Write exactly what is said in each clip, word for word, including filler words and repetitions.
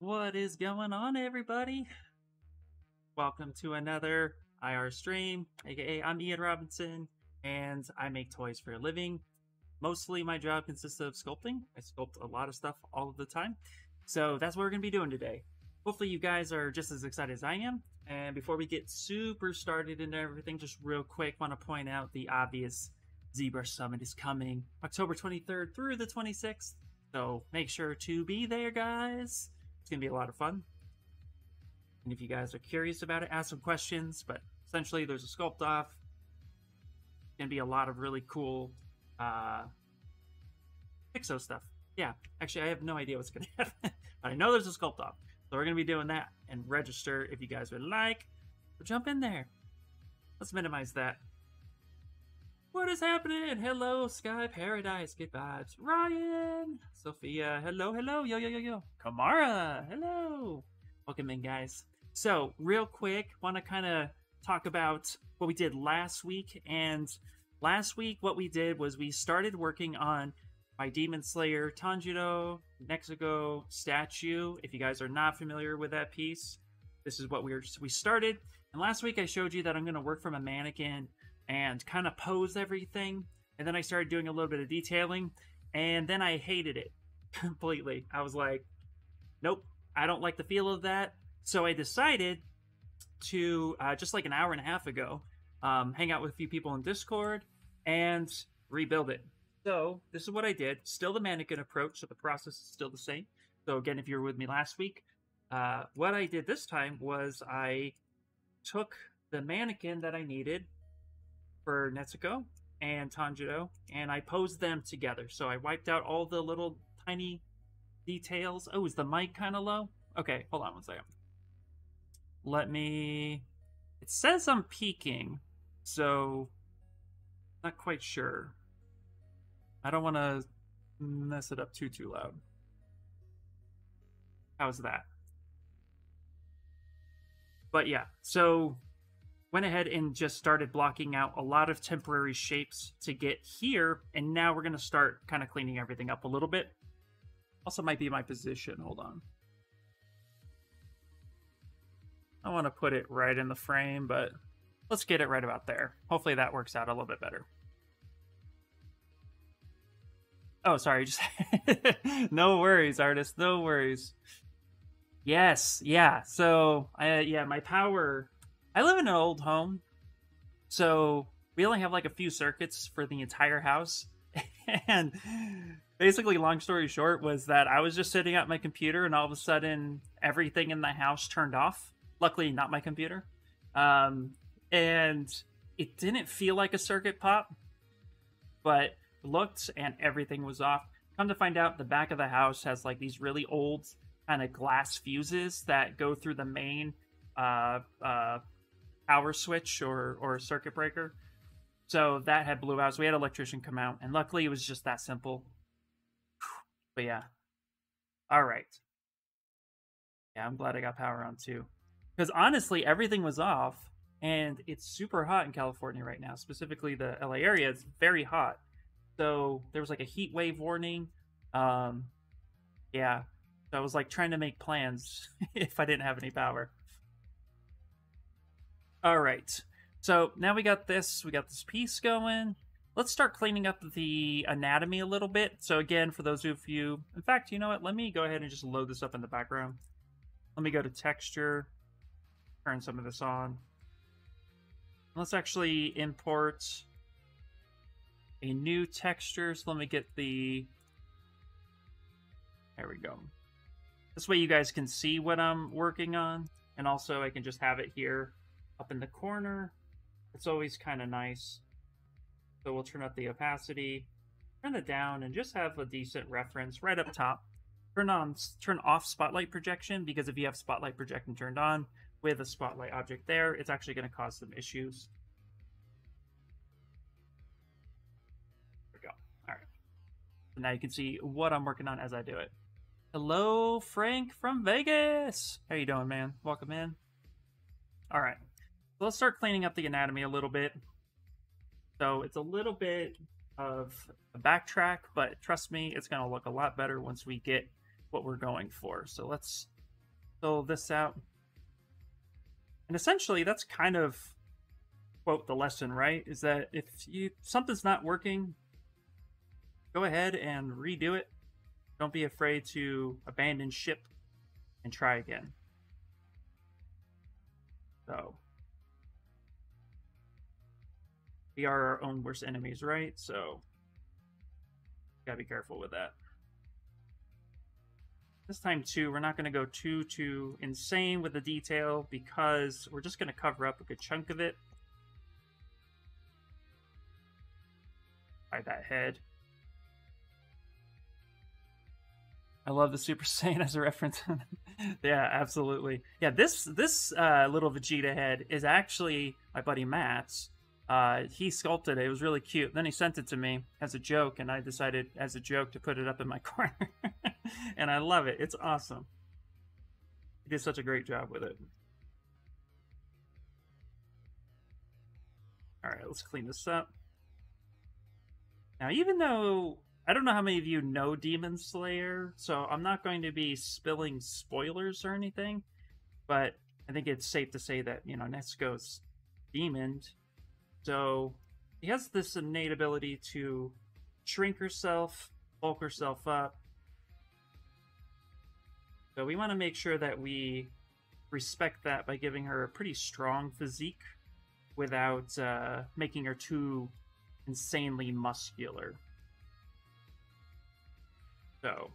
What is going on, everybody? Welcome to another I R stream, aka I'm Ian Robinson, and I make toys for a living. Mostly my job consists of sculpting. I sculpt a lot of stuff all of the time, so that's what we're going to be doing today. Hopefully you guys are just as excited as I am, and before we get super started into everything, just real quick, want to point out the obvious: ZBrush Summit is coming October twenty-third through the twenty-sixth, so make sure to be there, guys. It's going to be a lot of fun. And if you guys are curious about it, ask some questions. But essentially, there's a sculpt off. It's going to be a lot of really cool uh, Pixo stuff. Yeah, actually, I have no idea what's going to happen. But I know there's a sculpt off. So we're going to be doing that. And register if you guys would like. But jump in there. Let's minimize that. What is happening? Hello, Sky Paradise. Good vibes. Ryan. Sophia. Hello, hello. Yo, yo, yo, yo. Kamara. Hello. Welcome in, guys. So, real quick, want to kind of talk about what we did last week. And last week, what we did was we started working on my Demon Slayer Tanjiro Nezuko statue. If you guys are not familiar with that piece, this is what we were, we started. And last week, I showed you that I'm going to work from a mannequin and kind of pose everything, and then I started doing a little bit of detailing, and then I hated it completely. I was like, nope, I don't like the feel of that. So I decided to, uh, just like an hour and a half ago, um, hang out with a few people in Discord and rebuild it. So this is what I did. Still the mannequin approach, so the process is still the same. So again, if you were with me last week, uh, what I did this time was I took the mannequin that I needed for Nezuko and Tanjiro, and I posed them together. So I wiped out all the little tiny details. Oh, is the mic kind of low? Okay, hold on one second. Let me... It says I'm peeking, so... Not quite sure. I don't want to mess it up too, too loud. How's that? But yeah, so... Went ahead and just started blocking out a lot of temporary shapes to get here. And now we're going to start kind of cleaning everything up a little bit. Also might be my position. Hold on. I want to put it right in the frame, but let's get it right about there. Hopefully that works out a little bit better. Oh, sorry. Just no worries, artist. No worries. Yes. Yeah. So, I, yeah, my power... I live in an old home, so we only have like a few circuits for the entire house. And basically, long story short, was that I was just sitting at my computer and all of a sudden everything in the house turned off. Luckily, not my computer. Um, and it didn't feel like a circuit pop, but looked and everything was off. Come to find out, the back of the house has like these really old kind of glass fuses that go through the main uh, uh, power switch or, or circuit breaker. So that had blew out. So we had an electrician come out, and luckily it was just that simple. But yeah. All right. Yeah, I'm glad I got power on too. Because honestly, everything was off, and it's super hot in California right now. Specifically the L A area, it's very hot. So there was like a heat wave warning. Um, yeah. So I was like trying to make plans if I didn't have any power. All right, so now we got this, we got this piece going. Let's start cleaning up the anatomy a little bit. So again, for those of you, in fact, you know what? Let me go ahead and just load this up in the background. Let me go to texture, turn some of this on. Let's actually import a new texture. So let me get the, there we go. This way you guys can see what I'm working on. And also I can just have it here up in the corner. It's always kind of nice. So we'll turn up the opacity, turn it down, and just have a decent reference right up top. Turn on, turn off spotlight projection, because if you have spotlight projection turned on with a spotlight object there, it's actually going to cause some issues. There we go. All right. So now you can see what I'm working on as I do it. Hello, Frank from Vegas. How you doing, man? Welcome in. All right. So let's start cleaning up the anatomy a little bit. So it's a little bit of a backtrack, but trust me, it's going to look a lot better once we get what we're going for. So let's fill this out. And essentially, that's kind of, quote, the lesson, right? Is that if you something's not working, go ahead and redo it. Don't be afraid to abandon ship and try again. So, we are our own worst enemies, right? So, gotta be careful with that. This time, too, we're not going to go too, too insane with the detail because we're just going to cover up a good chunk of it. By that head. I love the Super Saiyan as a reference. Yeah, absolutely. Yeah, this this uh, little Vegeta head is actually my buddy Matt's. Uh, he sculpted it. It was really cute. Then he sent it to me as a joke, and I decided as a joke to put it up in my corner. And I love it. It's awesome. He did such a great job with it. All right, let's clean this up. Now, even though I don't know how many of you know Demon Slayer, so I'm not going to be spilling spoilers or anything, but I think it's safe to say that, you know, Nezuko's demoned. So he has this innate ability to shrink herself, bulk herself up. So we want to make sure that we respect that by giving her a pretty strong physique without uh, making her too insanely muscular. So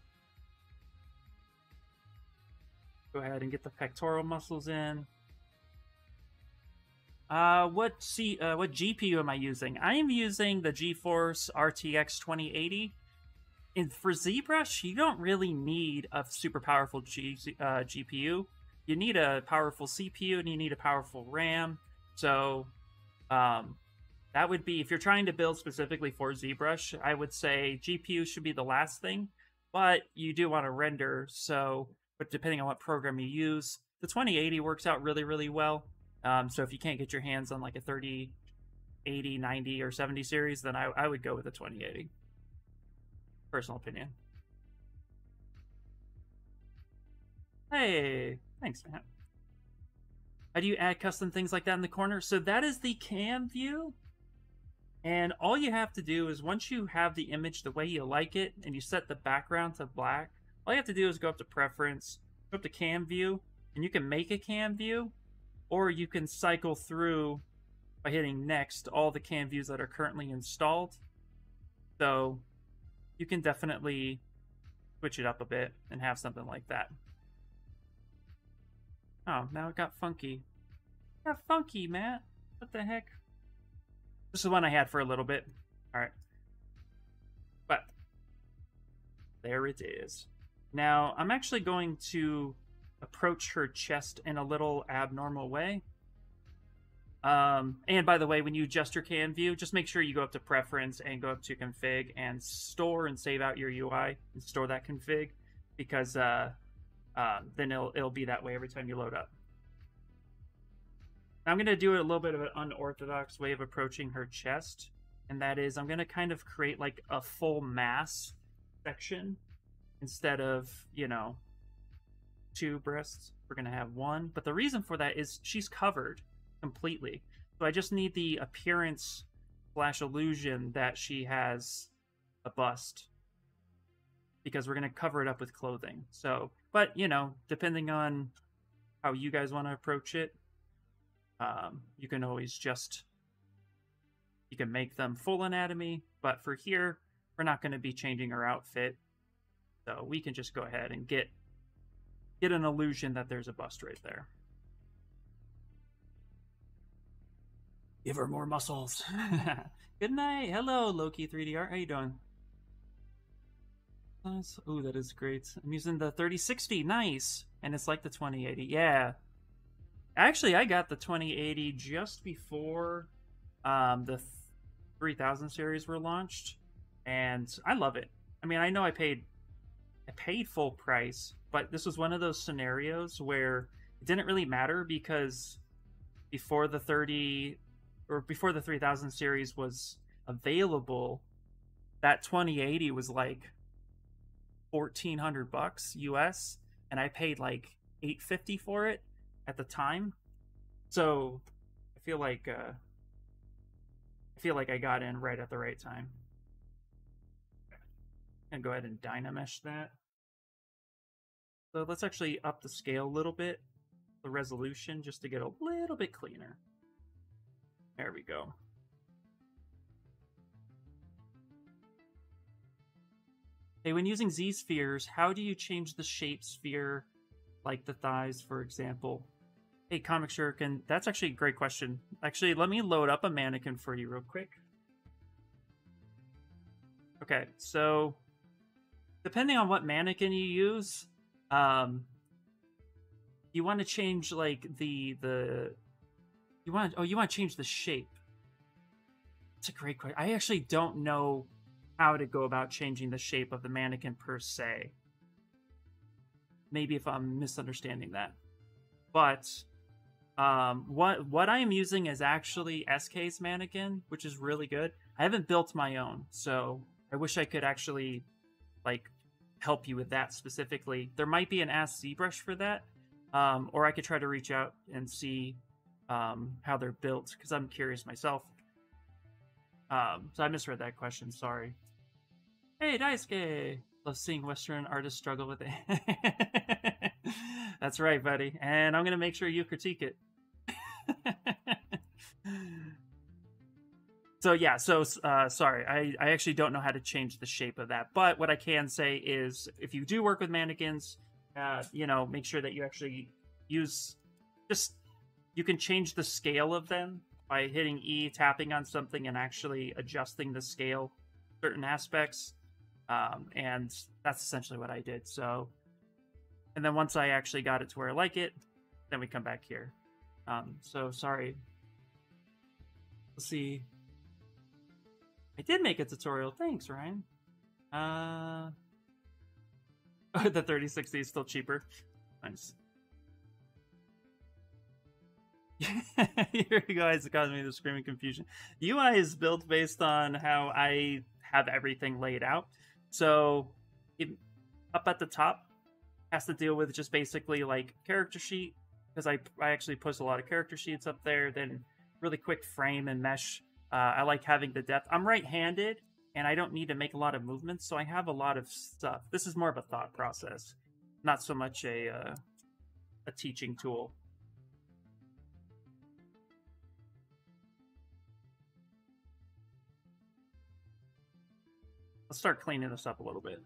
go ahead and get the pectoral muscles in. Uh, what C, uh, what G P U am I using? I am using the GeForce R T X twenty eighty. And for ZBrush, you don't really need a super powerful G, uh, G P U. You need a powerful C P U and you need a powerful RAM. So um, that would be, if you're trying to build specifically for ZBrush, I would say G P U should be the last thing. But you do want to render, so but depending on what program you use, the twenty eighty works out really, really well. Um, so if you can't get your hands on like a thirty, eighty, ninety, or seventy series, then I, I would go with a twenty eighty. Personal opinion. Hey, thanks, Matt. How do you add custom things like that in the corner? So that is the cam view. And all you have to do is once you have the image the way you like it and you set the background to black, all you have to do is go up to preference, go up to cam view, and you can make a cam view. Or you can cycle through by hitting next all the cam views that are currently installed. So you can definitely switch it up a bit and have something like that. Oh, now it got funky. It got funky, Matt. What the heck? This is the one I had for a little bit. All right. But there it is. Now I'm actually going to approach her chest in a little abnormal way. Um, and by the way, when you adjust your cam view, just make sure you go up to preference and go up to config and store and save out your U I and store that config, because uh, uh, then it'll, it'll be that way every time you load up. Now I'm going to do a little bit of an unorthodox way of approaching her chest. And that is I'm going to kind of create like a full mass section instead of, you know, two breasts. We're gonna have one, but the reason for that is she's covered completely, so I just need the appearance slash illusion that she has a bust, because we're gonna cover it up with clothing. So, but you know, depending on how you guys want to approach it, um, you can always just you can make them full anatomy, but for here we're not going to be changing her outfit, so we can just go ahead and get Get an illusion that there's a bust right there. Give her more muscles. Good night. Hello, Loki three D R. How you doing? Nice. Oh, that is great. I'm using the thirty sixty. Nice. And it's like the twenty eighty. Yeah. Actually, I got the twenty eighty just before um, the three thousand series were launched. And I love it. I mean, I know I paid, I paid full price. But this was one of those scenarios where it didn't really matter, because before the thirty or before the three thousand series was available, that twenty eighty was like fourteen hundred bucks U S, and I paid like eight fifty for it at the time. So I feel like uh, I feel like I got in right at the right time. I'm gonna go ahead and dynamesh that. So let's actually up the scale a little bit, the resolution, just to get a little bit cleaner. There we go. Okay, when using Z-spheres, how do you change the shape sphere, like the thighs, for example? Hey, Comic Shuriken, that's actually a great question. Actually, let me load up a mannequin for you real quick. Okay, so depending on what mannequin you use, um, you want to change like the the you want oh you want to change the shape. That's a great question. I actually don't know how to go about changing the shape of the mannequin per se. Maybe if I'm misunderstanding that. But um, what what I am using is actually S K's mannequin, which is really good. I haven't built my own, so I wish I could actually like help you with that specifically. There might be an Ask ZBrush for that, um, or I could try to reach out and see um, how they're built, because I'm curious myself. Um, so I misread that question, sorry. Hey, Daisuke! Love seeing Western artists struggle with it. That's right, buddy. And I'm going to make sure you critique it. So, yeah. So, uh, sorry. I, I actually don't know how to change the shape of that. But what I can say is if you do work with mannequins, uh, you know, make sure that you actually use just... You can change the scale of them by hitting E, tapping on something, and actually adjusting the scale certain aspects. Um, and that's essentially what I did. So, and then once I actually got it to where I like it, then we come back here. Um, so sorry. Let's see. I did make a tutorial. Thanks, Ryan. Uh, the thirty sixty is still cheaper. Nice. Here you guys caused me the screaming confusion. The U I is built based on how I have everything laid out. So it, up at the top has to deal with just basically like character sheet, because I, I actually post a lot of character sheets up there. Then really quick frame and mesh. Uh, I like having the depth. I'm right-handed and I don't need to make a lot of movements. So I have a lot of stuff. This is more of a thought process, not so much a, uh, a teaching tool. Let's start cleaning this up a little bit.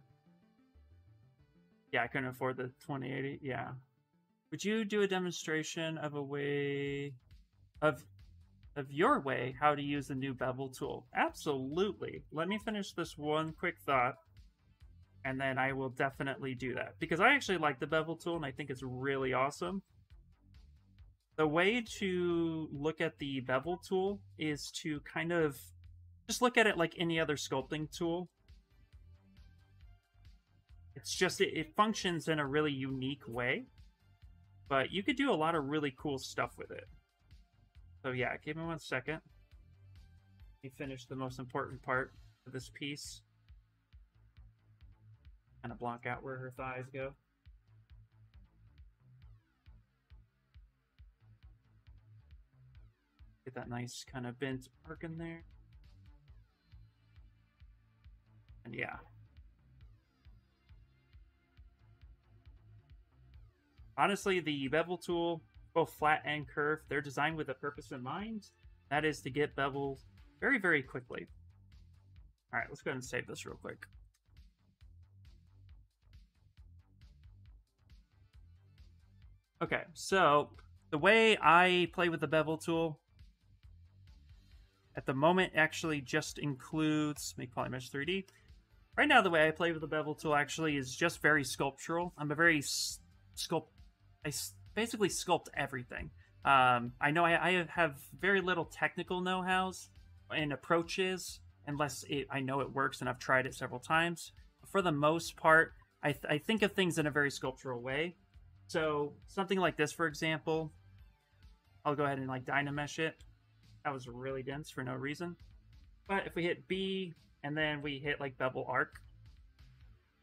Yeah, I couldn't afford the twenty eighty. Yeah. Would you do a demonstration of a way of of your way how to use the new bevel tool? Absolutely. Let me finish this one quick thought and then I will definitely do that, because I actually like the bevel tool and I think it's really awesome. The way to look at the bevel tool is to kind of just look at it like any other sculpting tool. It's just, it, it functions in a really unique way, but you could do a lot of really cool stuff with it. So yeah, give me one second. Let me finish the most important part of this piece. Kind of block out where her thighs go. Get that nice kind of bent arc in there. And yeah. Honestly, the bevel tool, both flat and curved, they're designed with a purpose in mind. That is to get bevels very, very quickly. All right, let's go ahead and save this real quick. Okay, so the way I play with the bevel tool at the moment actually just includes, make Polymesh three D. Right now, the way I play with the bevel tool actually is just very sculptural. I'm a very sculpt... I basically sculpt everything. Um, I know I, I have very little technical know-hows and approaches, unless it, I know it works and I've tried it several times. For the most part, I, th I think of things in a very sculptural way. So something like this, for example, I'll go ahead and like dynamesh it. That was really dense for no reason. But if we hit B and then we hit like bevel arc,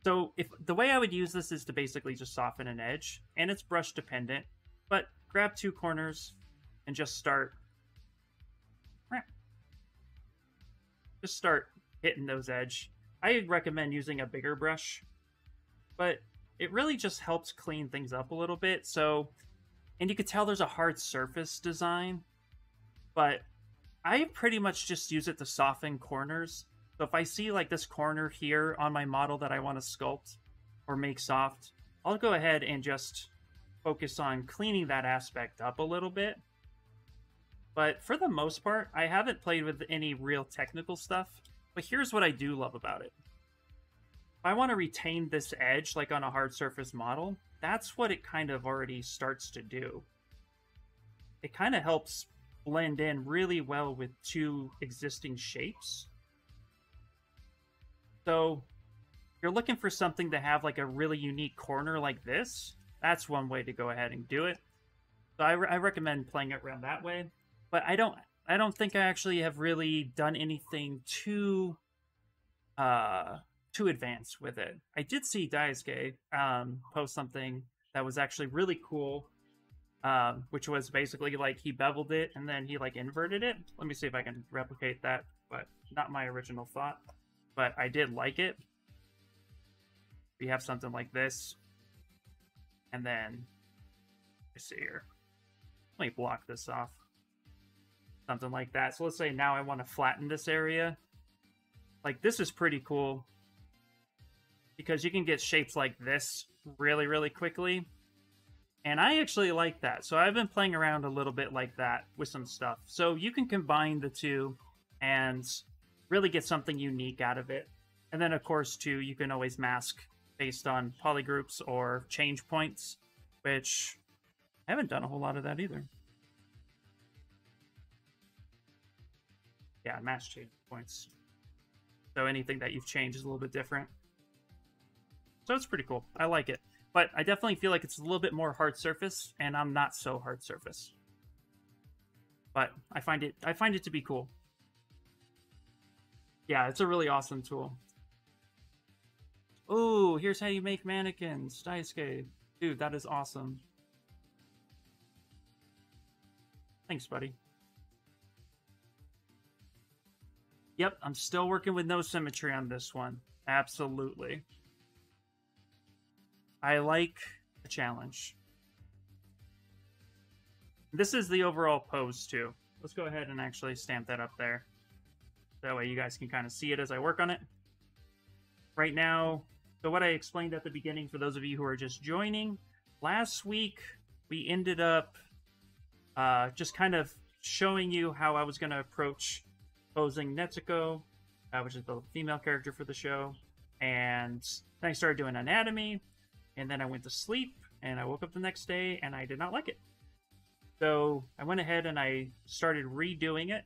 So if the way I would use this is to basically just soften an edge, and it's brush dependent, but grab two corners and just start just start hitting those edge. I recommend using a bigger brush, but it really just helps clean things up a little bit. So, and you could tell there's a hard surface design, but I pretty much just use it to soften corners. So if I see like this corner here on my model that I want to sculpt or make soft, I'll go ahead and just focus on cleaning that aspect up a little bit. But for the most part, I haven't played with any real technical stuff, but here's what I do love about it. If I want to retain this edge like on a hard surface model, that's what it kind of already starts to do. It kind of helps blend in really well with two existing shapes. So if you're looking for something to have like a really unique corner like this, that's one way to go ahead and do it. So I, re I recommend playing it around that way. But I don't I don't think I actually have really done anything too uh too advanced with it. I did see Daisuke um post something that was actually really cool, um, which was basically like he beveled it and then he like inverted it. Let me see if I can replicate that, but not my original thought. But I did like it. We have something like this. And then let's see here. Let me block this off. Something like that. So let's say now I want to flatten this area. Like this is pretty cool because you can get shapes like this really, really quickly. And I actually like that. So I've been playing around a little bit like that with some stuff. So you can combine the two and really get something unique out of it. And then of course too, you can always mask based on polygroups or change points, which I haven't done a whole lot of that either. Yeah, match change points. So anything that you've changed is a little bit different. So it's pretty cool. I like it. But I definitely feel like it's a little bit more hard surface, and I'm not so hard surface. But I find it I find it to be cool. Yeah, it's a really awesome tool. Oh, here's how you make mannequins. Daisuke. Dude, that is awesome. Thanks, buddy. Yep, I'm still working with no symmetry on this one. Absolutely. I like the challenge. This is the overall pose, too. Let's go ahead and actually stamp that up there. That way you guys can kind of see it as I work on it. Right now, so what I explained at the beginning, for those of you who are just joining, last week we ended up uh, just kind of showing you how I was going to approach posing Nezuko, uh, which is the female character for the show, and then I started doing anatomy, and then I went to sleep, and I woke up the next day, and I did not like it. So I went ahead and I started redoing it,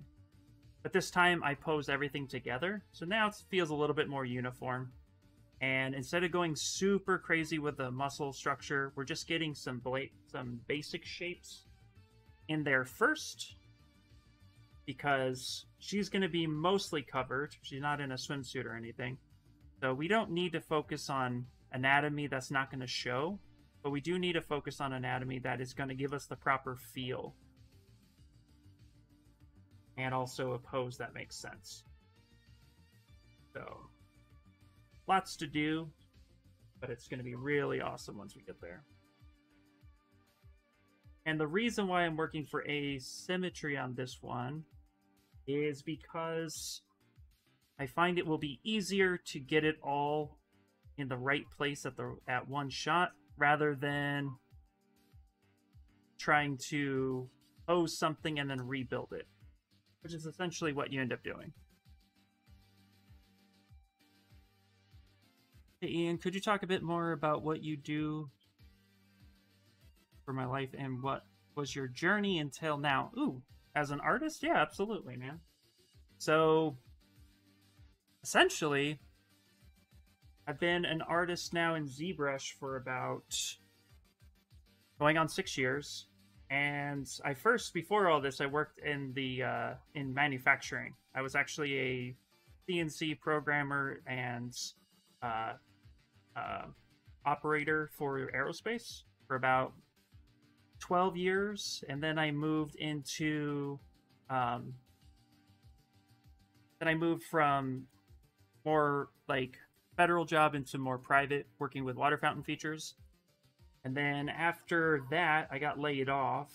but this time I posed everything together, so now it feels a little bit more uniform, and instead of going super crazy with the muscle structure, we're just getting some, bla some basic shapes in there first, because she's going to be mostly covered. She's not in a swimsuit or anything. So we don't need to focus on anatomy that's not going to show, but we do need to focus on anatomy that is going to give us the proper feel. And also a pose that makes sense. So, lots to do, but it's going to be really awesome once we get there. And the reason why I'm working for asymmetry on this one is because I find it will be easier to get it all in the right place at the at one shot, rather than trying to pose something and then rebuild it, which is essentially what you end up doing. Hey Ian, could you talk a bit more about what you do for my life and what was your journey until now? Ooh. As an artist? Yeah, absolutely, man. So, essentially, I've been an artist now in ZBrush for about going on six years. And I first, before all this, I worked in the uh, in manufacturing. I was actually a C N C programmer and uh, uh, operator for aerospace for about twelve years, and then I moved into um, then I moved from more like federal job into more private, working with water fountain features. And then after that, I got laid off,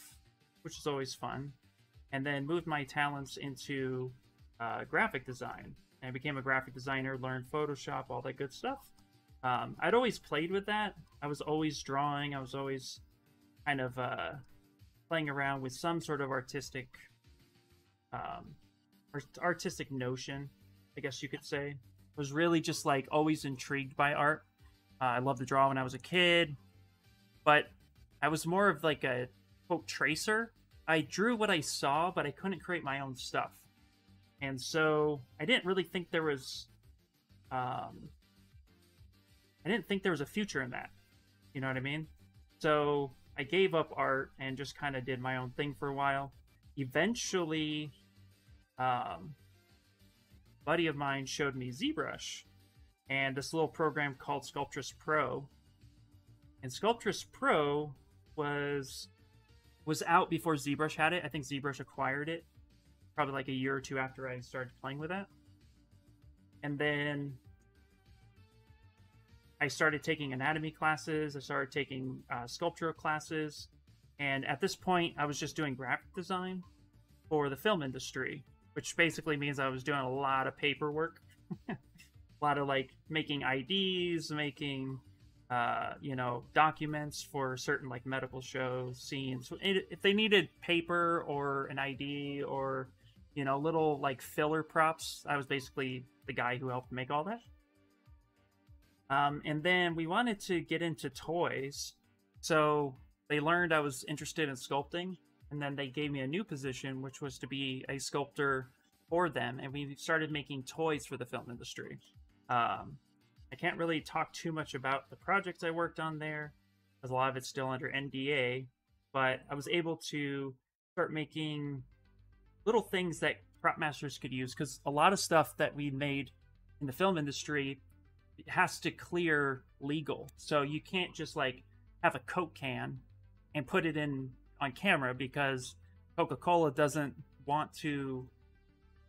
which is always fun, and then moved my talents into uh, graphic design. And I became a graphic designer, learned Photoshop, all that good stuff. Um, I'd always played with that. I was always drawing. I was always kind of uh, playing around with some sort of artistic, um, artistic notion, I guess you could say. I was really just like always intrigued by art. Uh, I loved to draw when I was a kid, but I was more of like a quote tracer. I drew what I saw, but I couldn't create my own stuff. And so I didn't really think there was, um, I didn't think there was a future in that. You know what I mean? So I gave up art and just kind of did my own thing for a while. Eventually, um, a buddy of mine showed me ZBrush and this little program called Sculptris Pro. And Sculptris Pro was was out before ZBrush had it. I think ZBrush acquired it probably like a year or two after I started playing with that. And then I started taking anatomy classes. I started taking uh, sculptural classes. And at this point, I was just doing graphic design for the film industry, which basically means I was doing a lot of paperwork. A lot of like making I Ds, making... Uh, you know, documents for certain like medical shows, scenes. If they needed paper or an I D or, you know, little like filler props, I was basically the guy who helped make all that. Um, and then we wanted to get into toys. So they learned I was interested in sculpting, and then they gave me a new position, which was to be a sculptor for them. And we started making toys for the film industry. Um, I can't really talk too much about the projects I worked on there, as a lot of it's still under N D A, but I was able to start making little things that prop masters could use, because a lot of stuff that we made in the film industry has to clear legal. So you can't just like have a Coke can and put it in on camera, because Coca-Cola doesn't want to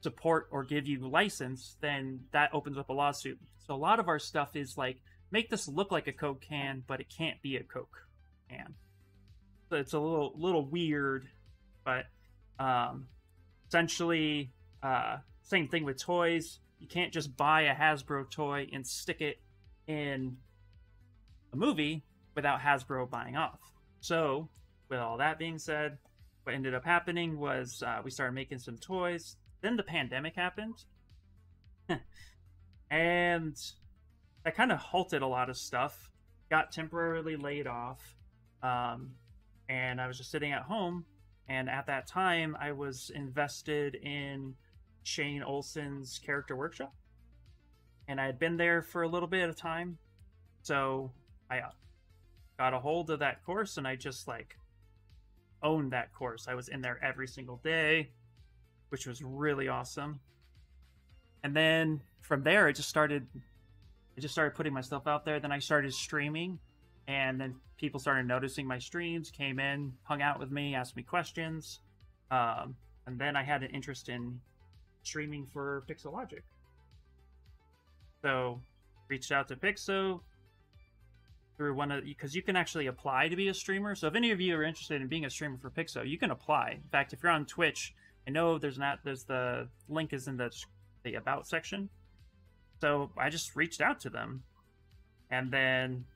support or give you license, then that opens up a lawsuit. So a lot of our stuff is like, make this look like a Coke can, but it can't be a Coke can. So it's a little little weird, but um, essentially, uh, same thing with toys. You can't just buy a Hasbro toy and stick it in a movie without Hasbro buying off. So with all that being said, what ended up happening was uh, we started making some toys. Then the pandemic happened. And I kind of halted a lot of stuff, got temporarily laid off, um, and I was just sitting at home. And at that time, I was invested in Shane Olson's Character Workshop, and I had been there for a little bit of time. So I got a hold of that course, and I just like owned that course. I was in there every single day, which was really awesome. And then from there, I just started, I just started putting myself out there. Then I started streaming, and then people started noticing my streams, came in, hung out with me, asked me questions. Um, and then I had an interest in streaming for Pixologic. So reached out to Pixo through one of, because you can actually apply to be a streamer. So if any of you are interested in being a streamer for Pixo, you can apply. In fact, if you're on Twitch, I know there's not, there's the link is in the the about section. So I just reached out to them, and then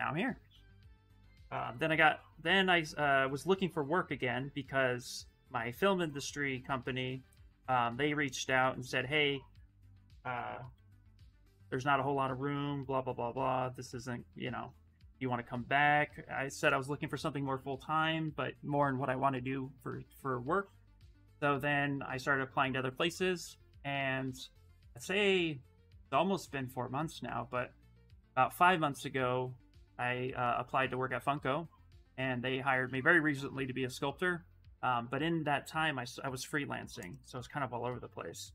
now I'm here. Uh, then I got, then I uh, was looking for work again, because my film industry company, um, they reached out and said, hey, uh, there's not a whole lot of room, blah, blah, blah, blah. This isn't, you know, you want to come back? I said I was looking for something more full time, but more in what I want to do for, for work. So then I started applying to other places, and I'd say it's almost been four months now, but about five months ago, I uh, applied to work at Funko, and they hired me very recently to be a sculptor. Um, but in that time, I, I was freelancing, so it's kind of all over the place,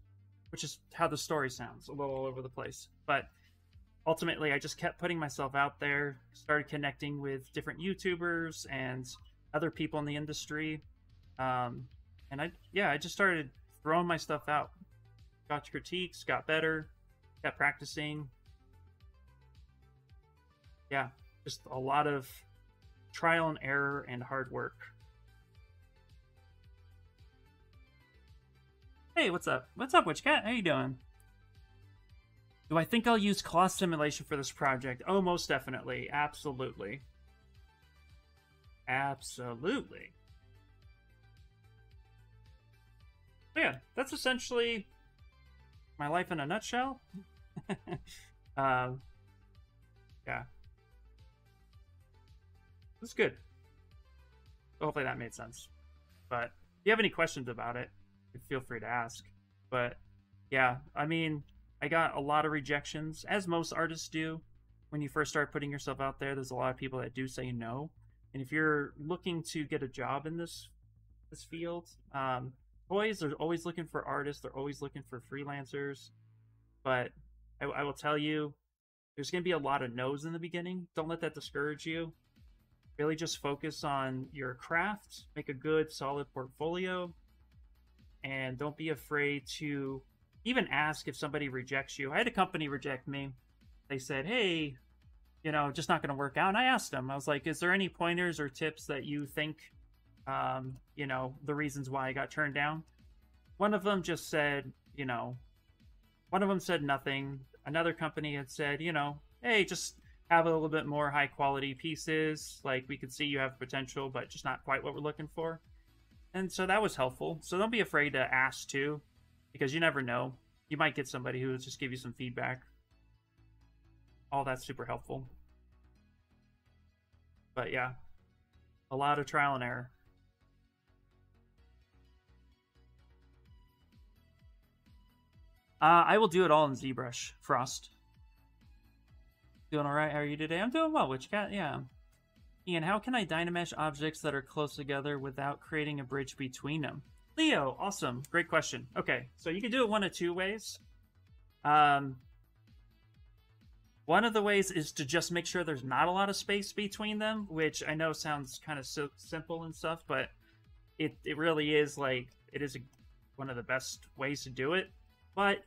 which is how the story sounds, a little all over the place. But ultimately, I just kept putting myself out there, started connecting with different YouTubers and other people in the industry. Um, and I, yeah, I just started throwing my stuff out. Got critiques, got better, kept practicing. Yeah, just a lot of trial and error and hard work. Hey, what's up? What's up, Witchcat? How you doing? Do I think I'll use cloth simulation for this project? Oh, most definitely. Absolutely. Absolutely. But yeah, that's essentially my life in a nutshell. uh, yeah. It's good. Hopefully that made sense. But if you have any questions about it, feel free to ask. But yeah, I mean, I got a lot of rejections, as most artists do. When you first start putting yourself out there, there's a lot of people that do say no. And if you're looking to get a job in this this field, um, boys are always looking for artists. They're always looking for freelancers. But I, I will tell you, there's going to be a lot of no's in the beginning. Don't let that discourage you. Really just focus on your craft. Make a good, solid portfolio. And don't be afraid to even ask if somebody rejects you. I had a company reject me. They said, hey, you know, just not going to work out. And I asked them, I was like, is there any pointers or tips that you think, um, you know, the reasons why I got turned down? One of them just said, you know, one of them said nothing. Another company had said, you know, hey, just have a little bit more high quality pieces. Like, we could see you have potential, but just not quite what we're looking for. And so that was helpful. So don't be afraid to ask too, because you never know. You might get somebody who will just give you some feedback. All that's super helpful. But yeah, a lot of trial and error. Uh, I will do it all in ZBrush, Frost. Doing all right? How are you today? I'm doing well, Witchcat. Yeah. Ian, how can I Dynamesh objects that are close together without creating a bridge between them? Leo, awesome. Great question. Okay, so you can do it one of two ways. Um, one of the ways is to just make sure there's not a lot of space between them, which I know sounds kind of so simple and stuff, but it, it really is, like, it is a, one of the best ways to do it. But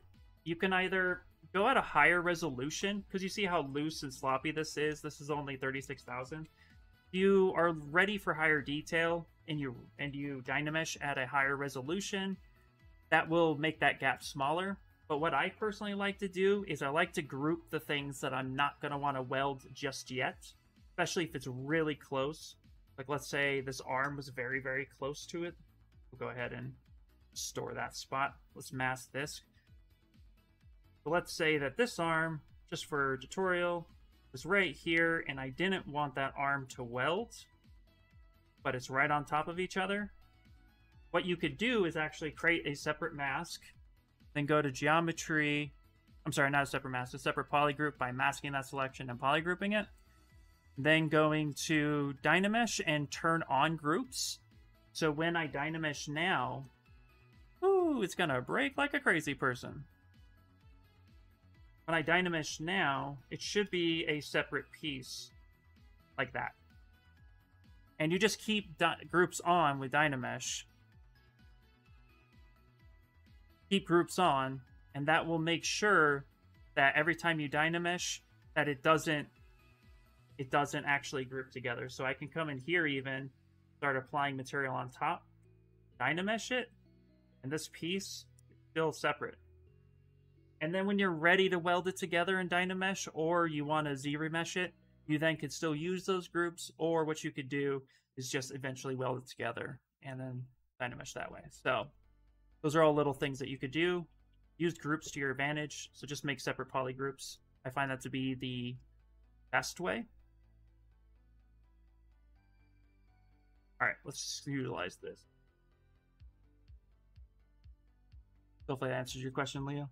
you can either go at a higher resolution, because you see how loose and sloppy this is. This is only thirty-six thousand. You are ready for higher detail, and you and you Dynamesh at a higher resolution. That will make that gap smaller. But what I personally like to do is I like to group the things that I'm not going to want to weld just yet, especially if it's really close. Like, let's say this arm was very, very close to it. We'll go ahead and store that spot. Let's mask this. But let's say that this arm, just for tutorial, was right here, and I didn't want that arm to weld, but it's right on top of each other. What you could do is actually create a separate mask, then go to geometry. I'm sorry, not a separate mask, a separate polygroup by masking that selection and polygrouping it. Then going to Dynamesh and turn on groups. So when I Dynamesh now, ooh, it's gonna break like a crazy person. When I Dynamesh now, it should be a separate piece like that. And you just keep groups on with Dynamesh. Keep groups on, and that will make sure that every time you Dynamesh, that it doesn't it doesn't actually group together. So I can come in here even, start applying material on top, Dynamesh it, and this piece is still separate. And then when you're ready to weld it together in Dynamesh, or you want to Z-remesh it, you then could still use those groups, or what you could do is just eventually weld it together and then Dynamesh that way. So those are all little things that you could do. Use groups to your advantage, so just make separate polygroups. I find that to be the best way. All right, let's utilize this. Hopefully that answers your question, Leo.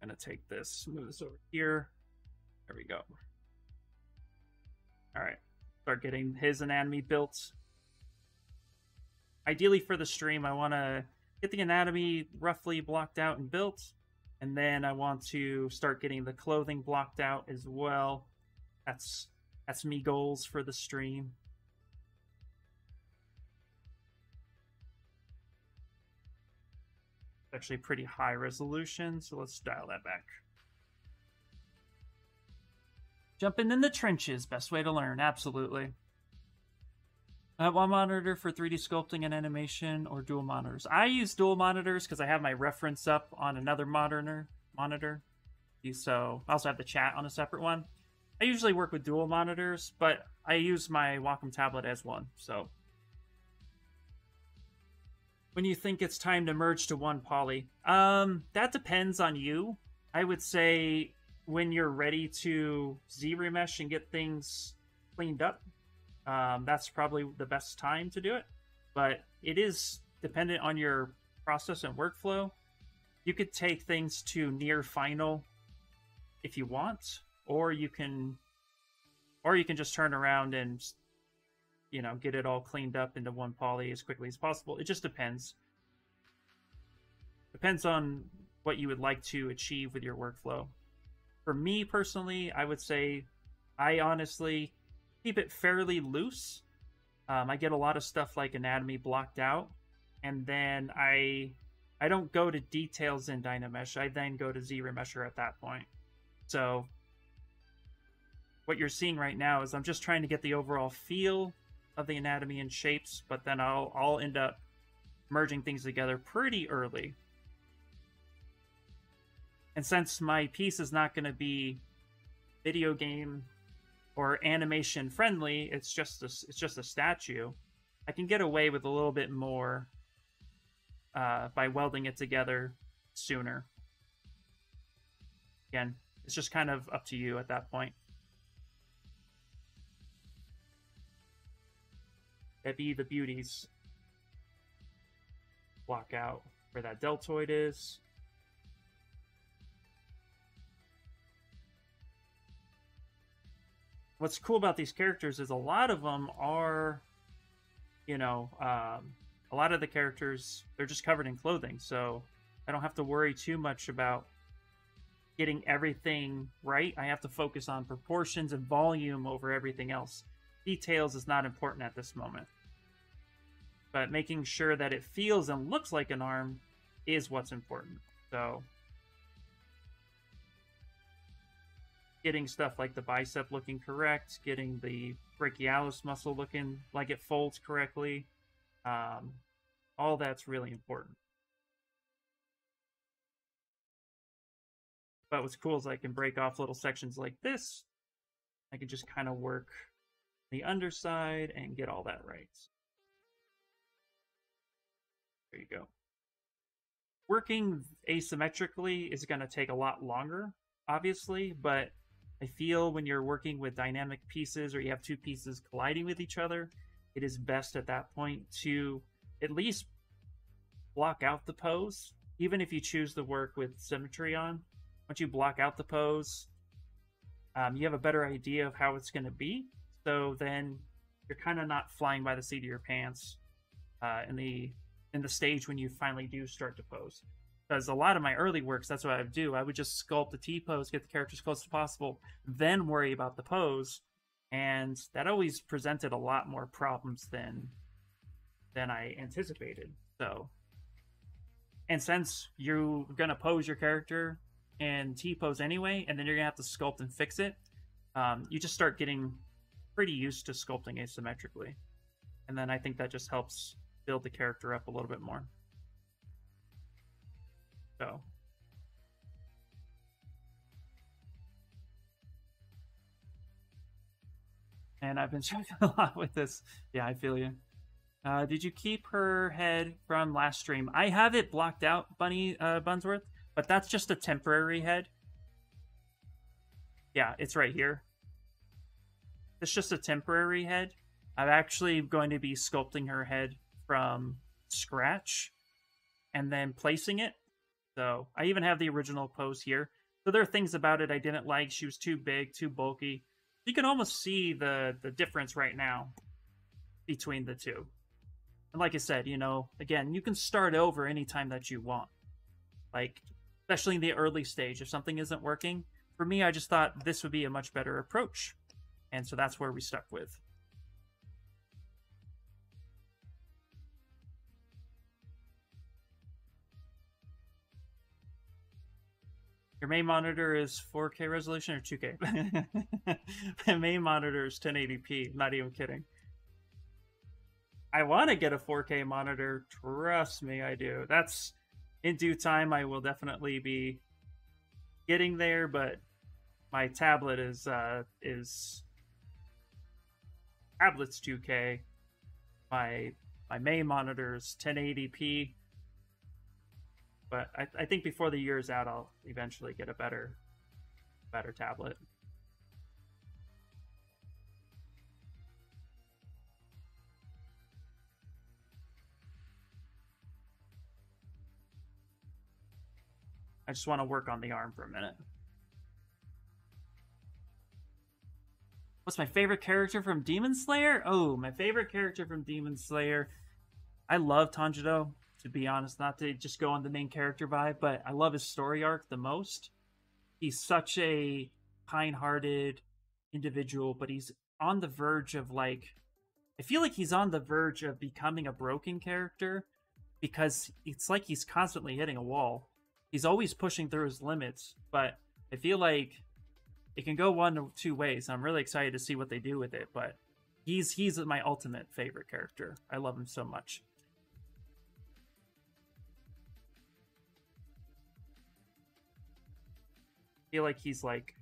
Gonna take this, move this over here. There we go. All right, start getting his anatomy built. Ideally for the stream, I want to get the anatomy roughly blocked out and built, And then I want to start getting the clothing blocked out as well. That's that's me goals for the stream. It's actually pretty high resolution, so let's dial that back. Jumping in the trenches, best way to learn, absolutely. I have one monitor for three D sculpting and animation, or dual monitors. I use dual monitors because I have my reference up on another monitor. Monitor, so I also have the chat on a separate one. I usually work with dual monitors, but I use my Wacom tablet as one. So when you think it's time to merge to one poly, um, that depends on you. I would say when you're ready to Z-remesh and get things cleaned up. Um, that's probably the best time to do it, but it is dependent on your process and workflow. You could take things to near final if you want, or you can, or you can just turn around and, you know, get it all cleaned up into one poly as quickly as possible. It just depends. Depends on what you would like to achieve with your workflow. For me personally, I would say I honestly keep it fairly loose. Um, I get a lot of stuff like anatomy blocked out, and then I I don't go to details in Dynamesh. I then go to ZRemesher at that point. So what you're seeing right now is I'm just trying to get the overall feel of the anatomy and shapes, but then I'll, I'll end up merging things together pretty early. And since my piece is not going to be video game or animation friendly, it's just a, it's just a statue, I can get away with a little bit more uh, by welding it together sooner. Again, it's just kind of up to you at that point. That'd be the beauties. Block out where that deltoid is. What's cool about these characters is a lot of them are, you know, um, a lot of the characters, they're just covered in clothing. So I don't have to worry too much about getting everything right. I have to focus on proportions and volume over everything else. Details is not important at this moment. But making sure that it feels and looks like an arm is what's important. So getting stuff like the bicep looking correct, getting the brachialis muscle looking like it folds correctly. Um, all that's really important. But what's cool is I can break off little sections like this. I can just kind of work the underside and get all that right. There you go. Working asymmetrically is going to take a lot longer, obviously, but I feel when you're working with dynamic pieces or you have two pieces colliding with each other, it is best at that point to at least block out the pose. Even if you choose to work with symmetry on, once you block out the pose, um, you have a better idea of how it's going to be. So then you're kind of not flying by the seat of your pants uh, in the in the stage when you finally do start to pose. Because a lot of my early works, that's what I would do. I would just sculpt the T-pose, get the character as close as possible, then worry about the pose. And that always presented a lot more problems than, than I anticipated. So, and since you're going to pose your character in T-pose anyway, and then you're going to have to sculpt and fix it, um, you just start getting pretty used to sculpting asymmetrically. And then I think that just helps build the character up a little bit more. So and I've been struggling a lot with this. Yeah, I feel you. Uh, did you keep her head from last stream? I have it blocked out, Bunny uh, Bunsworth, but that's just a temporary head. Yeah, it's right here. It's just a temporary head. I'm actually going to be sculpting her head from scratch and then placing it. So I even have the original pose here. So there are things about it I didn't like. She was too big, too bulky. You can almost see the, the difference right now between the two. And like I said, you know, again, you can start over anytime that you want. Like, especially in the early stage, if something isn't working. For me, I just thought this would be a much better approach. And so that's where we stuck with. Your main monitor is four K resolution or two K? My main monitor is ten eighty p. I'm not even kidding. I want to get a four K monitor. Trust me, I do. That's in due time. I will definitely be getting there, but my tablet is uh, is tablet's two K. My my main monitor is ten eighty p. But I, I think before the year's out, I'll eventually get a better, better tablet. I just want to work on the arm for a minute. What's my favorite character from Demon Slayer? Oh, my favorite character from Demon Slayer. I love Tanjiro. To be honest, not to just go on the main character vibe, but I love his story arc the most. He's such a kind-hearted individual, but he's on the verge of, like, I feel like he's on the verge of becoming a broken character, because it's like he's constantly hitting a wall. He's always pushing through his limits, but I feel like it can go one of two ways. I'm really excited to see what they do with it, but he's he's my ultimate favorite character. I love him so much. I feel like he's like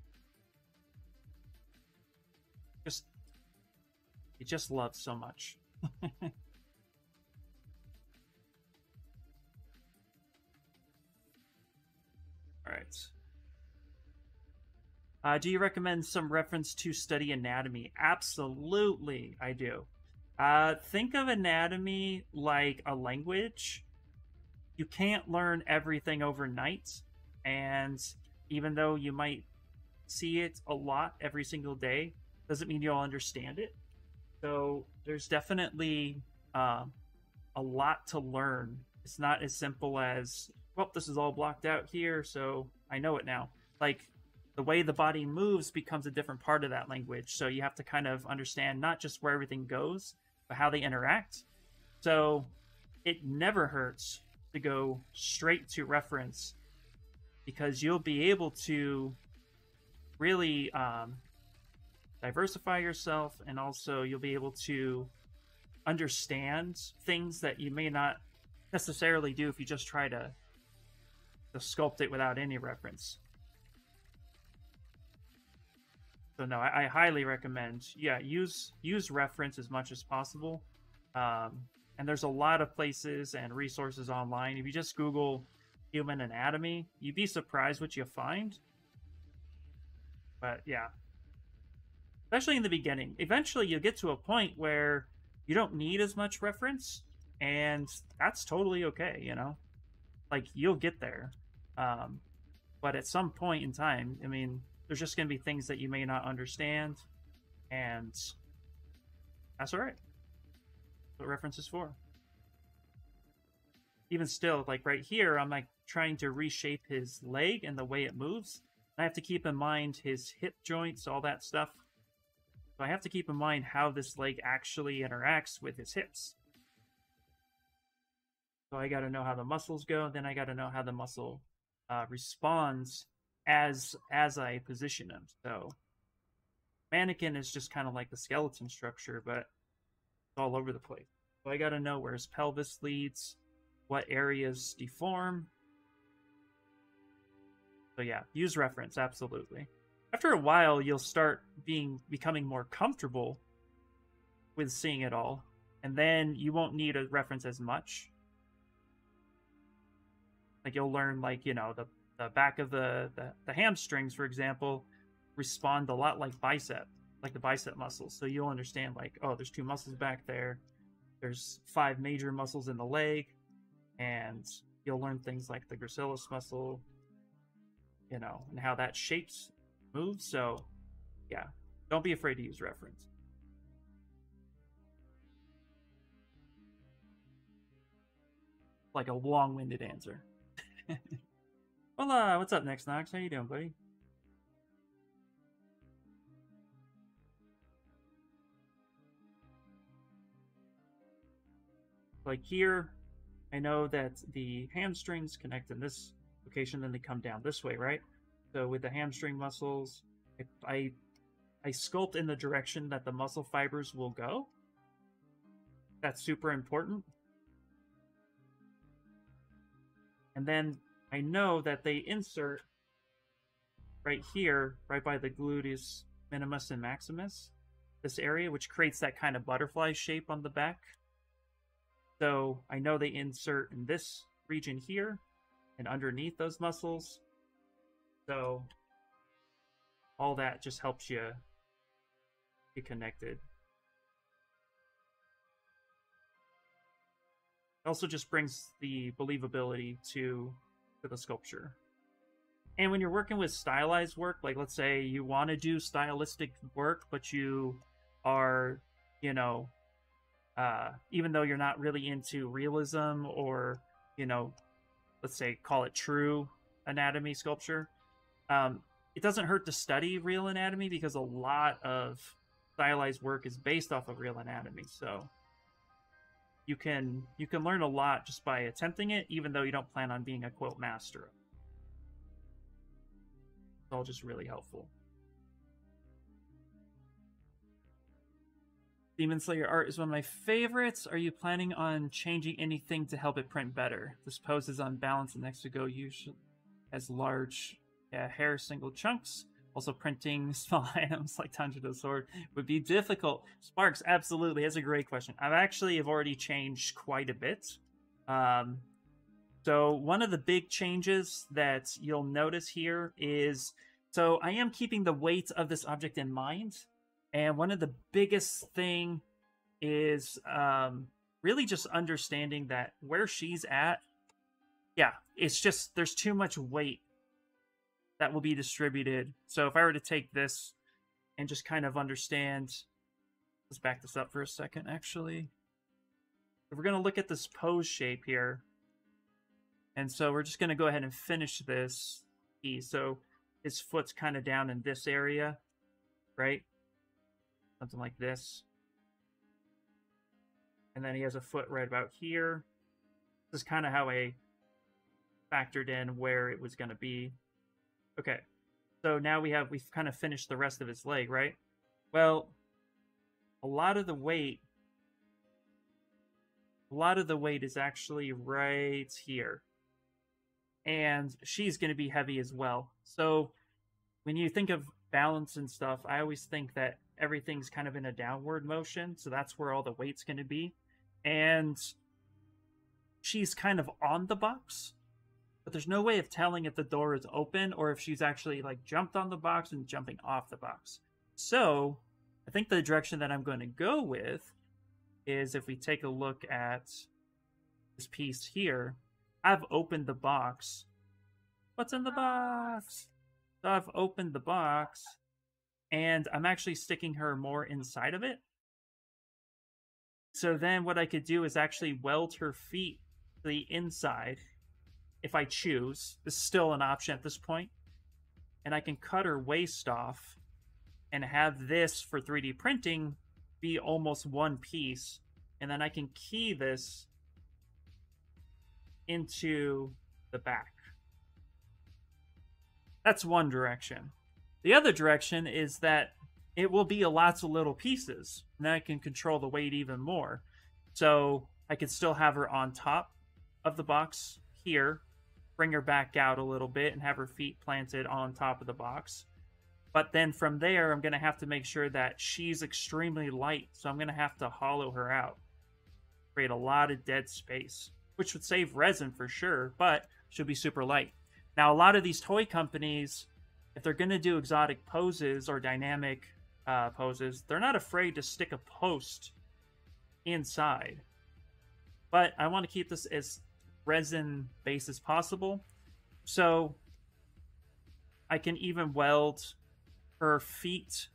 just he just loves so much. All right. Uh, do you recommend some reference to study anatomy? Absolutely, I do. Uh, think of anatomy like a language. You can't learn everything overnight, and even though you might see it a lot every single day, doesn't mean you'll understand it. So there's definitely uh, a lot to learn. It's not as simple as, well, this is all blocked out here, so I know it now. Like, the way the body moves becomes a different part of that language. So you have to kind of understand not just where everything goes, but how they interact. So it never hurts to go straight to reference, because you'll be able to really um, diversify yourself, and also you'll be able to understand things that you may not necessarily do if you just try to, to sculpt it without any reference. So no, I, I highly recommend, yeah, use, use reference as much as possible. Um, and there's a lot of places and resources online. If you just Google human anatomy, you'd be surprised what you find. But yeah, especially in the beginning, eventually you'll get to a point where you don't need as much reference, and that's totally okay. You know, like, you'll get there, um but at some point in time, I mean, there's just gonna be things that you may not understand, and that's all right. That's what reference is for. Even still, like right here, I'm like trying to reshape his leg and the way it moves. I have to keep in mind his hip joints, all that stuff. So I have to keep in mind how this leg actually interacts with his hips. So I got to know how the muscles go. Then I got to know how the muscle uh, responds as as I position him. So mannequin is just kind of like the skeleton structure, but it's all over the place. So I got to know where his pelvis leads, what areas deform. So yeah, use reference, absolutely. After a while, you'll start being becoming more comfortable with seeing it all, and then you won't need a reference as much. Like, you'll learn, like, you know, the, the back of the, the, the hamstrings, for example, respond a lot like bicep, like the bicep muscles. So you'll understand, like, oh, there's two muscles back there. There's five major muscles in the leg. And you'll learn things like the gracilis muscle, you know, and how that shapes, moves. So, yeah, don't be afraid to use reference. Like a long-winded answer. Hola, what's up, Next Nox? How you doing, buddy? Like here, I know that the hamstrings connect in this location, then they come down this way, right? So with the hamstring muscles, if I I sculpt in the direction that the muscle fibers will go. That's super important. And then I know that they insert right here, right by the gluteus minimus and maximus, this area, which creates that kind of butterfly shape on the back. So I know they insert in this region here and underneath those muscles. So all that just helps you be connected. It also just brings the believability to, to the sculpture. And when you're working with stylized work, like let's say you want to do stylistic work, but you are, you know, uh, even though you're not really into realism or, you know, let's say call it true anatomy sculpture, um, it doesn't hurt to study real anatomy because a lot of stylized work is based off of real anatomy. So you can you can learn a lot just by attempting it, even though you don't plan on being a quote master. It's all just really helpful. Demon Slayer art is one of my favorites. Are you planning on changing anything to help it print better? This pose is on balance and next to go usually as large yeah, hair single chunks. Also, printing small items like Tanjiro's sword would be difficult. Sparks, absolutely. That's a great question. I've actually have already changed quite a bit. Um, so one of the big changes that you'll notice here is, so I am keeping the weight of this object in mind. And one of the biggest thing is um, really just understanding that where she's at, yeah, it's just there's too much weight that will be distributed. So if I were to take this and just kind of understand, let's back this up for a second, actually. If we're going to look at this pose shape here. And so we're just going to go ahead and finish this E. So his foot's kind of down in this area, right? Something like this. And then he has a foot right about here. This is kind of how I factored in where it was going to be. Okay, so now we have, we've kind of finished the rest of his leg, right? Well, a lot of the weight, a lot of the weight is actually right here. And she's going to be heavy as well. So when you think of balance and stuff, I always think that everything's kind of in a downward motion. So that's where all the weight's going to be. And she's kind of on the box. But there's no way of telling if the door is open or if she's actually like jumped on the box and jumping off the box. So I think the direction that I'm going to go with is if we take a look at this piece here, I've opened the box. What's in the box? So I've opened the box and I'm actually sticking her more inside of it. So then what I could do is actually weld her feet to the inside. If I choose, this is still an option at this point, and I can cut her waist off and have this for three D printing be almost one piece, and then I can key this into the back. That's one direction. The other direction is that it will be a lots of little pieces, and then I can control the weight even more. So I could still have her on top of the box here, bring her back out a little bit and have her feet planted on top of the box. But then from there, I'm going to have to make sure that she's extremely light. So I'm going to have to hollow her out, create a lot of dead space, which would save resin for sure, but she'll be super light. Now, a lot of these toy companies, if they're going to do exotic poses or dynamic uh, poses, they're not afraid to stick a post inside. But I want to keep this as resin base as possible, so I can even weld her feet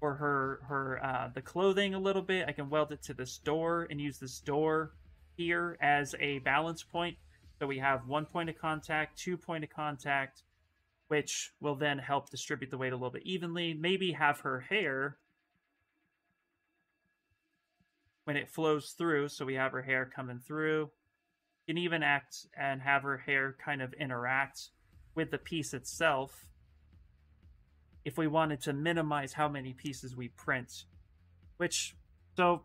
or her her uh, the clothing a little bit. I can weld it to this door and use this door here as a balance point. So we have one point of contact, two point of contact, which will then help distribute the weight a little bit evenly. Maybe have her hair when it flows through, so we have her hair coming through. You can even act and have her hair kind of interact with the piece itself if we wanted to minimize how many pieces we print. Which, so,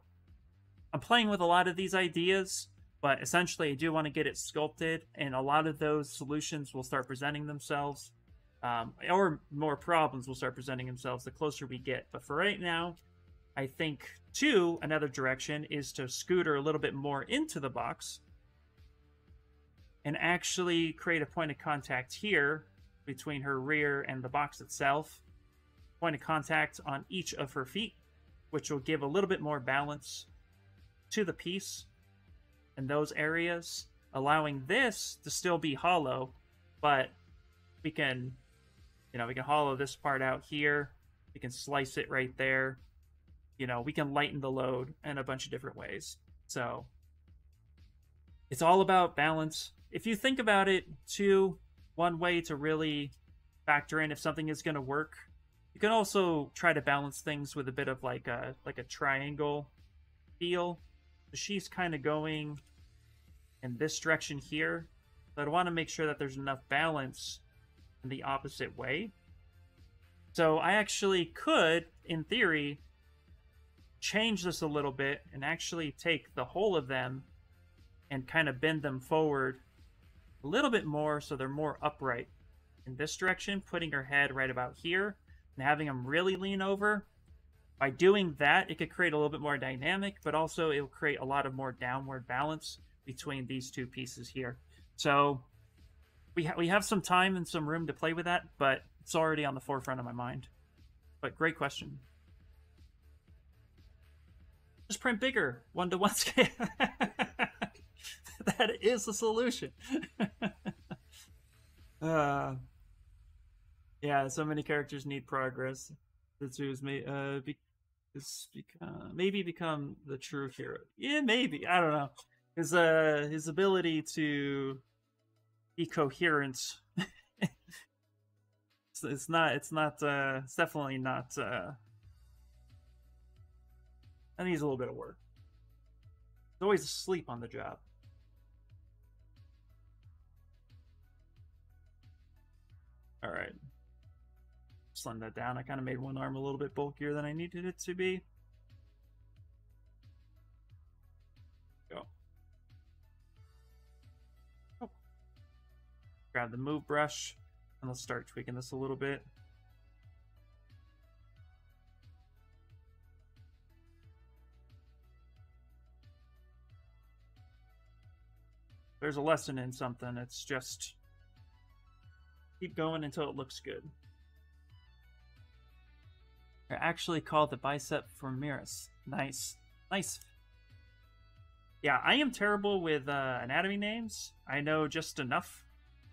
I'm playing with a lot of these ideas, but essentially I do want to get it sculpted, and a lot of those solutions will start presenting themselves, um, or more problems will start presenting themselves the closer we get. But for right now, I think, too, another direction is to scooter a little bit more into the box and actually create a point of contact here between her rear and the box itself. Point of contact on each of her feet, which will give a little bit more balance to the piece in those areas, allowing this to still be hollow, but we can, you know, we can hollow this part out here. We can slice it right there. You know, we can lighten the load in a bunch of different ways. So it's all about balance. If you think about it, too, one way to really factor in if something is going to work, you can also try to balance things with a bit of like a like a triangle feel. So she's kind of going in this direction here, but I want to make sure that there's enough balance in the opposite way. So I actually could, in theory, change this a little bit and actually take the whole of them and kind of bend them forward a little bit more so they're more upright in this direction, putting her head right about here and having them really lean over. By doing that, it could create a little bit more dynamic, but also it'll create a lot of more downward balance between these two pieces here. So we, ha we have some time and some room to play with that, but it's already on the forefront of my mind. But great question. Just print bigger, one-to-one scale. That is the solution. uh, yeah, so many characters need progress. The twos may uh, be, become, maybe become the true hero. Yeah, maybe. I don't know. His uh his ability to be coherent. it's, it's not. It's not. Uh, it's definitely not. Uh, that needs a little bit of work. He's always asleep on the job. All right, slim that down. I kind of made one arm a little bit bulkier than I needed it to be. Go. Oh. Grab the move brush, and let's start tweaking this a little bit. There's a lesson in something. It's just keep going until it looks good. They're actually called the bicep femoris. Nice. Nice. Yeah, I am terrible with uh, anatomy names. I know just enough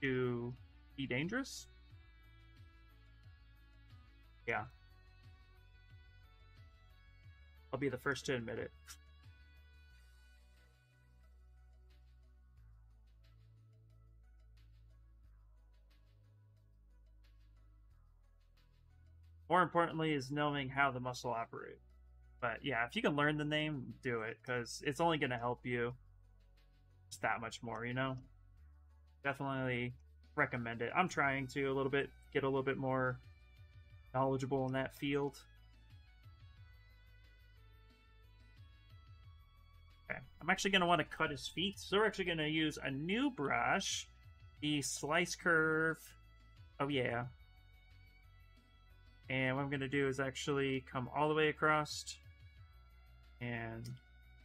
to be dangerous. Yeah. I'll be the first to admit it. More importantly is knowing how the muscle operates. But yeah, if you can learn the name, do it, because it's only going to help you just that much more, you know? Definitely recommend it. I'm trying to a little bit, get a little bit more knowledgeable in that field. Okay, I'm actually going to want to cut his feet, so we're actually going to use a new brush, the slice curve. Oh yeah. And what I'm going to do is actually come all the way across and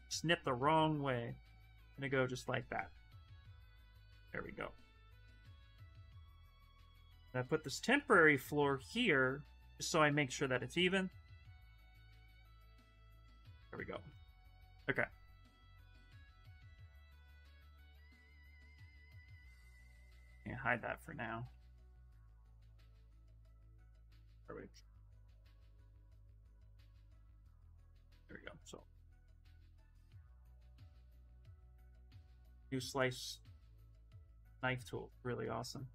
snip the wrong way. I'm going to go just like that. There we go. And I put this temporary floor here just so I make sure that it's even. There we go. Okay. And hide that for now. There we go. So, new slice knife tool. Really awesome.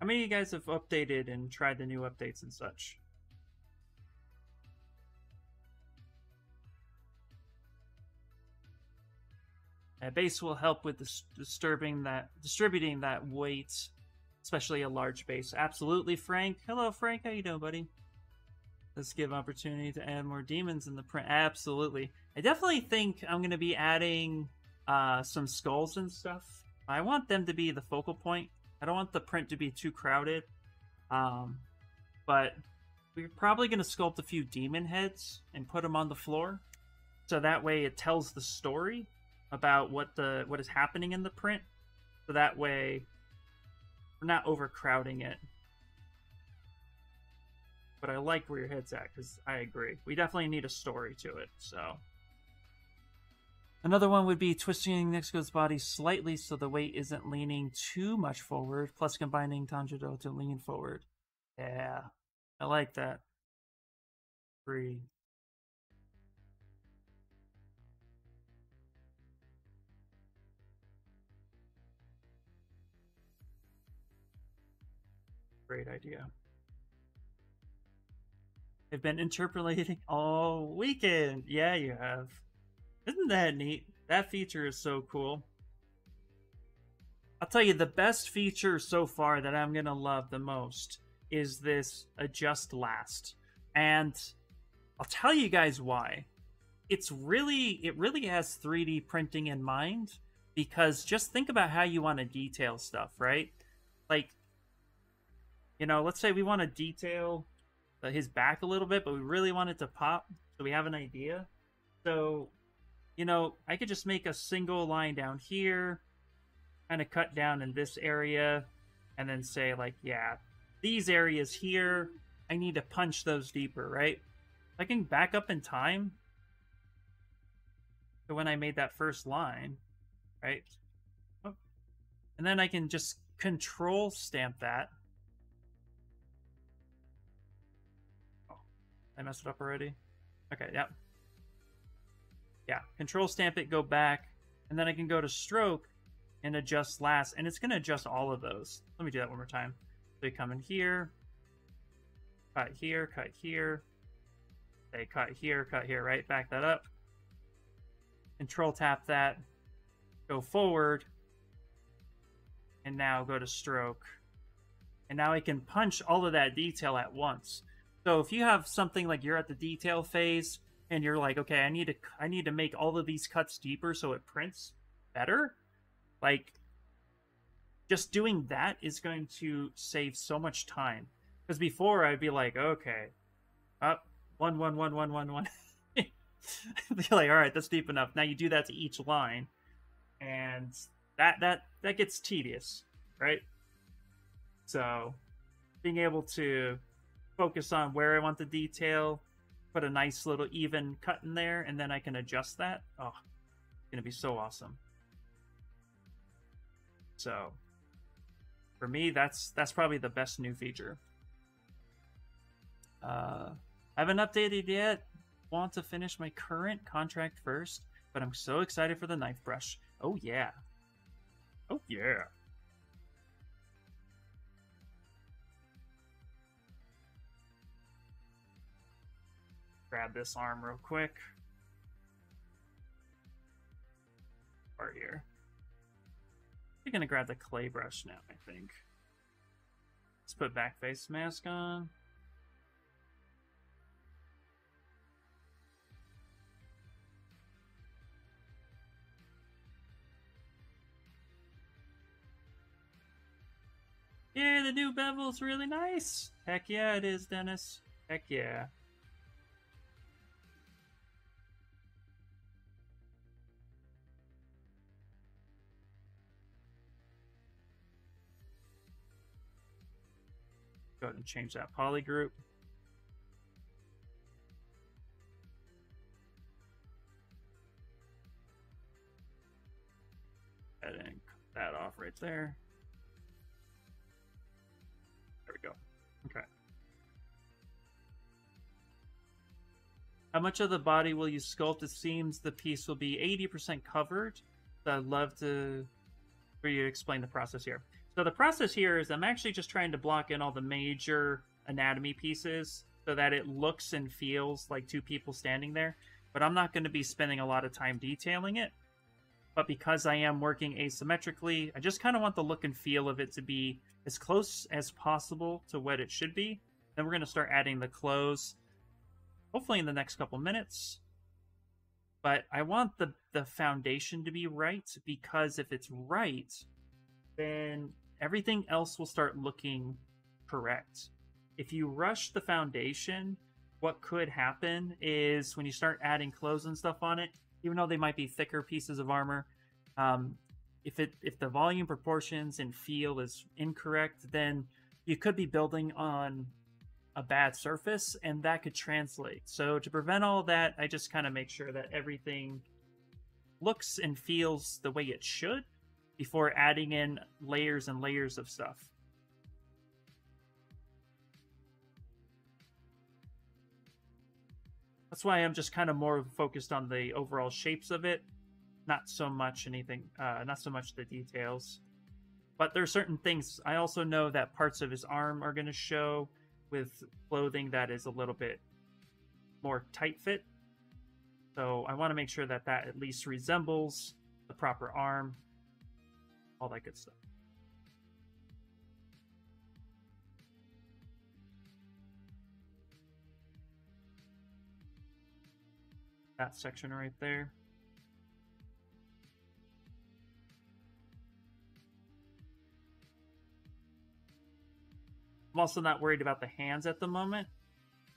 How many of you guys have updated and tried the new updates and such? Uh, base will help with dis disturbing that, distributing that weight, especially a large base. Absolutely, Frank. Hello, Frank. How you doing, buddy? Let's give opportunity to add more demons in the print. Absolutely. I definitely think I'm going to be adding uh, some skulls and stuff. I want them to be the focal point. I don't want the print to be too crowded. Um, but we're probably going to sculpt a few demon heads and put them on the floor. So that way it tells the story about what the what is happening in the print, so that way we're not overcrowding it. But I like where your head's at, because I agree. We definitely need a story to it, so. Another one would be twisting Nezuko's body slightly so the weight isn't leaning too much forward, plus combining Tanjiro to lean forward. Yeah, I like that. Three. Great idea. I've been interpolating all weekend. Yeah, you have. Isn't that neat? That feature is so cool. I'll tell you, the best feature so far that I'm going to love the most is this adjust last. And I'll tell you guys why. It's really, it really has three D printing in mind, because just think about how you want to detail stuff, right? Like, you know, let's say we want to detail his back a little bit, but we really want it to pop, so we have an idea. So, you know, I could just make a single line down here, kind of cut down in this area, and then say, like, yeah, these areas here, I need to punch those deeper, right? I can back up in time to when I made that first line, right? Oh. And then I can just control stamp that. I messed it up already. Okay, yeah. Yeah, control stamp it, go back, and then I can go to stroke and adjust last, and it's going to adjust all of those. Let me do that one more time. They come in here, cut here, cut here, they cut here, cut here, right? Back that up. Control tap that, go forward, and now go to stroke. And now I can punch all of that detail at once. So if you have something like you're at the detail phase and you're like, okay, I need to I need to make all of these cuts deeper so it prints better, like just doing that is going to save so much time. Because before I'd be like, okay, up one one one one one one. I'd be like, all right, that's deep enough. Now you do that to each line, and that that that gets tedious, right? So being able to focus on where I want the detail, put a nice little even cut in there, and then I can adjust that. Oh, it's going to be so awesome. So for me, that's that's probably the best new feature. Uh, I haven't updated yet. Want to finish my current contract first, but I'm so excited for the knife brush. Oh, yeah. Oh, yeah. Grab this arm real quick. Part here. We're gonna grab the clay brush now, I think. Let's put back face mask on. Yeah, the new bevel's really nice. Heck yeah, it is, Dennis. Heck yeah. Go ahead and change that poly group. And then cut that off right there. There we go. Okay. How much of the body will you sculpt? It seems the piece will be eighty percent covered. So I'd love to for you to explain the process here. So the process here is I'm actually just trying to block in all the major anatomy pieces so that it looks and feels like two people standing there. But I'm not going to be spending a lot of time detailing it. But because I am working asymmetrically, I just kind of want the look and feel of it to be as close as possible to what it should be. Then we're going to start adding the clothes, hopefully in the next couple minutes. But I want the, the foundation to be right, because if it's right, then everything else will start looking correct. If you rush the foundation, what could happen is when you start adding clothes and stuff on it, even though they might be thicker pieces of armor, um, if it if the volume, proportions, and feel is incorrect, then you could be building on a bad surface, and that could translate. So to prevent all that, I just kind of make sure that everything looks and feels the way it should before adding in layers and layers of stuff. That's why I'm just kind of more focused on the overall shapes of it, not so much anything, uh, not so much the details. But there are certain things. I also know that parts of his arm are going to show with clothing that is a little bit more tight fit. So I want to make sure that that at least resembles the proper arm, all that good stuff. That section right there. I'm also not worried about the hands at the moment.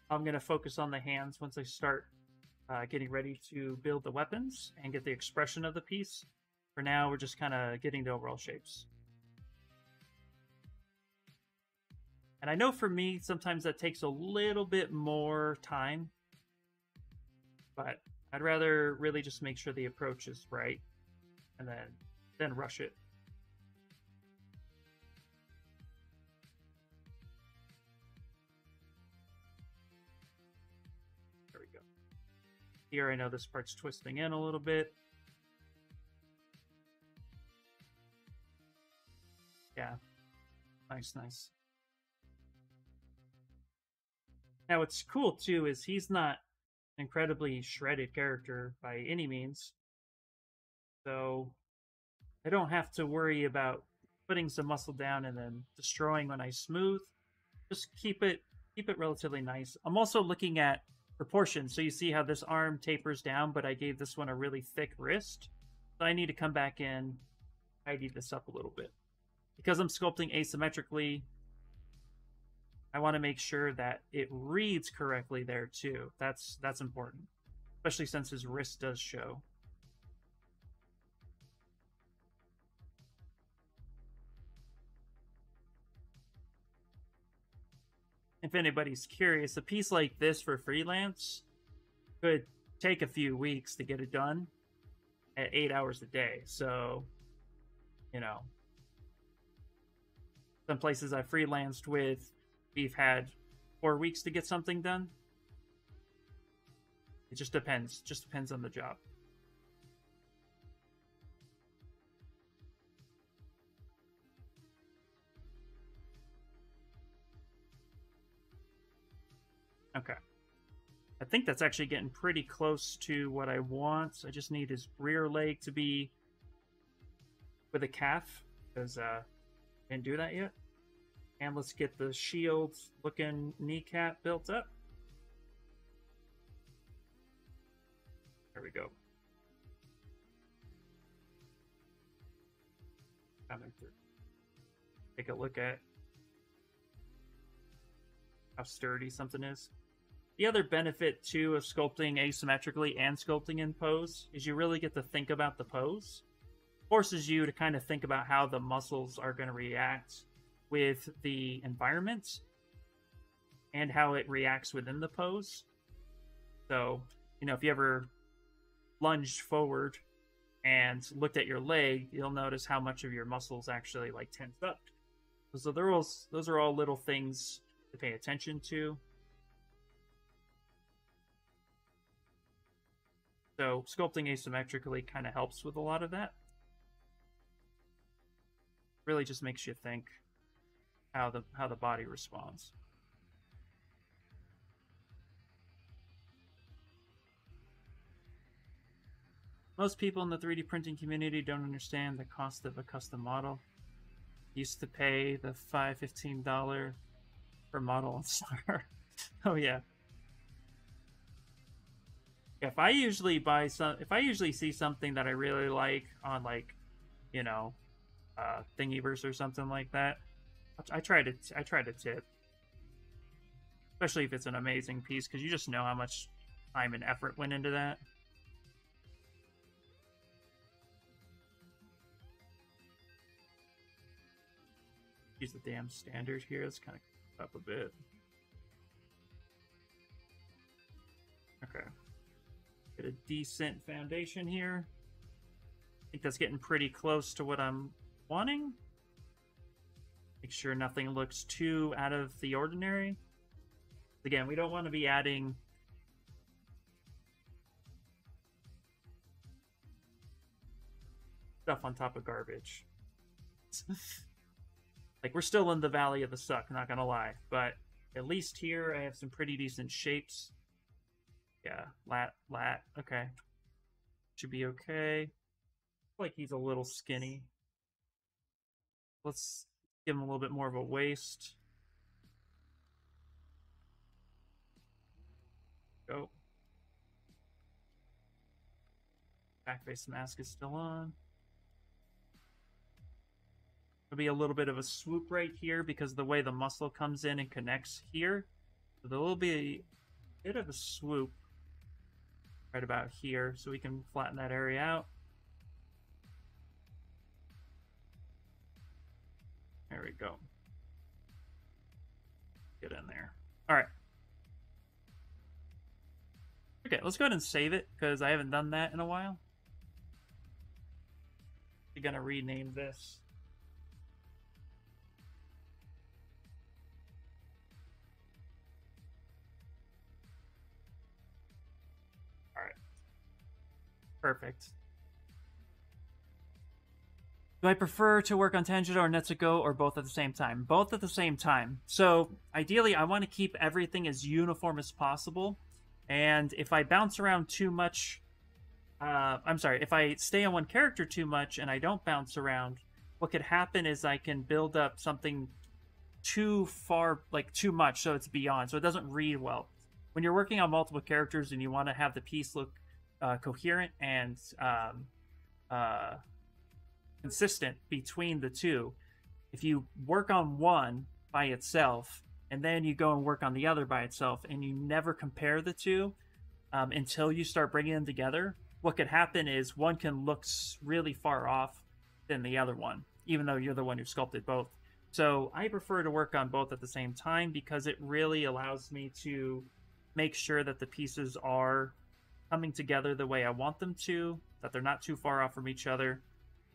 I'm going to focus on the hands once I start uh, getting ready to build the weapons and get the expression of the piece. For now, we're just kind of getting the overall shapes. And I know for me, sometimes that takes a little bit more time, but I'd rather really just make sure the approach is right and then then rush it. There we go. Here I know this part's twisting in a little bit. Yeah. Nice, nice. Now what's cool too is he's not an incredibly shredded character by any means, so I don't have to worry about putting some muscle down and then destroying when I smooth. Just keep it keep it relatively nice. I'm also looking at proportions, so you see how this arm tapers down, but I gave this one a really thick wrist, so I need to come back in, tidy this up a little bit. Because I'm sculpting asymmetrically, I want to make sure that it reads correctly there too. That's that's important, especially since his wrist does show. If anybody's curious, a piece like this for freelance could take a few weeks to get it done at eight hours a day. So, you know, some places I freelanced with, we've had four weeks to get something done. It just depends. Just depends on the job. Okay. I think that's actually getting pretty close to what I want. I just need his rear leg to be with a calf, because uh, I didn't do that yet. And let's get the shield's looking kneecap built up. There we go. Coming through. Take a look at how sturdy something is. The other benefit, too, of sculpting asymmetrically and sculpting in pose is you really get to think about the pose. It forces you to kind of think about how the muscles are going to react with the environment and how it reacts within the pose. So, you know, if you ever lunged forward and looked at your leg, you'll notice how much of your muscles actually like tense up. So those those are all little things to pay attention to. So sculpting asymmetrically kind of helps with a lot of that. really just makes you think how the how the body responds. Most people in the three D printing community don't understand the cost of a custom model. Used to pay the five dollars, fifteen dollars per model on Star. Oh yeah. If I usually buy some, if I usually see something that I really like on like, you know, uh, Thingiverse or something like that, I try to I try to tip, especially if it's an amazing piece, because you just know how much time and effort went into that. Use the damn standard here. Let's kind of up a bit. Okay. Get a decent foundation here. I think that's getting pretty close to what I'm wanting. Make sure nothing looks too out of the ordinary. Again, we don't want to be adding... stuff on top of garbage. Like, we're still in the valley of the suck, not gonna lie, but at least here I have some pretty decent shapes. Yeah, lat, lat, okay. Should be okay. Like, he's a little skinny. Let's give him a little bit more of a waist. Go. Back face mask is still on. There'll be a little bit of a swoop right here because the way the muscle comes in and connects here. So there will be a bit of a swoop right about here, so we can flatten that area out. There we go. Get in there. All right. Okay, let's go ahead and save it because I haven't done that in a while. We're gonna rename this. Perfect. Do I prefer to work on Tanjiro or Nezuko or both at the same time? Both at the same time. So ideally, I want to keep everything as uniform as possible. And if I bounce around too much, uh, I'm sorry, if I stay on one character too much and I don't bounce around, what could happen is I can build up something too far, like too much, so it's beyond. So it doesn't read well. When you're working on multiple characters and you want to have the piece look Uh, coherent and um, uh, consistent between the two. If you work on one by itself and then you go and work on the other by itself and you never compare the two um, until you start bringing them together, what could happen is one can look really far off than the other one, even though you're the one who sculpted both. So I prefer to work on both at the same time because it really allows me to make sure that the pieces are coming together the way I want them to, that they're not too far off from each other.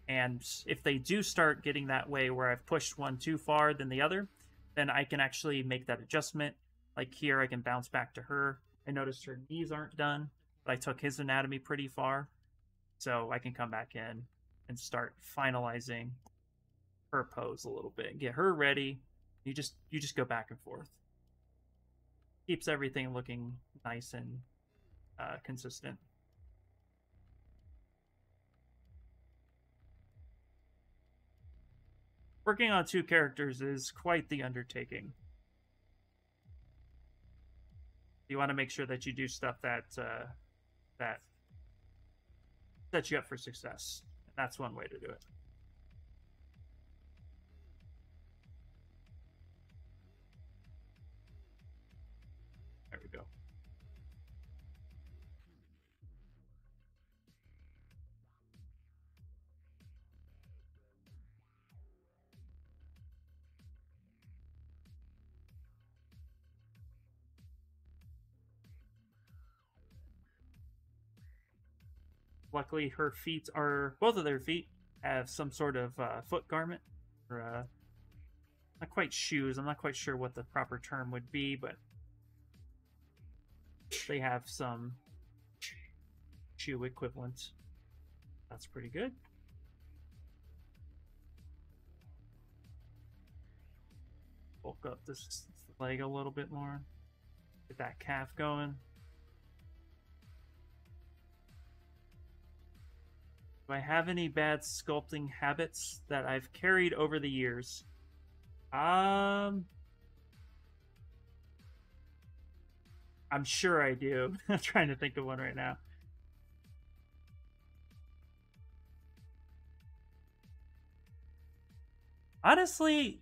And if they do start getting that way where I've pushed one too far than the other, then I can actually make that adjustment. Like here, I can bounce back to her. I noticed her knees aren't done, but I took his anatomy pretty far. So I can come back in and start finalizing her pose a little bit. Get her ready. You just you just go back and forth. Keeps everything looking nice and Uh, consistent. Working on two characters is quite the undertaking. You want to make sure that you do stuff that uh, that sets you up for success. That's one way to do it. There we go. Luckily, her feet are, both of their feet have some sort of uh, foot garment, or uh, not quite shoes. I'm not quite sure what the proper term would be, but they have some shoe equivalents. That's pretty good. bulk up this leg a little bit more. Get that calf going. Do I have any bad sculpting habits that I've carried over the years? Um... I'm sure I do. I'm trying to think of one right now. Honestly,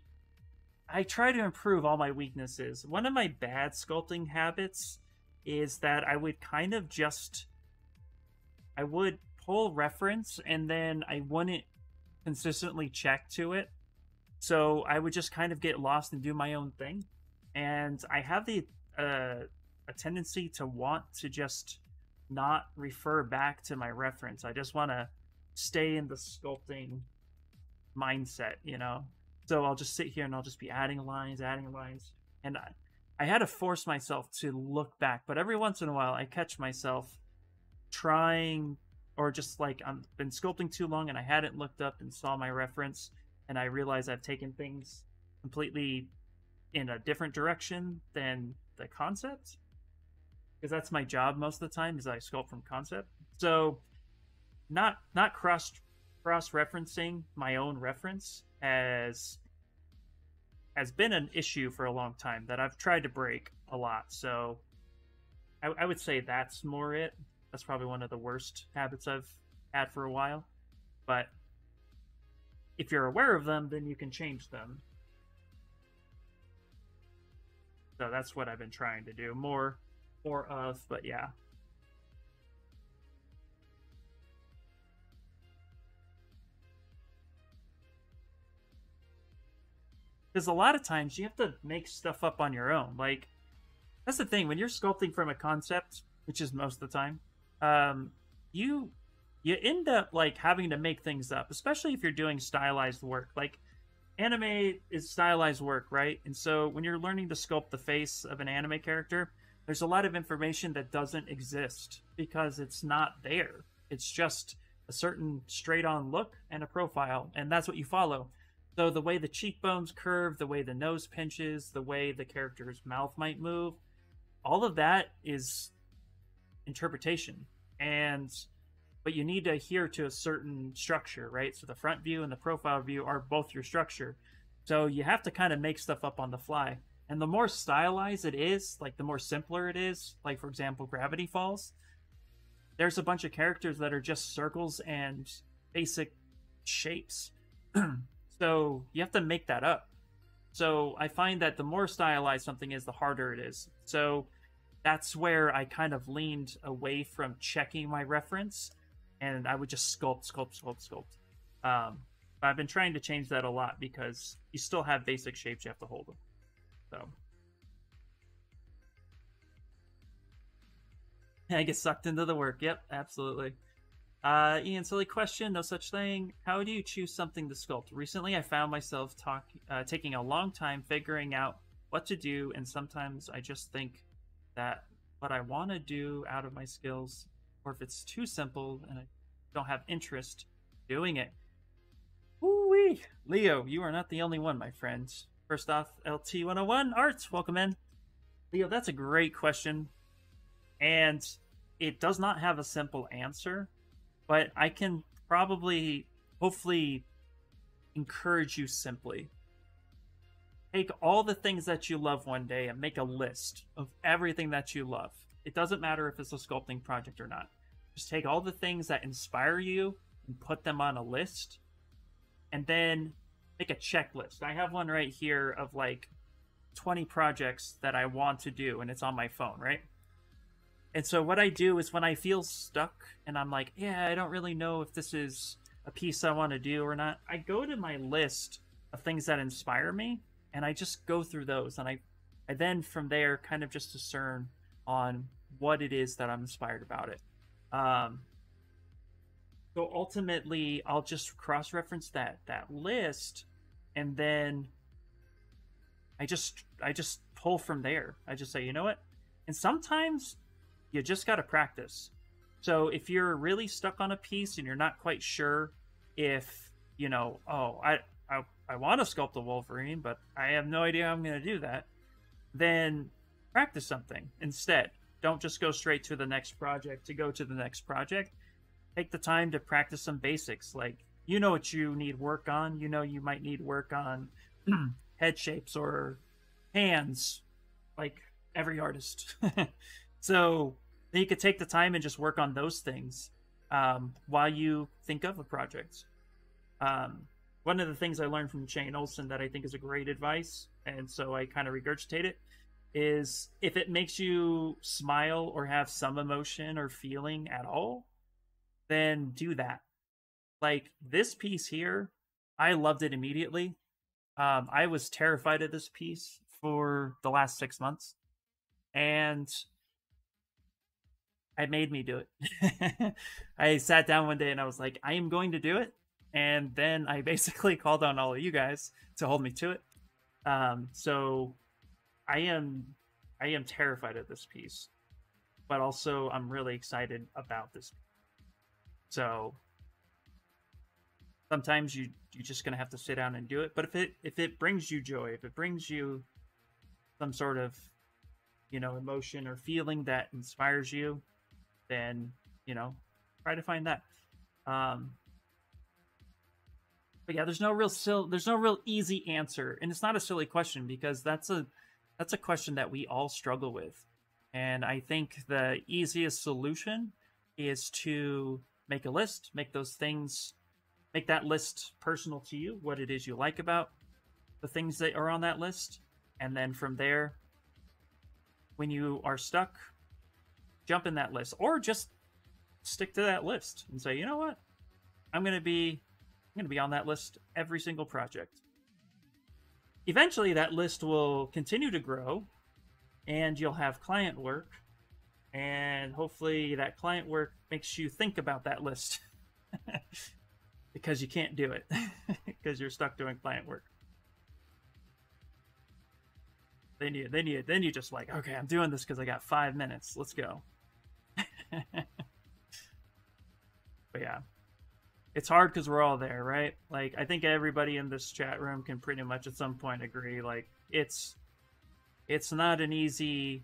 I try to improve all my weaknesses. One of my bad sculpting habits is that I would kind of just... I would pull reference and then I wouldn't consistently check to it. So I would just kind of get lost and do my own thing. And I have the... Uh, a tendency to want to just not refer back to my reference. I just want to stay in the sculpting mindset, you know? So I'll just sit here and I'll just be adding lines, adding lines. And I, I had to force myself to look back, but every once in a while I catch myself trying, or just like I've been sculpting too long and I hadn't looked up and saw my reference, and I realize I've taken things completely in a different direction than the concept. Because that's my job most of the time, is I sculpt from concept. So not not cross cross referencing my own reference has has been an issue for a long time that I've tried to break a lot. So I, I would say that's more it. That's probably one of the worst habits I've had for a while. But if you're aware of them, then you can change them. So that's what I've been trying to do more. Or of, but yeah. Because a lot of times you have to make stuff up on your own. Like, that's the thing. When you're sculpting from a concept, which is most of the time, um, you you end up, like, having to make things up. Especially if you're doing stylized work. Like, anime is stylized work, right? And so when you're learning to sculpt the face of an anime character, there's a lot of information that doesn't exist because it's not there. It's just a certain straight-on look and a profile, and that's what you follow. So the way the cheekbones curve, the way the nose pinches, the way the character's mouth might move, all of that is interpretation. And but you need to adhere to a certain structure, right? So the front view and the profile view are both your structure. So you have to kind of make stuff up on the fly. And the more stylized it is, like the more simpler it is, like for example, Gravity Falls, there's a bunch of characters that are just circles and basic shapes. So you have to make that up. So I find that the more stylized something is, the harder it is. So that's where I kind of leaned away from checking my reference, and I would just sculpt, sculpt, sculpt, sculpt. Um, I've been trying to change that a lot because you still have basic shapes you have to hold them. So I get sucked into the work. Yep, absolutely. Uh, Ian, silly question. No such thing. How do you choose something to sculpt? Recently, I found myself talk, uh, taking a long time figuring out what to do, and sometimes I just think that what I want to do out of my skills, or if it's too simple and I don't have interest doing it. Woo-wee! Leo, you are not the only one, my friends. First off, L T one oh one Arts, welcome in. Leo, that's a great question. And it does not have a simple answer, but I can probably, hopefully, encourage you simply. Take all the things that you love one day and make a list of everything that you love. It doesn't matter if it's a sculpting project or not. Just take all the things that inspire you and put them on a list. And then make a checklist. I have one right here of like twenty projects that I want to do, and it's on my phone, right? And so what I do is when I feel stuck and I'm like, yeah, I don't really know if this is a piece I want to do or not, I go to my list of things that inspire me, and I just go through those. And I, I then from there kind of just discern on what it is that I'm inspired about it. Um, so ultimately, I'll just cross-reference that that list. And then I just I just pull from there. I just say, you know what? And sometimes you just got to practice. So if you're really stuck on a piece and you're not quite sure if, you know, oh, I, I I want to sculpt a Wolverine, but I have no idea how I'm going to do that, then practice something instead. Don't just go straight to the next project to go to the next project. Take the time to practice some basics. Like, you know what you need work on. You know you might need work on head shapes or hands, like every artist. So then you could take the time and just work on those things um, while you think of a project. Um, one of the things I learned from Shane Olson that I think is a great advice, and so I kind of regurgitate it, is if it makes you smile or have some emotion or feeling at all, then do that. Like this piece here, I loved it immediately. Um, I was terrified of this piece for the last six months, and it made me do it. I sat down one day and I was like, I am going to do it. And then I basically called on all of you guys to hold me to it. Um, so I am, I am terrified of this piece, but also I'm really excited about this piece. So sometimes you, you're just going to have to sit down and do it. But if it, if it brings you joy, if it brings you some sort of, you know, emotion or feeling that inspires you, then, you know, try to find that. Um, But yeah, there's no real sil there's no real easy answer, and it's not a silly question, because that's a that's a question that we all struggle with. And I think the easiest solution is to make a list, make those things, make that list personal to you, what it is you like about the things that are on that list, and then from there, when you are stuck, jump in that list, or just stick to that list and say, you know what, I'm going to be going to be on that list every single project. Eventually that list will continue to grow, and you'll have client work, and hopefully that client work makes you think about that list because you can't do it because you're stuck doing client work. Then you then you then you just like, okay, I'm doing this because I got five minutes. Let's go. But yeah. It's hard because we're all there, right? Like, I think everybody in this chat room can pretty much at some point agree. Like, it's it's not an easy,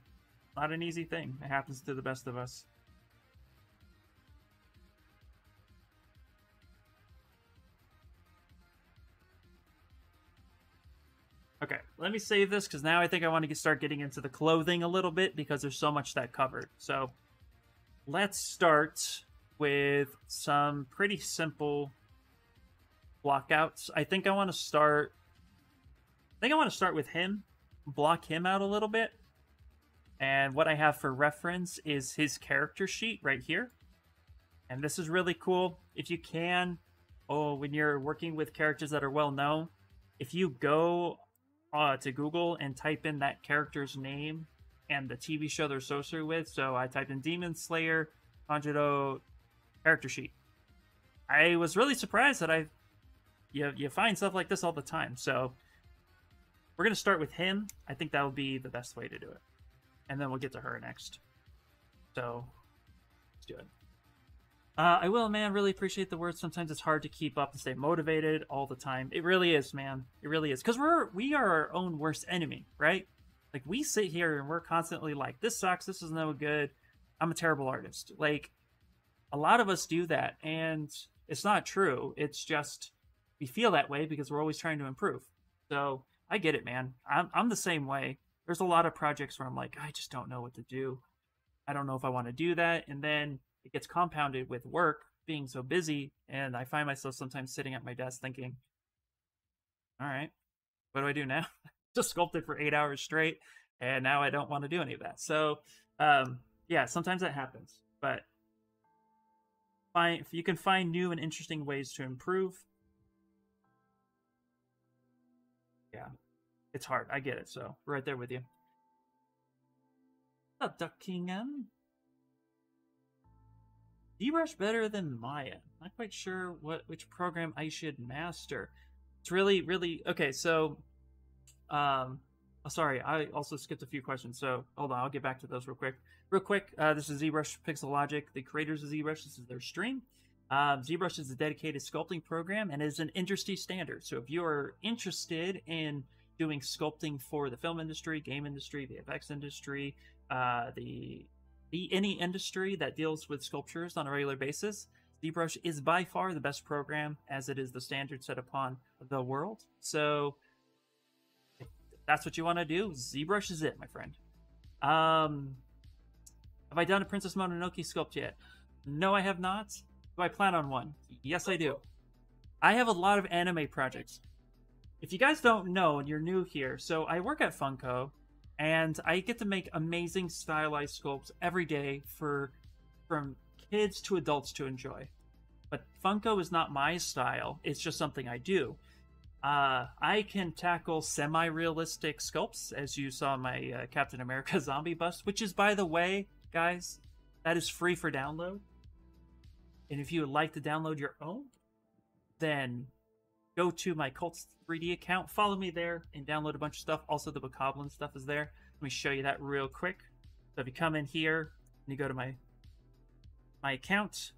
not an easy thing. It happens to the best of us. Okay, let me save this because now I think I want to get, start getting into the clothing a little bit, because there's so much that covered. So let's start with some pretty simple blockouts. I think I want to start. I think I want to start with him, block him out a little bit. And what I have for reference is his character sheet right here. And this is really cool. If you can, oh, when you're working with characters that are well known, if you go uh, to Google and type in that character's name and the T V show they're associated with. So I typed in Demon Slayer, Tanjiro character sheet. I was really surprised that I you, you find stuff like this all the time. So we're going to start with him. I think that will be the best way to do it. And then we'll get to her next. So let's do it. Uh, I will, man. Really appreciate the words. Sometimes it's hard to keep up and stay motivated all the time. It really is, man. It really is. Because we're, we are our own worst enemy, right? Like, we sit here and we're constantly like, this sucks. This is no good. I'm a terrible artist. Like, a lot of us do that, and it's not true. It's just we feel that way because we're always trying to improve. So I get it, man. I'm, I'm the same way. There's a lot of projects where I'm like, I just don't know what to do. I don't know if I want to do that. And then it gets compounded with work being so busy, and I find myself sometimes sitting at my desk thinking, all right, what do I do now? Just sculpted for eight hours straight, and now I don't want to do any of that. So um, yeah, sometimes that happens, but find, you can find new and interesting ways to improve. Yeah, it's hard. I get it. So we're right there with you. What's up, Duck Kingham? ZBrush better than Maya. Not quite sure what which program I should master. It's really, really okay. So, um. Oh, sorry, I also skipped a few questions, so hold on, I'll get back to those real quick. Real quick, uh, this is ZBrush Pixologic, the creators of ZBrush. This is their stream. Um, ZBrush is a dedicated sculpting program and is an industry standard. So if you are interested in doing sculpting for the film industry, game industry, the F X industry, uh, the, the any industry that deals with sculptures on a regular basis, ZBrush is by far the best program, as it is the standard set upon the world. So if that's what you want to do, ZBrush is it, my friend. Um, have I done a Princess Mononoke sculpt yet? No, I have not. Do I plan on one? Yes, I do. I have a lot of anime projects. If you guys don't know and you're new here, so I work at Funko, and I get to make amazing stylized sculpts every day for from kids to adults to enjoy. But Funko is not my style. It's just something I do. Uh, I can tackle semi-realistic sculpts, as you saw in my uh, Captain America zombie bust, which is, by the way, guys, that is free for download. And if you would like to download your own, then go to my Cults three D account, follow me there, and download a bunch of stuff. Also, the Bokoblin stuff is there. Let me show you that real quick. So if you come in here, and you go to my, my account,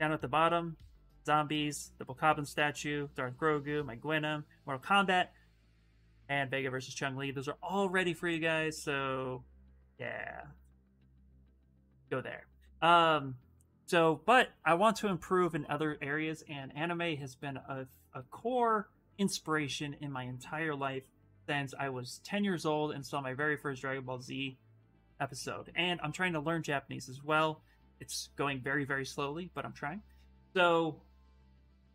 down at the bottom, zombies, the Bokoblin statue, Darth Grogu, my Gwenum, Mortal Kombat, and Vega versus Chun-Li. Those are all ready for you guys, so yeah. Go there. Um... So, but I want to improve in other areas, and anime has been a, a core inspiration in my entire life since I was ten years old and saw my very first Dragon Ball Z episode. And I'm trying to learn Japanese as well. It's going very, very slowly, but I'm trying. So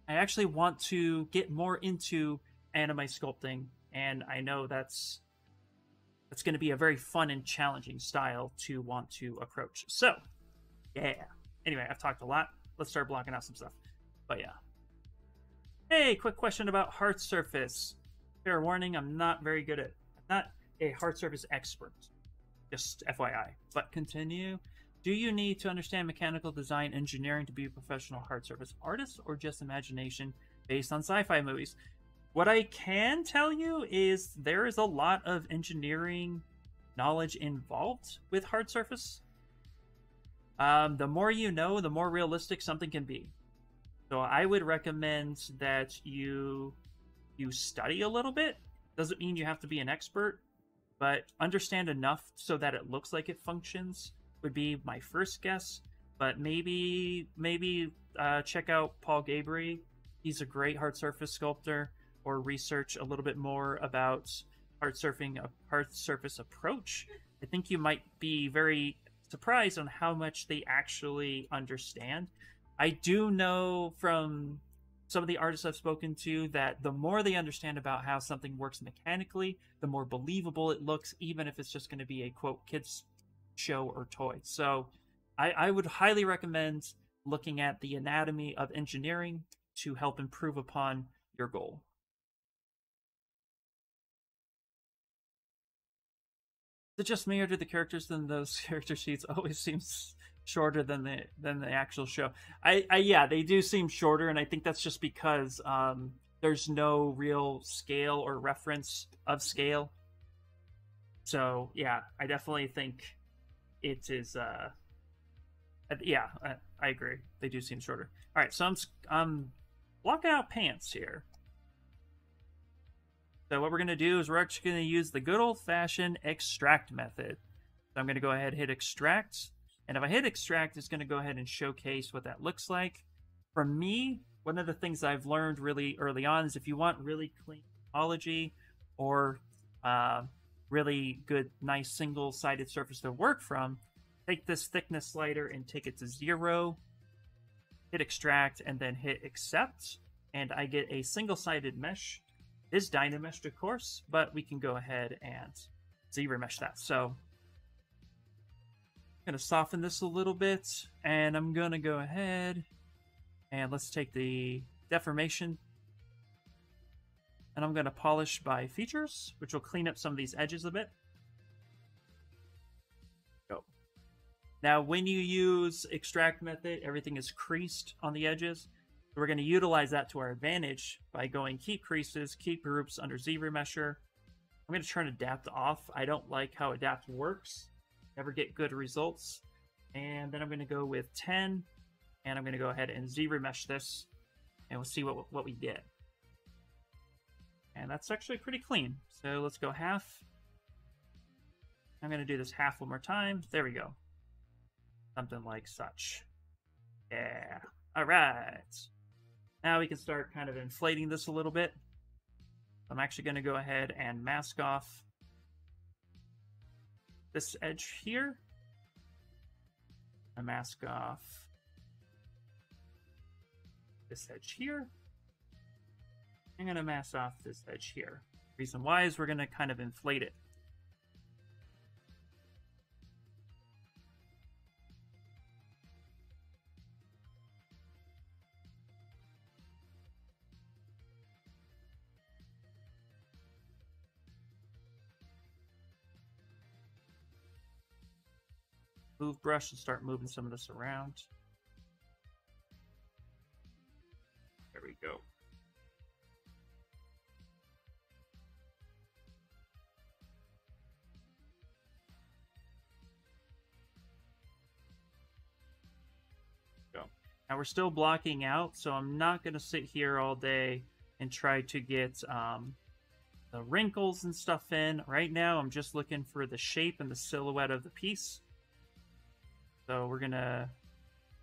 I actually want to get more into anime sculpting, and I know that's, that's going to be a very fun and challenging style to want to approach. So, yeah. Anyway, I've talked a lot. Let's start blocking out some stuff. But yeah. Hey, quick question about hard surface. Fair warning, I'm not very good at... I'm not a hard surface expert. Just F Y I. But continue. Do you need to understand mechanical design engineering to be a professional hard surface artist, or just imagination based on sci-fi movies? What I can tell you is there is a lot of engineering knowledge involved with hard surface. Um, the more you know, the more realistic something can be. So I would recommend that you you study a little bit. Doesn't mean you have to be an expert, but understand enough so that it looks like it functions would be my first guess. But maybe maybe uh, check out Paul Gabri. He's a great hard surface sculptor. Or research a little bit more about hard surfing, a hard surface approach. I think you might be very surprised on how much they actually understand. I do know from some of the artists I've spoken to that the more they understand about how something works mechanically, the more believable it looks, even if it's just going to be a quote kids show or toy. So I, I would highly recommend looking at the anatomy of engineering to help improve upon your goal. Is it just me, or do the characters in those character sheets always seem shorter than the than the actual show? I, I yeah, they do seem shorter, and I think that's just because um, there's no real scale or reference of scale. So yeah, I definitely think it is. Uh, yeah, I, I agree. They do seem shorter. All right, so I'm I'm blocking out pants here. So what we're going to do is we're actually going to use the good old-fashioned extract method. So I'm going to go ahead and hit extract. And if I hit extract, it's going to go ahead and showcase what that looks like. For me, one of the things I've learned really early on is if you want really clean topology or uh, really good, nice single-sided surface to work from, take this thickness slider and take it to zero, hit extract, and then hit accept. And I get a single-sided mesh. Is dynameshed, of course, but we can go ahead and zebra mesh that. So I'm going to soften this a little bit, and I'm going to go ahead and let's take the deformation, and I'm going to polish by features, which will clean up some of these edges a bit. Go. Now, when you use extract method, everything is creased on the edges. We're going to utilize that to our advantage by going keep creases, keep groups under zebra mesher. I'm going to turn adapt off. I don't like how adapt works. Never get good results. And then I'm going to go with ten. and I'm going to go ahead and ZBrush this, and we'll see what, what we get. And that's actually pretty clean. So let's go half. I'm going to do this half one more time. There we go. Something like such. Yeah. All right. Now we can start kind of inflating this a little bit. I'm actually going to go ahead and mask off this edge here. I mask off this edge here. I'm going to mask off this edge here. Reason why is we're going to kind of inflate it. Move brush and start moving some of this around. There we go. Go. Now we're still blocking out, so I'm not going to sit here all day and try to get um, the wrinkles and stuff in. Right now, I'm just looking for the shape and the silhouette of the piece. So we're going to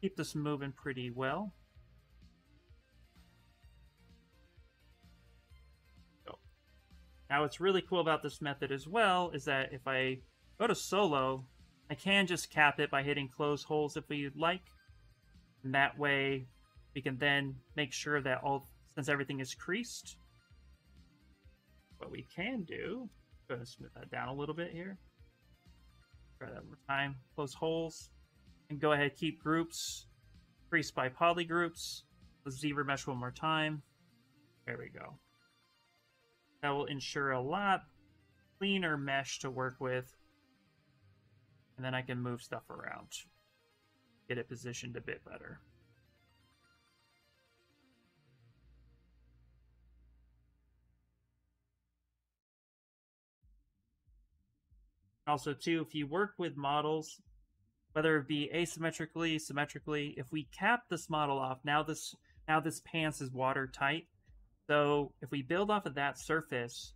keep this moving pretty well. So now what's really cool about this method as well is that if I go to solo, I can just cap it by hitting close holes if we'd like. And that way we can then make sure that all, since everything is creased, what we can do, go ahead and smooth that down a little bit here. Try that one more time. Close holes. And go ahead, keep groups, crease by poly groups. Let's ZBrush one more time. There we go. That will ensure a lot cleaner mesh to work with. And then I can move stuff around. Get it positioned a bit better. Also, too, if you work with models, whether it be asymmetrically, symmetrically, if we cap this model off, now this now this pants is watertight. So if we build off of that surface,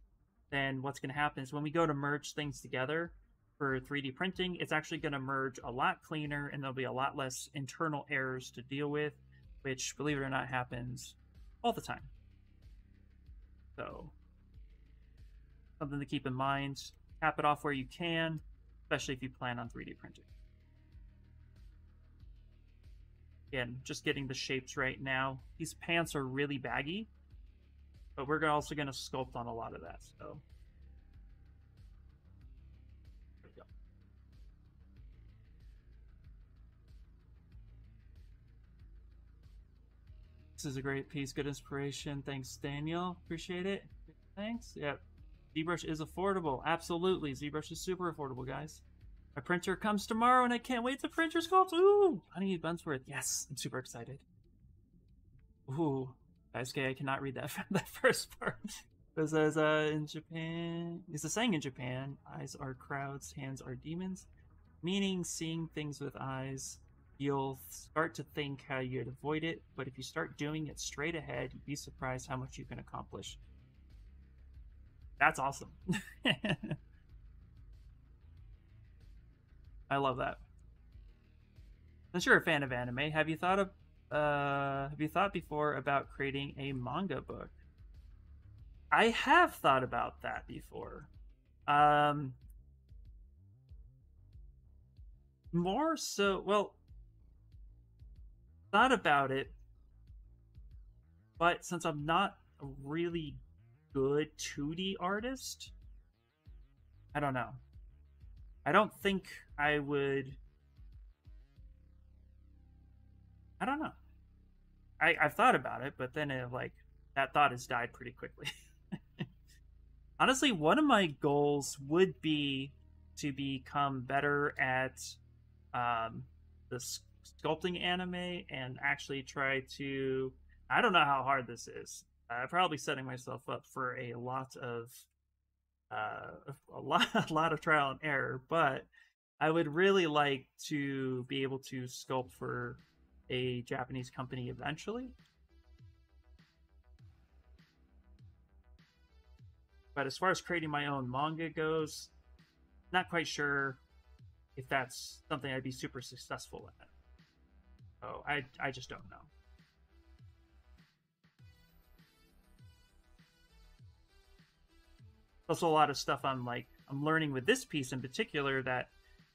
then what's going to happen is when we go to merge things together for three D printing, it's actually going to merge a lot cleaner, and there'll be a lot less internal errors to deal with, which, believe it or not, happens all the time. So something to keep in mind. Cap it off where you can, especially if you plan on three D printing. Again, just getting the shapes right now. These pants are really baggy, but we're also going to sculpt on a lot of that. So, there we go. This is a great piece, good inspiration. Thanks, Daniel. Appreciate it. Thanks. Yep. ZBrush is affordable. Absolutely. ZBrush is super affordable, guys. My printer comes tomorrow, and I can't wait to print your sculpts. Ooh, Honey Bunsworth. Yes, I'm super excited. Ooh, Daisuke, I cannot read that, that first part. It says, uh, in Japan, it's a saying in Japan, eyes are crowds, hands are demons. Meaning, seeing things with eyes, you'll start to think how you'd avoid it, but if you start doing it straight ahead, you'd be surprised how much you can accomplish. That's awesome. I love that. Since you're a fan of anime, have you thought of uh, have you thought before about creating a manga book? I have thought about that before. Um, more so, well, thought about it, but since I'm not really good two D artist, I don't know. I don't think I would. I don't know. I, I've thought about it, but then it, like, that thought has died pretty quickly. Honestly, one of my goals would be to become better at um, the sculpting anime and actually try to. I don't know how hard this is. I'm probably setting myself up for a lot of uh, a lot, a lot of trial and error, but I would really like to be able to sculpt for a Japanese company eventually. But as far as creating my own manga goes, not quite sure if that's something I'd be super successful at. So I, I just don't know. Also a lot of stuff I'm like, I'm learning with this piece in particular that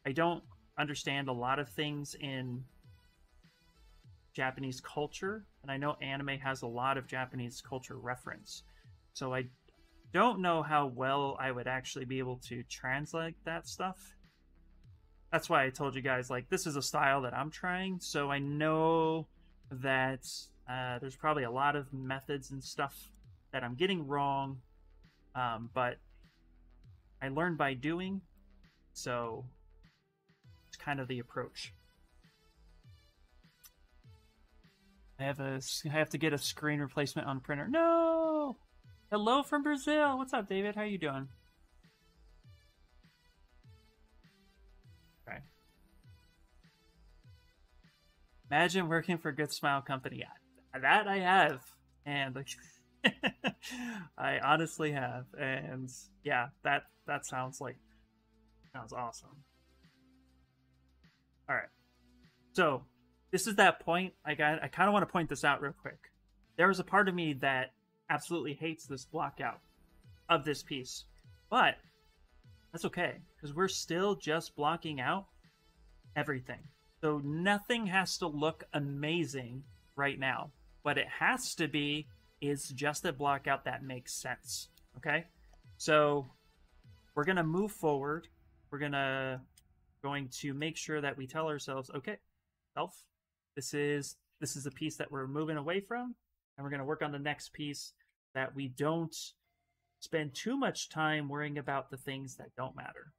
I don't understand a lot of things in Japanese culture. And I know anime has a lot of Japanese culture reference. So I don't know how well I would actually be able to translate that stuff. That's why I told you guys, like, this is a style that I'm trying. So I know that uh, there's probably a lot of methods and stuff that I'm getting wrong. Um, but I learn by doing, so it's kind of the approach. I have a, I have to get a screen replacement on printer. No! Hello from Brazil! What's up, David? How you doing? Okay. Imagine working for Good Smile Company. That I have. And, like... I honestly have, and yeah, that that sounds like sounds awesome. All right, so this is that point. I got. I kind of want to point this out real quick. There was a part of me that absolutely hates this block out of this piece, but that's okay because we're still just blocking out everything. So nothing has to look amazing right now, but it has to be. Is just a block out that makes sense. Okay, so we're gonna move forward. We're gonna going to make sure that we tell ourselves, okay, self, this is this is a piece that we're moving away from, and we're gonna work on the next piece that we don't spend too much time worrying about the things that don't matter,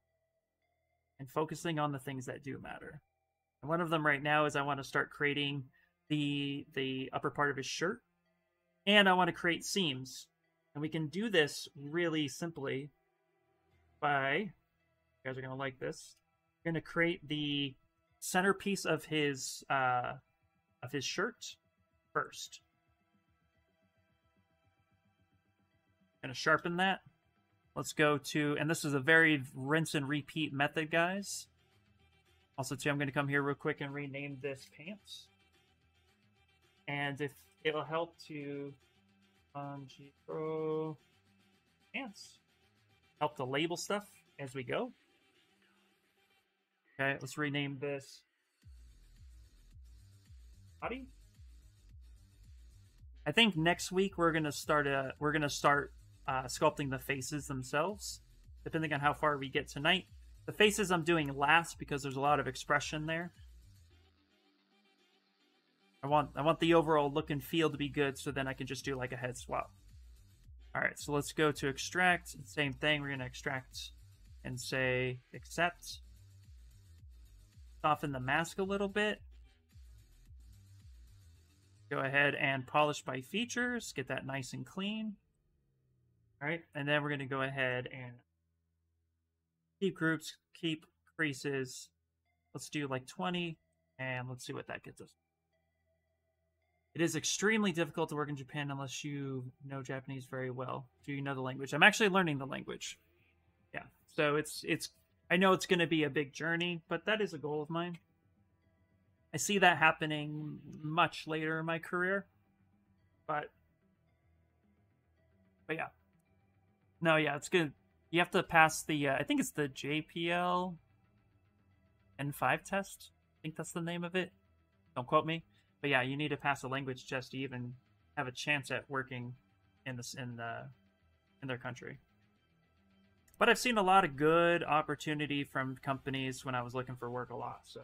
and focusing on the things that do matter. And one of them right now is I want to start creating the the upper part of his shirt. And I want to create seams. And we can do this really simply by, you guys are going to like this, we're going to create the centerpiece of his, uh, of his shirt first. Going to sharpen that. Let's go to, and this is a very rinse and repeat method, guys. Also, too, I'm going to come here real quick and rename this pants. And if it'll help to Tanjiro pants. Help to label stuff as we go. Okay, let's rename this body. I think next week we're gonna start a we're gonna start uh, sculpting the faces themselves, depending on how far we get tonight. The faces I'm doing last because there's a lot of expression there. I want I want the overall look and feel to be good, so then I can just do like a head swap. All right, so let's go to extract. Same thing. We're gonna extract and say accept. Soften the mask a little bit. Go ahead and polish by features. Get that nice and clean. All right, and then we're gonna go ahead and keep groups, keep creases. Let's do like twenty, and let's see what that gets us. It is extremely difficult to work in Japan unless you know Japanese very well. Do you know the language? I'm actually learning the language. Yeah, so it's it's. I know it's going to be a big journey, but that is a goal of mine. I see that happening much later in my career, but but yeah, no, yeah, it's good. You have to pass the. Uh, I think it's the J P L N five test. I think that's the name of it. Don't quote me. But yeah, you need to pass a language test to even have a chance at working in this in the in their country. But I've seen a lot of good opportunity from companies when I was looking for work a lot. So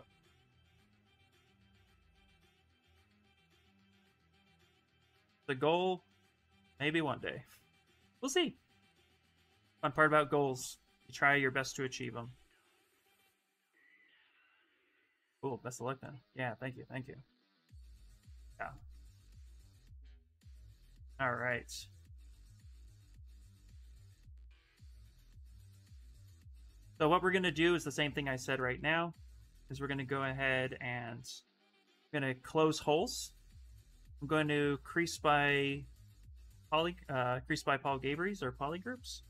the goal, maybe one day, we'll see. Fun part about goals, you try your best to achieve them. Cool, best of luck then. Yeah, thank you, thank you. Yeah. All right. So what we're going to do is the same thing I said right now, is we're going to go ahead and I'm going to close holes. I'm going to crease by poly, uh, crease by Paul Gabriels or polygroups.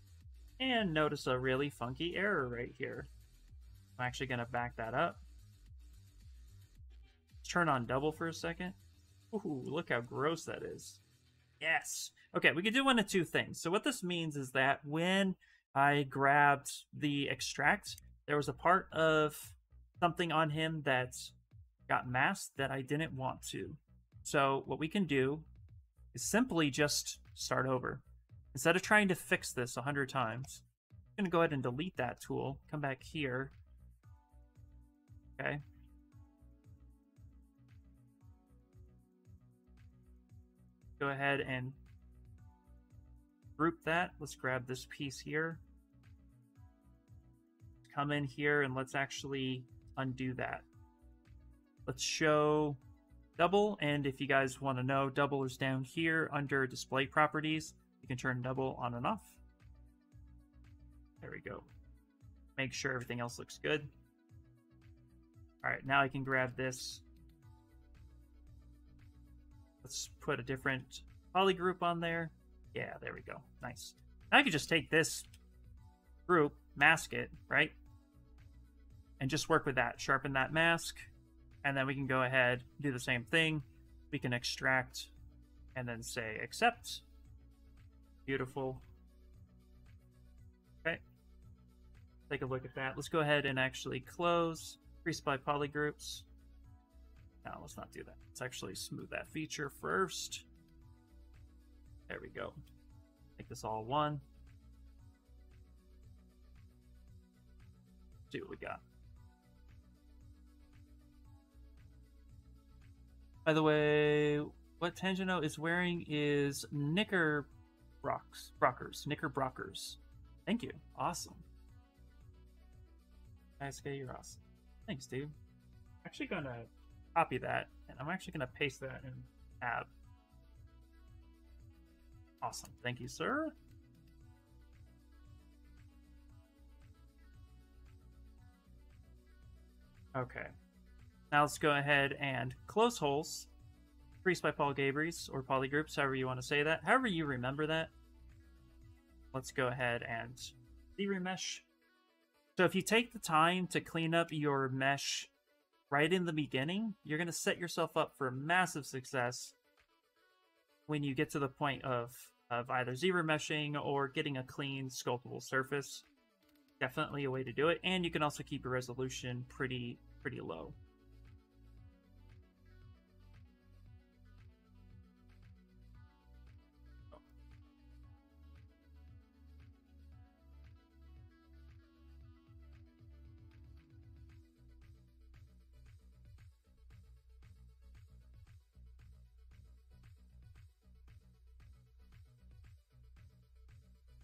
And notice a really funky error right here. I'm actually going to back that up. Let's turn on double for a second. Ooh, look how gross that is. Yes. Okay, we could do one of two things. So what this means is that when I grabbed the extract, there was a part of something on him that got masked that I didn't want to. So what we can do is simply just start over. Instead of trying to fix this a hundred times, I'm gonna go ahead and delete that tool, come back here. Okay. Go ahead and group that. Let's grab this piece here. Come in here and let's actually undo that. Let's show double. And if you guys want to know, double is down here under display properties. You can turn double on and off. There we go. Make sure everything else looks good. All right, now I can grab this. Let's put a different polygroup on there. Yeah, there we go. Nice. Now I could just take this group, mask it, right? And just work with that. Sharpen that mask. And then we can go ahead, do the same thing. We can extract and then say accept. Beautiful. Okay. Take a look at that. Let's go ahead and actually close. Crease by polygroups. No, let's not do that. Let's actually smooth that feature first. There we go. Make this all one. See what we got. By the way, what Tanjiro is wearing is knicker brocks, brockers, knicker brockers. Thank you. Awesome. S K, you're awesome. Thanks, dude. I'm actually gonna copy that, and I'm actually gonna paste that in tab. Awesome. Thank you, sir. Okay. Now let's go ahead and close holes. Crease by Paul Gabriels or polygroups, however you want to say that. However you remember that. Let's go ahead and de-remesh. So if you take the time to clean up your mesh right in the beginning, you're going to set yourself up for massive success when you get to the point of, of either zebra meshing or getting a clean sculptable surface. Definitely a way to do it. And you can also keep your resolution pretty, pretty low.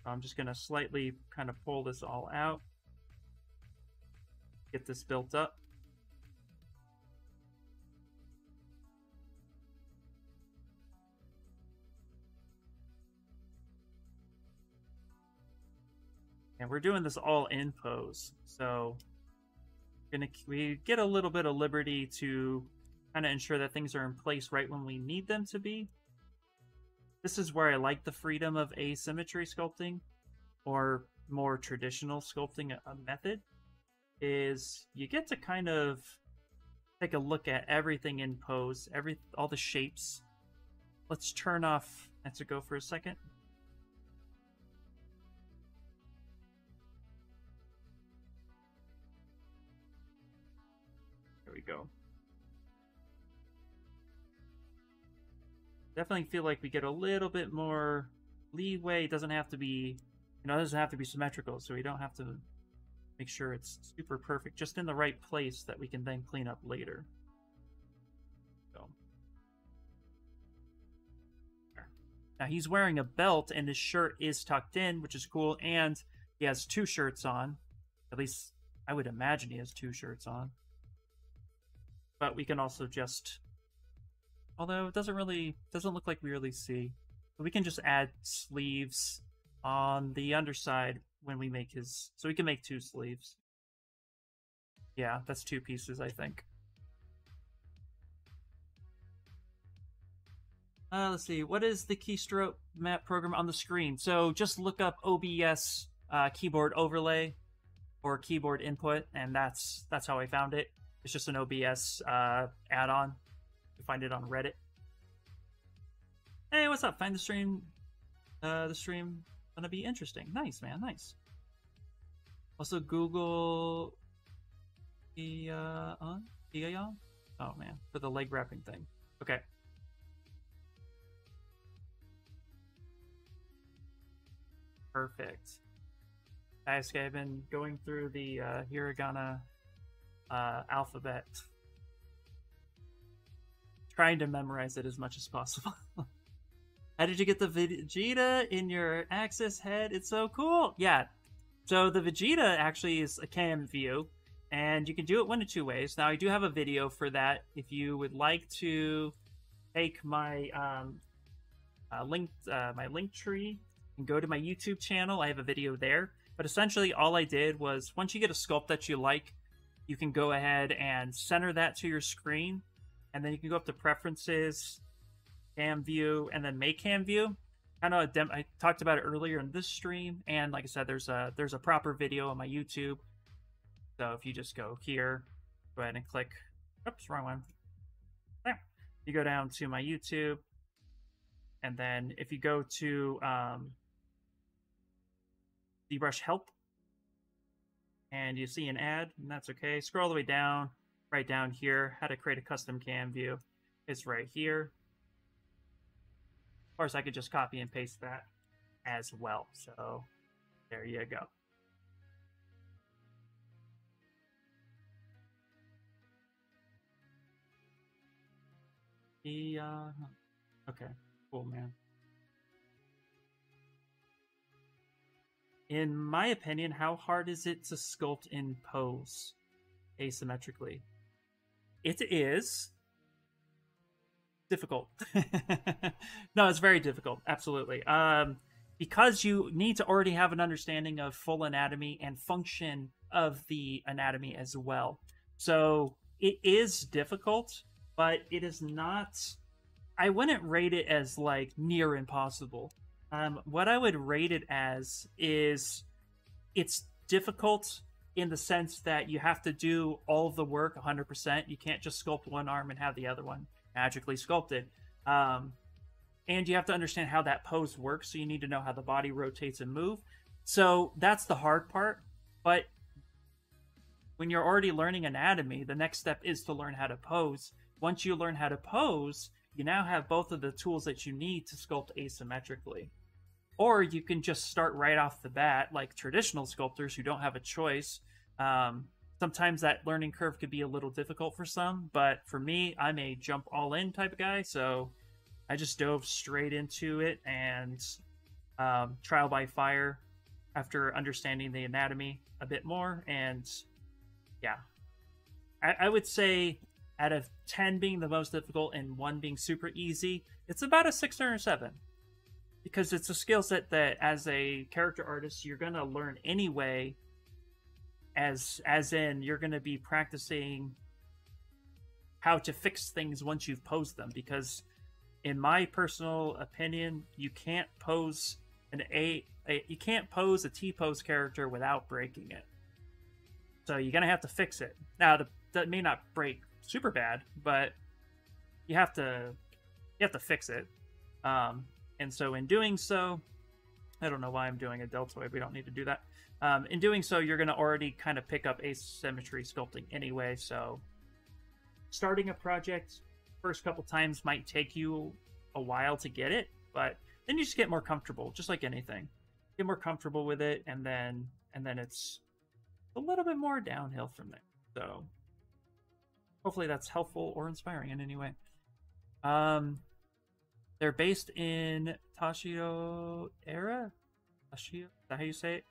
I'm just going to slightly kind of pull this all out. Get this built up. And we're doing this all in pose. So we're gonna, we get a little bit of liberty to kind of ensure that things are in place right when we need them to be. This is where I like the freedom of asymmetry sculpting, or more traditional sculpting a method, is you get to kind of take a look at everything in pose, every all the shapes. Let's turn off Nezuko for a second. There we go. Definitely feel like we get a little bit more leeway. It doesn't have to be, you know, it doesn't have to be symmetrical, so we don't have to make sure it's super perfect, just in the right place that we can then clean up later. So. Now he's wearing a belt and his shirt is tucked in, which is cool, and he has two shirts on. At least I would imagine he has two shirts on. But we can also just, although it doesn't really, doesn't look like we really see. But we can just add sleeves on the underside when we make his, so we can make two sleeves. Yeah, that's two pieces, I think. Uh, let's see, what is the keystroke map program on the screen? So just look up O B S uh, keyboard overlay or keyboard input, and that's that's how I found it. It's just an O B S uh, add-on. You find it on Reddit. Hey, what's up? Find the stream. Uh, the stream gonna be interesting. Nice, man. Nice. Also, Google the uh, on Gigayon. Oh man, for the leg wrapping thing. Okay. Perfect. Daisuke, I've been going through the uh, hiragana uh, alphabet, trying to memorize it as much as possible. How did you get the Vegeta in your Axis head? It's so cool. Yeah. So the Vegeta actually is a cam view, and you can do it one of two ways. Now I do have a video for that. If you would like to take my um, uh, link, uh, my link tree. And go to my YouTube channel. I have a video there. But essentially all I did was once you get a sculpt that you like, you can go ahead and center that to your screen. And then you can go up to preferences, cam view, and then make cam view. I know a dem I talked about it earlier in this stream. And like I said, there's a there's a proper video on my YouTube. So if you just go here, go ahead and click. Oops, wrong one. There. You go down to my YouTube. And then if you go to um ZBrush help and you see an ad, and that's okay. Scroll all the way down, right down here, how to create a custom cam view. It's right here. Of course, I could just copy and paste that as well. So there you go. The, uh, okay, cool, man. In my opinion, how hard is it to sculpt in pose asymmetrically? It is difficult. No, it's very difficult. Absolutely. Um, because you need to already have an understanding of full anatomy and function of the anatomy as well. So it is difficult, but it is not... I wouldn't rate it as like near impossible. Um, what I would rate it as is it's difficult in the sense that you have to do all of the work one hundred percent. You can't just sculpt one arm and have the other one magically sculpted. Um, and you have to understand how that pose works. So you need to know how the body rotates and move. So that's the hard part. But when you're already learning anatomy, the next step is to learn how to pose. Once you learn how to pose, you now have both of the tools that you need to sculpt asymmetrically. Or you can just start right off the bat, like traditional sculptors who don't have a choice. Um, sometimes that learning curve could be a little difficult for some, but for me, I'm a jump all in type of guy, so I just dove straight into it and um, trial by fire after understanding the anatomy a bit more. And yeah, I, I would say out of ten being the most difficult and one being super easy, it's about a six or a seven. Because it's a skill set that as a character artist, you're going to learn anyway. As, as in, you're going to be practicing how to fix things once you've posed them. Because in my personal opinion, you can't pose an A, a you can't pose a T-pose character without breaking it. So you're going to have to fix it. Now, the, that may not break super bad, but you have to you have to fix it. Um, And so in doing so, I don't know why I'm doing a deltoid. We don't need to do that. Um, in doing so, you're going to already kind of pick up asymmetry sculpting anyway. So starting a project first couple times might take you a while to get it, but then you just get more comfortable, just like anything. Get more comfortable with it, and then and then it's a little bit more downhill from there. So hopefully that's helpful or inspiring in any way. Um... They're based in Taisho era? Taisho? Is that how you say it?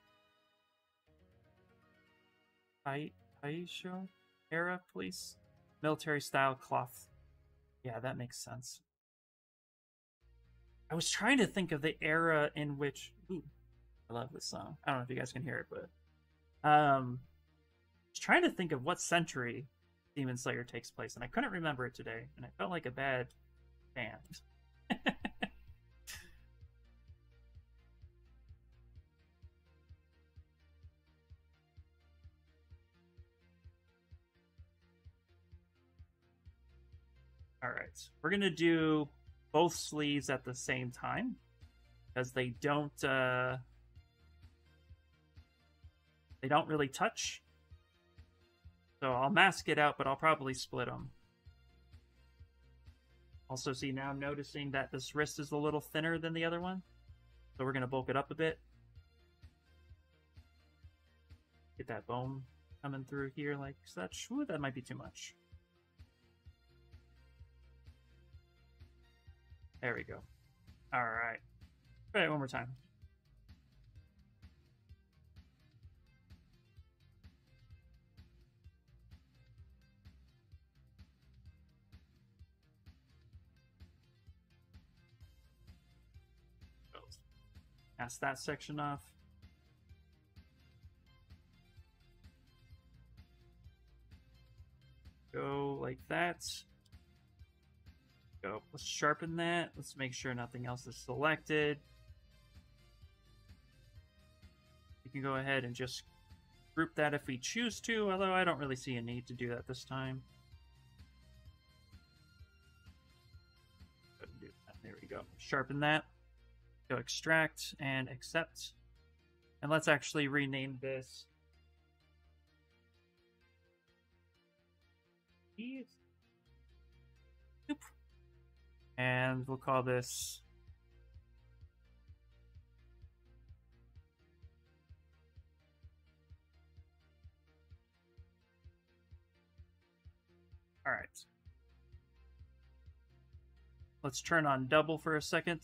Tai Taisho era, please? Military style cloth. Yeah, that makes sense. I was trying to think of the era in which... Ooh, I love this song. I don't know if you guys can hear it, but... Um, I was trying to think of what century Demon Slayer takes place, and I couldn't remember it today, and I felt like a bad fan. All right, we're gonna do both sleeves at the same time because they don't uh, they don't really touch. So I'll mask it out, but I'll probably split them. Also, see, now I'm noticing that this wrist is a little thinner than the other one, so we're gonna bulk it up a bit. Get that bone coming through here like such. Ooh, that might be too much. There we go. All right. Try it one more time. Pass that section off. Go like that. Go. Let's sharpen that. Let's make sure nothing else is selected. We can go ahead and just group that if we choose to, although I don't really see a need to do that this time. There we go. Sharpen that. Go extract and accept. And let's actually rename this. Nope. And we'll call this all right. Let's turn on double for a second.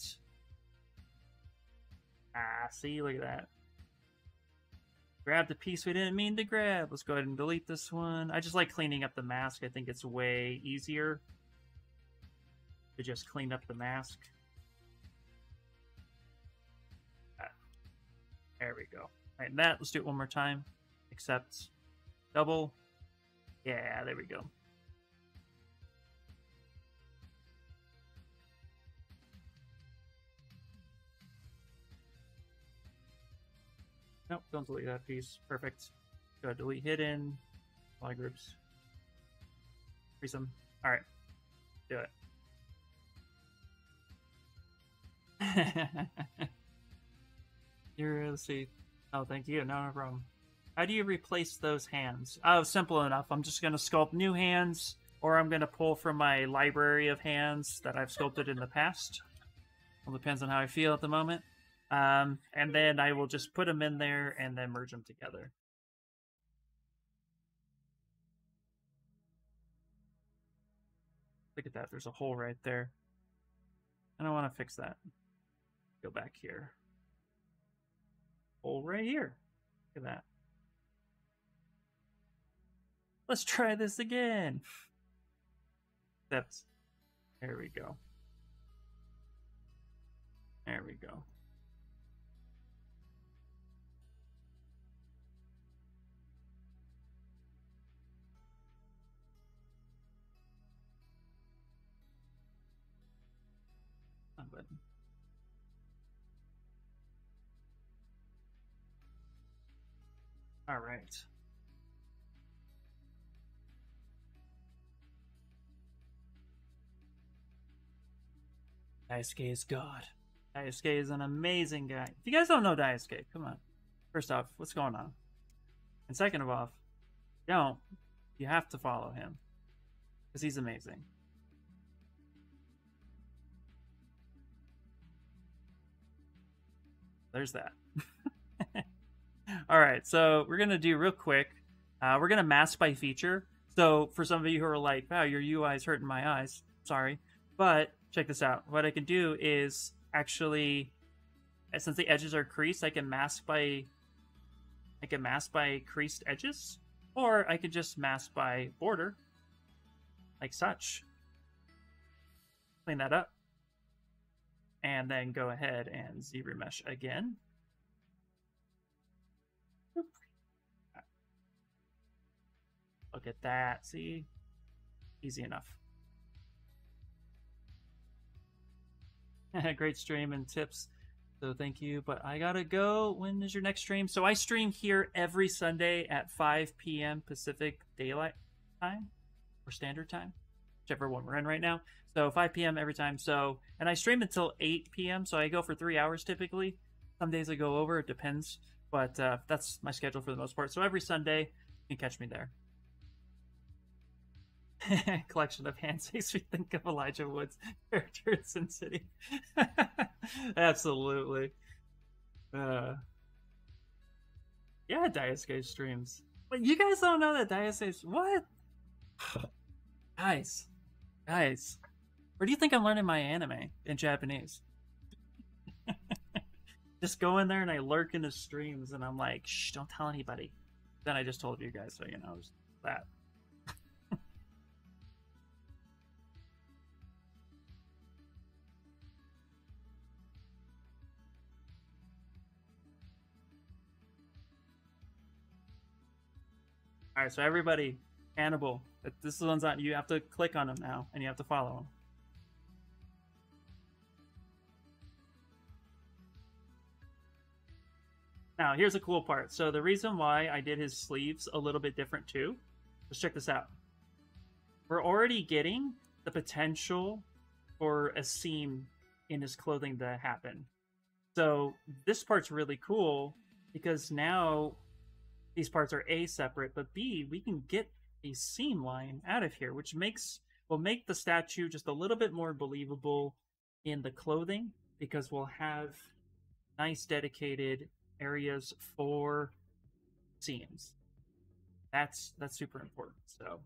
Ah, see, look at that. Grab the piece we didn't mean to grab. Let's go ahead and delete this one. I just like cleaning up the mask. I think it's way easier to just clean up the mask. Ah, there we go. All right, and that, let's do it one more time. Accept, double. Yeah, there we go. Nope, don't delete that piece. Perfect. Go delete hidden. Apply groups. Freeze them. All right. Do it. You're, let's see. Oh, thank you. No, no problem. How do you replace those hands? Oh, simple enough. I'm just going to sculpt new hands, or I'm going to pull from my library of hands that I've sculpted in the past. Well, depends on how I feel at the moment. Um, and then I will just put them in there and then merge them together. Look at that. There's a hole right there. I don't want to fix that. Go back here. Hole right here. Look at that. Let's try this again. That's, there we go. There we go. Button. All right. Daisuke is God. Daisuke is an amazing guy. If you guys don't know Daisuke, come on. First off, what's going on? And second of all, don't. You have to follow him because he's amazing. There's that. All right, so we're gonna do real quick. Uh, we're gonna mask by feature. So for some of you who are like, "Wow, your U I is hurting my eyes," sorry, but check this out. What I can do is actually, since the edges are creased, I can mask by, I can mask by creased edges, or I could just mask by border, like such. Clean that up. And then go ahead and zebra mesh again. Look at that. See? Easy enough. Great stream and tips. So thank you, but I gotta go. When is your next stream? So I stream here every Sunday at five P M Pacific Daylight Time or Standard Time, whichever one we're in right now. So five P M every time. So, and I stream until eight P M So I go for three hours typically. Some days I go over, it depends, but uh, that's my schedule for the most part. So every Sunday you can catch me there. Collection of handshakes. We think of Elijah Wood's character in Sin City. Absolutely. Uh, yeah, Daisuke streams. But you guys don't know that Daisuke. What? Guys, guys, where do you think I'm learning my anime in Japanese? Just go in there and I lurk in the streams and I'm like, shh, don't tell anybody. Then I just told you guys, so you know that. All right, so everybody, Hannibal, this one's on. You have to click on him now, and you have to follow him. Now, here's a cool part. So the reason why I did his sleeves a little bit different too, let's check this out. We're already getting the potential for a seam in his clothing to happen. So this part's really cool because now these parts are A, separate, but B, we can get a seam line out of here, which makes will make the statue just a little bit more believable in the clothing, because we'll have nice dedicated areas for seams. That's that's super important. So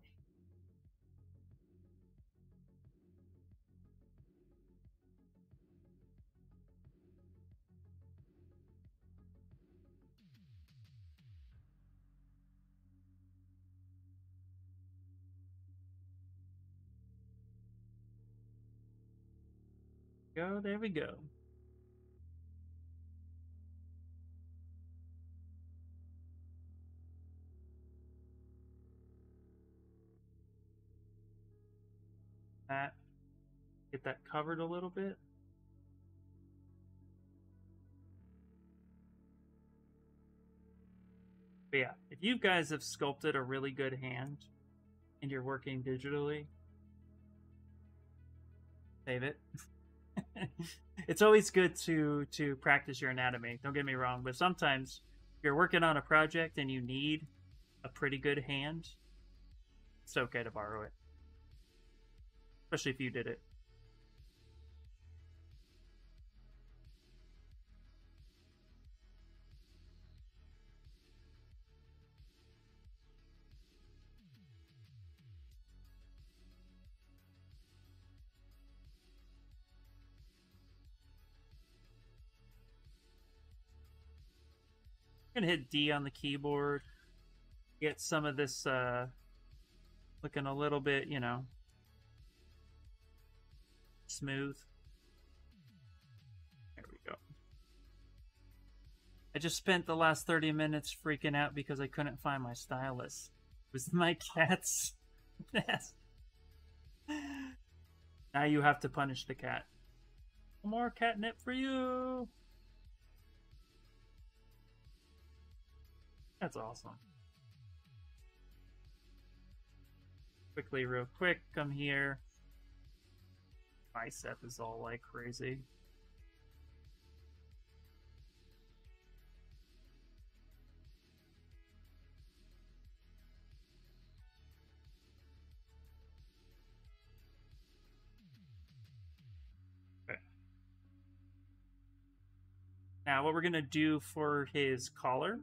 go, there we go. That, get that covered a little bit. But yeah, if you guys have sculpted a really good hand and you're working digitally, save it. It's always good to to practice your anatomy, don't get me wrong, but sometimes if you're working on a project and you need a pretty good hand, it's okay to borrow it, especially if you did it. Gonna hit D on the keyboard, get some of this uh looking a little bit, you know, smooth. There we go. I just spent the last thirty minutes freaking out because I couldn't find my stylus. It was my cat's nest. Now you have to punish the cat. More catnip for you. That's awesome. Quickly, real quick, come here. Bicep is all like crazy. Okay. Now, what we're gonna do for his collar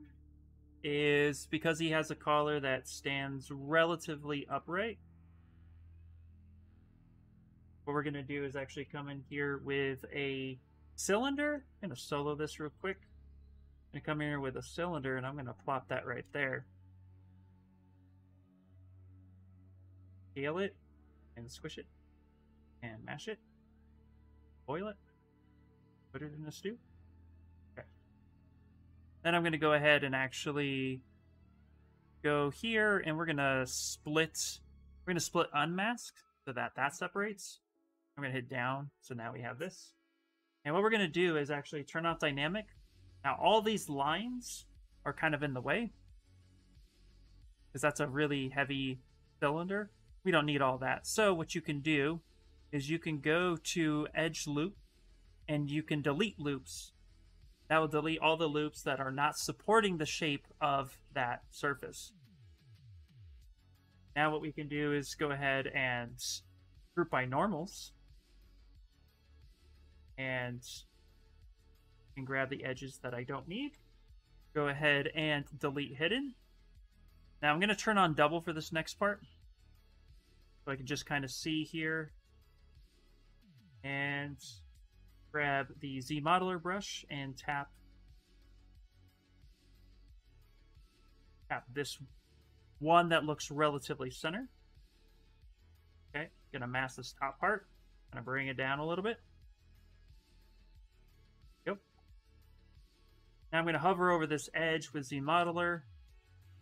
is, because he has a collar that stands relatively upright, what we're going to do is actually come in here with a cylinder. I'm going to solo this real quick. I'm going to come in here with a cylinder and I'm going to plop that right there. Scale it and squish it and mash it. Boil it. Put it in a stew. Then I'm going to go ahead and actually go here, and we're going to split. We're going to split unmask so that that separates. I'm going to hit down, so now we have this. And what we're going to do is actually turn off dynamic. Now all these lines are kind of in the way, because that's a really heavy cylinder. We don't need all that. So what you can do is you can go to edge loop and you can delete loops. That will delete all the loops that are not supporting the shape of that surface. Now what we can do is go ahead and group by normals. And I can grab the edges that I don't need. Go ahead and delete hidden. Now I'm going to turn on double for this next part, so I can just kind of see here. And grab the Z modeler brush and tap tap this one that looks relatively center. Okay, gonna mask this top part. Gonna bring it down a little bit. Yep. Now I'm gonna hover over this edge with Z modeler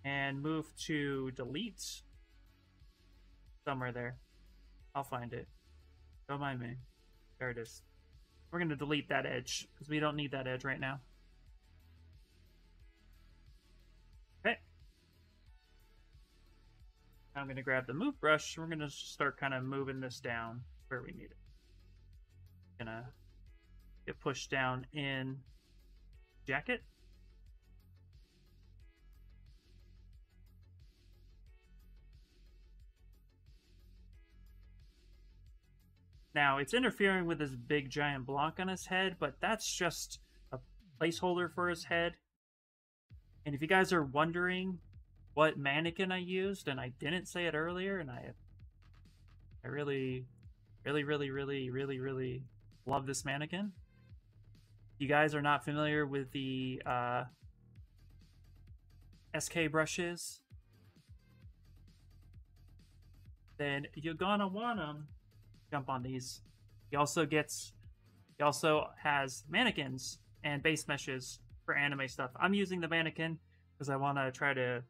and move to delete. Somewhere there. I'll find it. Don't mind me. There it is. We're going to delete that edge because we don't need that edge right now. Okay. I'm going to grab the move brush. We're going to start kind of moving this down where we need it. Going to get pushed down in jacket. Now, it's interfering with this big giant block on his head, but that's just a placeholder for his head. And if you guys are wondering what mannequin I used, and I didn't say it earlier, and I I really, really, really, really, really, really love this mannequin. If you guys are not familiar with the uh, S K brushes, then you're gonna want them. Jump on these. He also gets, he also has mannequins and base meshes for anime stuff. I'm using the mannequin because I want to try to,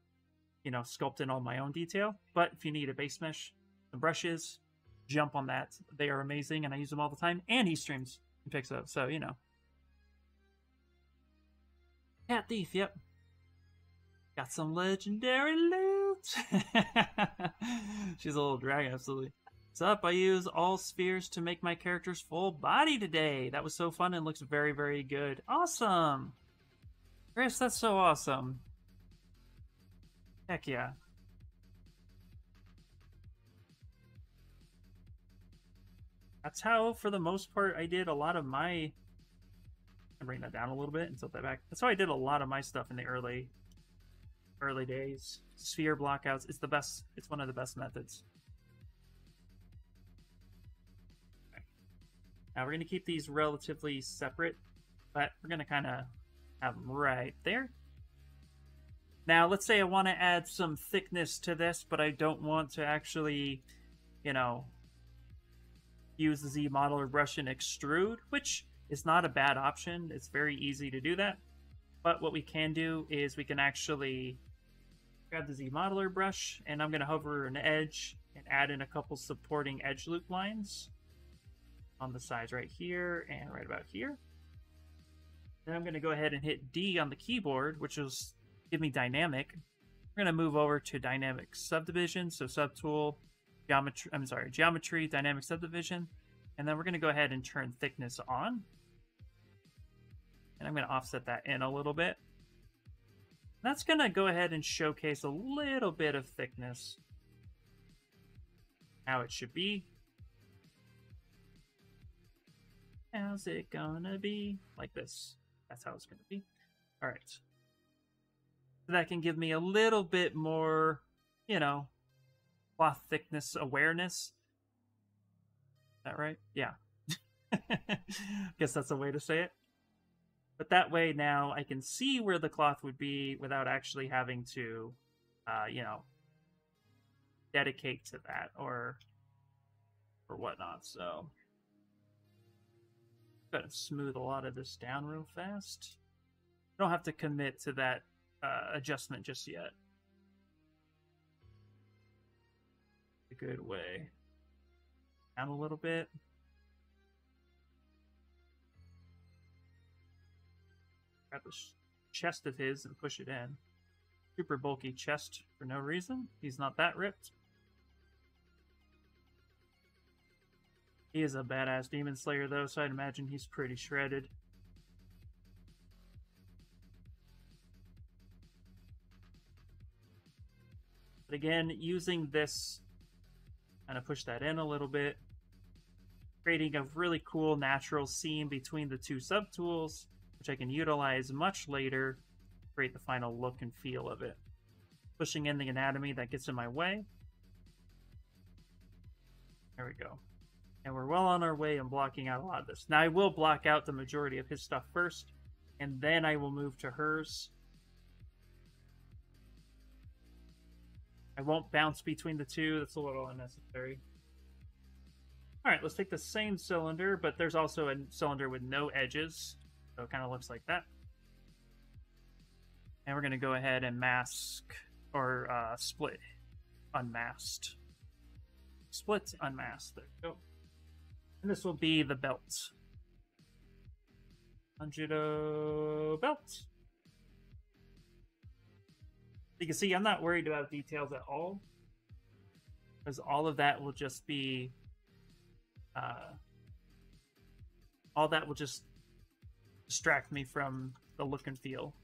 you know, sculpt in all my own detail. But if you need a base mesh, some brushes, jump on that. They are amazing and I use them all the time. And he streams in Pixo, so you know. Cat thief, yep. Got some legendary loot. She's a little dragon, absolutely. What's up? I use all spheres to make my character's full body today. That was so fun and looks very, very good. Awesome! Chris, that's so awesome. Heck yeah. That's how, for the most part, I did a lot of my... I'll bring that down a little bit and tilt that back. That's how I did a lot of my stuff in the early, early days. Sphere blockouts. It's the best. It's one of the best methods. Now we're going to keep these relatively separate, but we're going to kind of have them right there. Now, let's say I want to add some thickness to this, but I don't want to actually, you know, use the Z modeler brush and extrude, which is not a bad option. It's very easy to do that. But what we can do is we can actually grab the Z modeler brush, and I'm going to hover an edge and add in a couple supporting edge loop lines on the sides right here and right about here. Then I'm going to go ahead and hit D on the keyboard, which will give me dynamic. We're going to move over to dynamic subdivision, so subtool, geometry, I'm sorry, geometry, dynamic subdivision, and then we're going to go ahead and turn thickness on. And I'm going to offset that in a little bit. That's going to go ahead and showcase a little bit of thickness, how it should be. How's it gonna be? Like this. That's how it's gonna be. All right. So that can give me a little bit more, you know, cloth thickness awareness. Is that right? Yeah. Guess that's a way to say it. But that way now I can see where the cloth would be without actually having to, uh, you know, dedicate to that or or whatnot. So. Gotta smooth a lot of this down real fast. I don't have to commit to that uh, adjustment just yet. A good way. Down a little bit. grab this chest of his and push it in. Super bulky chest for no reason. He's not that ripped. He is a badass Demon Slayer, though, so I'd imagine he's pretty shredded. But again, using this, kind of push that in a little bit, creating a really cool natural seam between the two subtools, which I can utilize much later to create the final look and feel of it. Pushing in the anatomy that gets in my way. There we go. And we're well on our way in blocking out a lot of this. Now I will block out the majority of his stuff first, and then I will move to hers. I won't bounce between the two. That's a little unnecessary. Alright, let's take the same cylinder, but there's also a cylinder with no edges. So it kind of looks like that. And we're going to go ahead and mask, or uh, split, unmasked. Split, unmasked. There we go. And this will be the belt. Tanjiro belt. You can see I'm not worried about details at all, because all of that will just be, uh, all that will just distract me from the look and feel.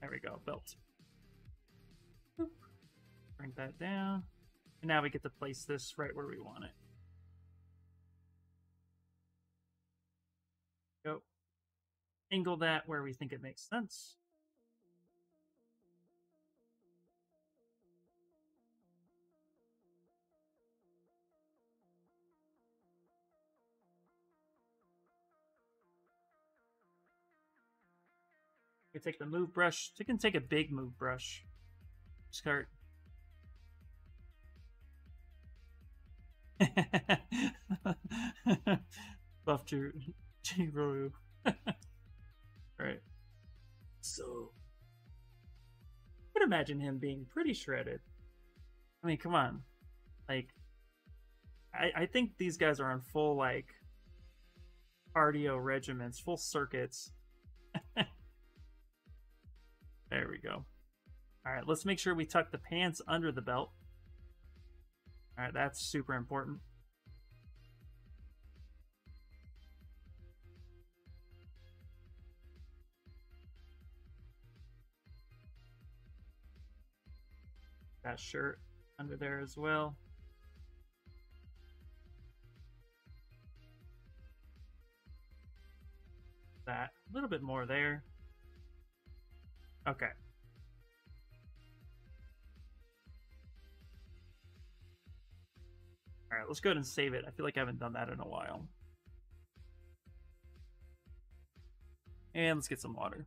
There we go, belt. Boop. Bring that down. And now we get to place this right where we want it. Go. Angle that where we think it makes sense. We take the move brush. So you can take a big move brush. Start. Buff to Tanjiro. Alright. So I could imagine him being pretty shredded. I mean, come on. Like I I think these guys are on full like cardio regimens, full circuits. There we go. All right, let's make sure we tuck the pants under the belt. All right, that's super important. That shirt under there as well. That, a little bit more there. Okay. All right, let's go ahead and save it. I feel like I haven't done that in a while. And let's get some water.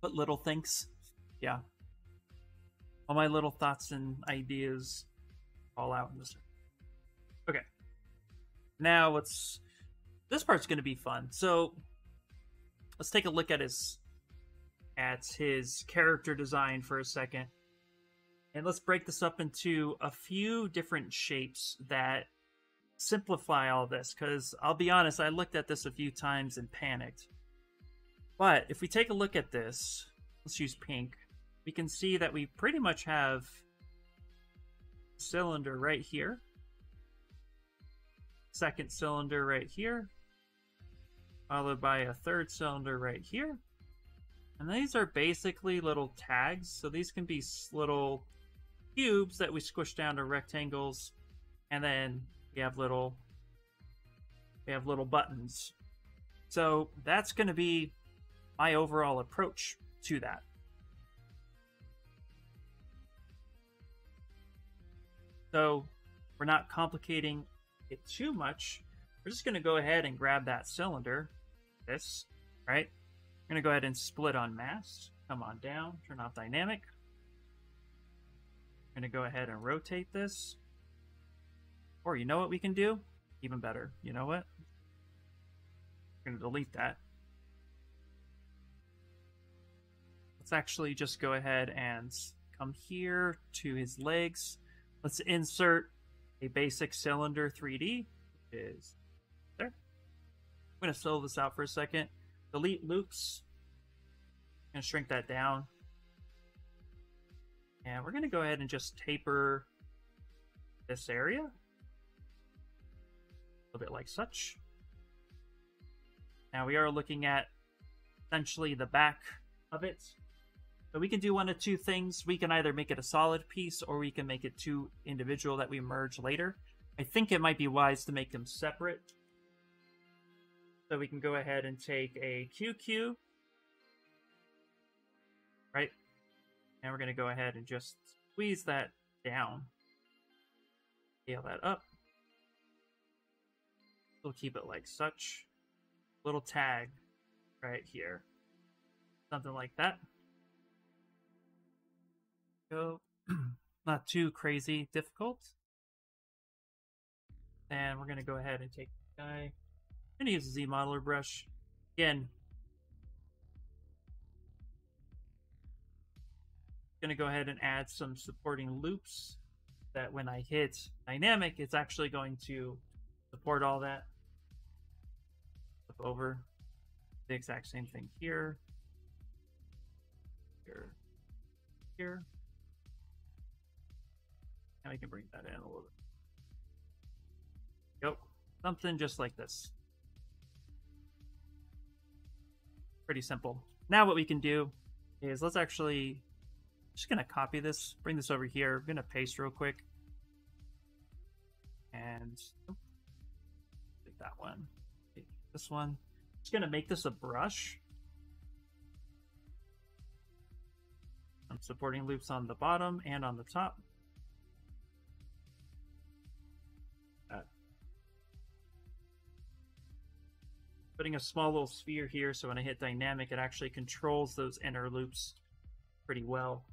But little things. Yeah. All my little thoughts and ideas all out in this. Okay. Now let's... This part's going to be fun. So let's take a look at his at his character design for a second. And let's break this up into a few different shapes that simplify all this. Because I'll be honest, I looked at this a few times and panicked. But if we take a look at this, let's use pink. We can see that we pretty much have a cylinder right here. Second cylinder right here. Followed by a third cylinder right here. And these are basically little tags. So these can be little cubes that we squish down to rectangles. And then we have little we have little buttons. So that's going to be my overall approach to that. So we're not complicating it too much. We're just going to go ahead and grab that cylinder. This, right? We're going to go ahead and split on mass. Come on down. Turn off dynamic. We're going to go ahead and rotate this. Or you know what we can do? Even better. You know what? We're going to delete that. Let's actually just go ahead and come here to his legs. Let's insert a basic cylinder three D, which is there. I'm going to slow this out for a second. Delete loops. I'm going to shrink that down. And we're going to go ahead and just taper this area. A little bit like such. Now we are looking at essentially the back of it. So we can do one of two things. We can either make it a solid piece, or we can make it two individual that we merge later. I think it might be wise to make them separate. So we can go ahead and take a Q Q. Right? And we're going to go ahead and just squeeze that down. Scale that up. We'll keep it like such. Little tag right here. Something like that. Go. Not too crazy difficult. And we're going to go ahead and take the guy. I'm going to use a Z modeler brush. Again, going to go ahead and add some supporting loops that when I hit dynamic, it's actually going to support all that. Flip over. The exact same thing here. Here. Here. And we can bring that in a little bit. Yep. Something just like this. Pretty simple. Now what we can do is let's actually just going to copy this. Bring this over here. I'm going to paste real quick. And oh, take that one. Take this one. Just going to make this a brush. I'm supporting loops on the bottom and on the top. Putting a small little sphere here, so when I hit dynamic, it actually controls those inner loops pretty well.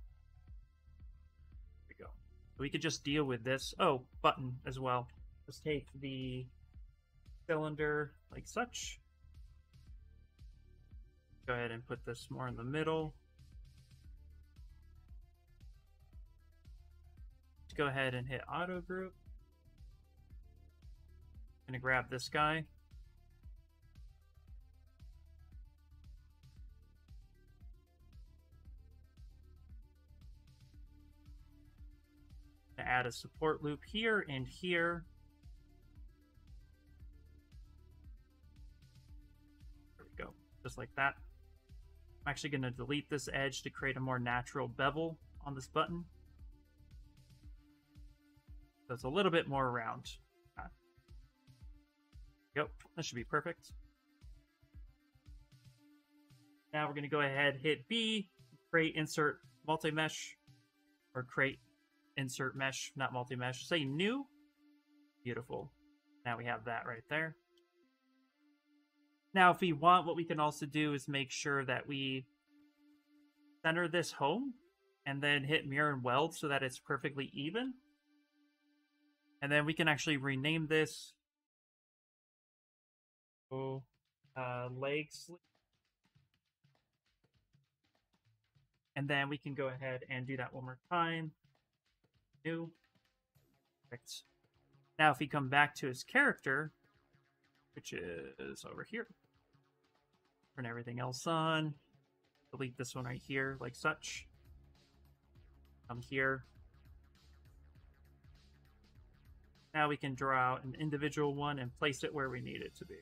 There we go. We could just deal with this. Oh, button as well. Let's take the cylinder like such. Go ahead and put this more in the middle. Let's go ahead and hit auto group. I'm gonna grab this guy. Add a support loop here and here. There we go, just like that. I'm actually going to delete this edge to create a more natural bevel on this button. So it's a little bit more round. Right. Yep, that should be perfect. Now we're going to go ahead, hit B, create insert multi-mesh, or create insert mesh, not multi-mesh. Say new. Beautiful. Now we have that right there. Now if we want, what we can also do is make sure that we center this home and then hit mirror and weld so that it's perfectly even. And then we can actually rename this oh, uh, leg sleeve. And then we can go ahead and do that one more time. New. Perfect. Now if we come back to his character, which is over here, turn everything else on, delete this one right here like such, come here. Now we can draw out an individual one and place it where we need it to be.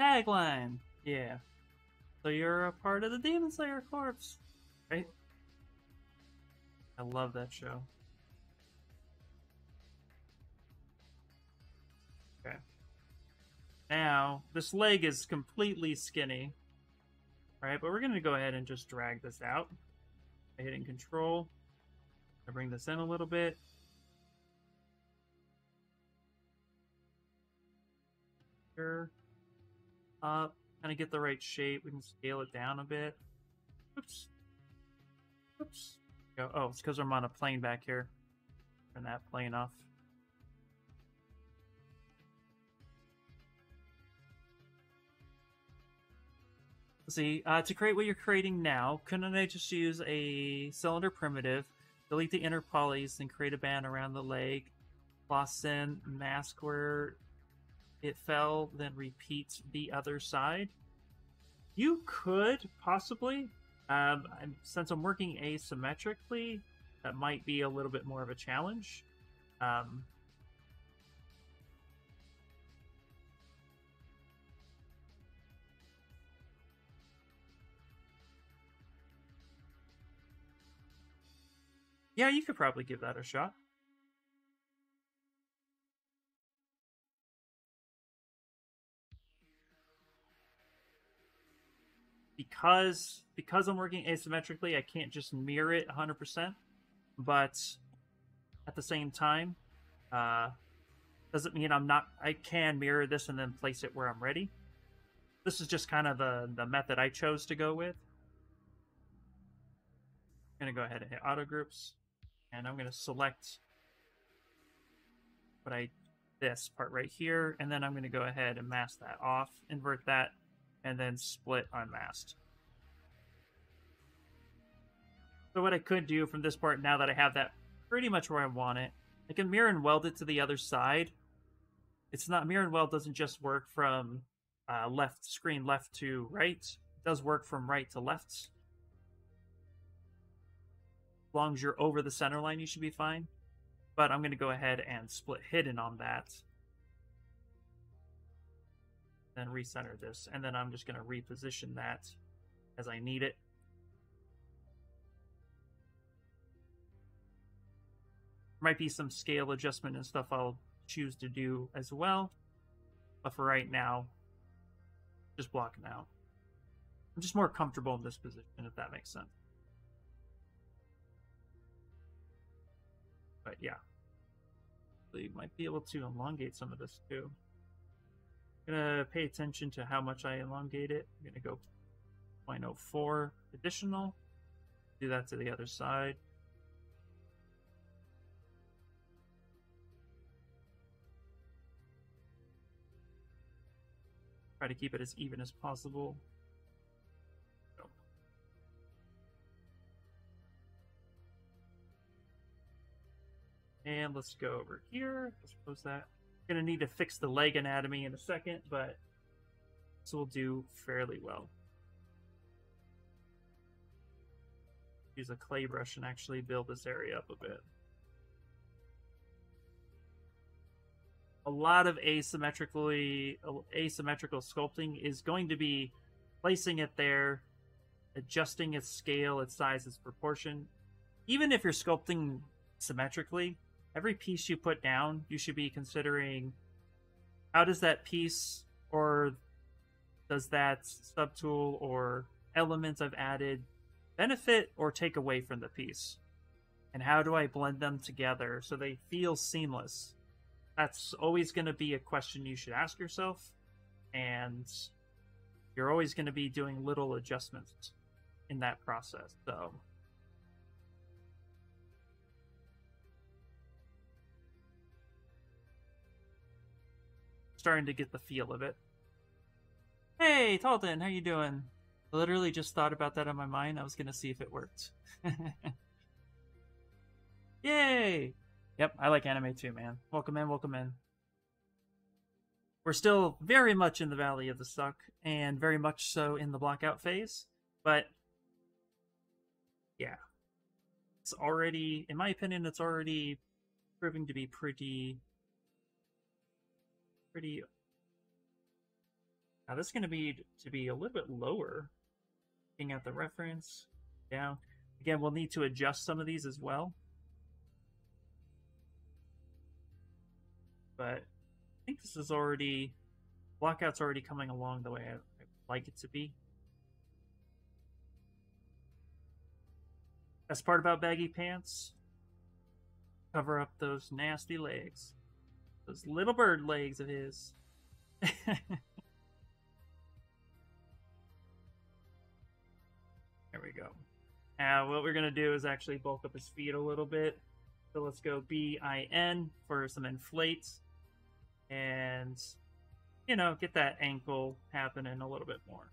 Tagline, yeah. So you're a part of the Demon Slayer Corps, right? I love that show. Okay. Now this leg is completely skinny, right? But we're gonna go ahead and just drag this out. I hit in Control. I bring this in a little bit. Up, kind of get the right shape. We can scale it down a bit. Oops. Oops. Oh, it's because I'm on a plane back here. Turn that plane off. see, uh, to create what you're creating now, couldn't I just use a cylinder primitive, delete the inner polys, and create a band around the leg, plus in mask where it fell, then repeat the other side? You could, possibly. Um, I'm, since I'm working asymmetrically, that might be a little bit more of a challenge. Um, yeah, you could probably give that a shot. Because, because I'm working asymmetrically, I can't just mirror it one hundred percent. But at the same time, uh, doesn't mean I'm not... I can mirror this and then place it where I'm ready. This is just kind of the, the method I chose to go with. I'm going to go ahead and hit auto groups. And I'm going to select what I, this part right here. And then I'm going to go ahead and mask that off, invert that, and then split unmasked. So what I could do from this part, now that I have that pretty much where I want it, I can mirror and weld it to the other side. It's not, mirror and weld doesn't just work from uh, left screen, left to right. It does work from right to left. As long as you're over the center line, you should be fine. But I'm going to go ahead and split hidden on that. Then recenter this, and then I'm just going to reposition that as I need it. Might be some scale adjustment and stuff I'll choose to do as well, but for right now, just blocking out. I'm just more comfortable in this position, if that makes sense. But yeah, so you might be able to elongate some of this too. Gonna pay attention to how much I elongate it. I'm gonna go zero point zero four additional. Do that to the other side. Try to keep it as even as possible. So. And let's go over here. Let's close that. Gonna need to fix the leg anatomy in a second, but this will do fairly well. Use a clay brush and actually build this area up a bit. A lot of asymmetrically asymmetrical sculpting is going to be placing it there, adjusting its scale, its size, its proportion. Even if you're sculpting symmetrically, every piece you put down, you should be considering, how does that piece, or does that subtool or elements I've added benefit or take away from the piece? And how do I blend them together so they feel seamless? That's always going to be a question you should ask yourself, and you're always going to be doing little adjustments in that process, so... Starting to get the feel of it. Hey, Talton, how you doing? I literally just thought about that on my mind. I was going to see if it worked. Yay! Yep, I like anime too, man. Welcome in, welcome in. We're still very much in the Valley of the Suck, and very much so in the blackout phase, but yeah. It's already, in my opinion, it's already proving to be pretty... Pretty. Now this is going to be to be a little bit lower. Looking at the reference down again, we'll need to adjust some of these as well. But I think this is already, blockout's already coming along the way I, I like it to be. Best part about baggy pants: cover up those nasty legs. Those little bird legs of his. There we go. Now what we're going to do is actually bulk up his feet a little bit. So let's go B I N for some inflate. And, you know, get that ankle happening a little bit more.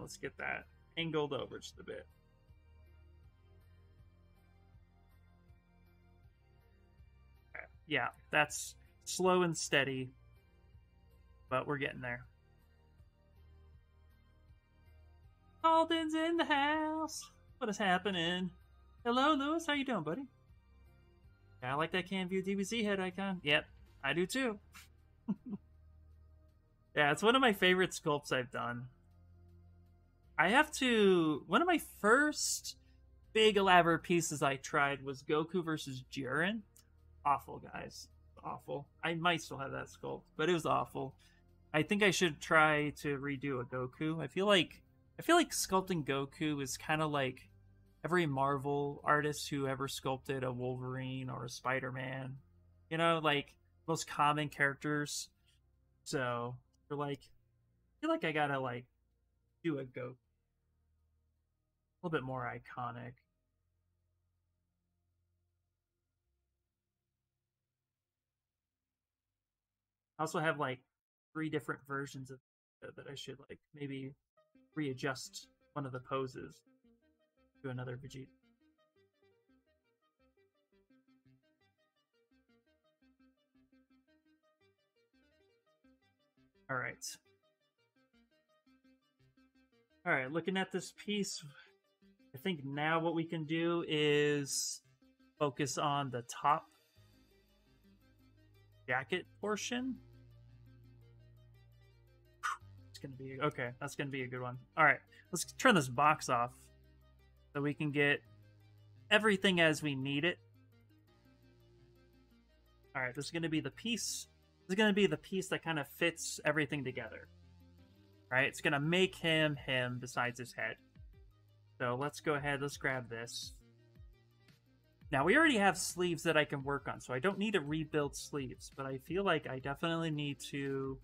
let's get that angled over just a bit. Okay. Yeah, that's slow and steady, but we're getting there. Alden's in the house. What is happening? Hello, Lewis. How you doing, buddy? I like that Can View D B Z head icon. Yep, I do too. Yeah, it's one of my favorite sculpts I've done. I have to... One of my first big elaborate pieces I tried was Goku versus Jiren. Awful, guys. Awful. I might still have that sculpt, but it was awful. I think I should try to redo a Goku. I feel like... I feel like sculpting Goku is kind of like every Marvel artist who ever sculpted a Wolverine or a Spider-Man. You know, like, most common characters. So, you're like, I feel like I gotta, like, do a Goku. A little bit more iconic. I also have, like, three different versions of that I should, like, maybe readjust one of the poses to another Vegeta. All right. All right, looking at this piece, I think now what we can do is focus on the top jacket portion. Gonna be okay, that's gonna be a good one. All right, let's turn this box off so we can get everything as we need it. All right, this is gonna be the piece this is gonna be the piece that kind of fits everything together, right? It's gonna make him him besides his head. So let's go ahead, let's grab this. Now we already have sleeves that I can work on, so I don't need to rebuild sleeves, but I feel like I definitely need to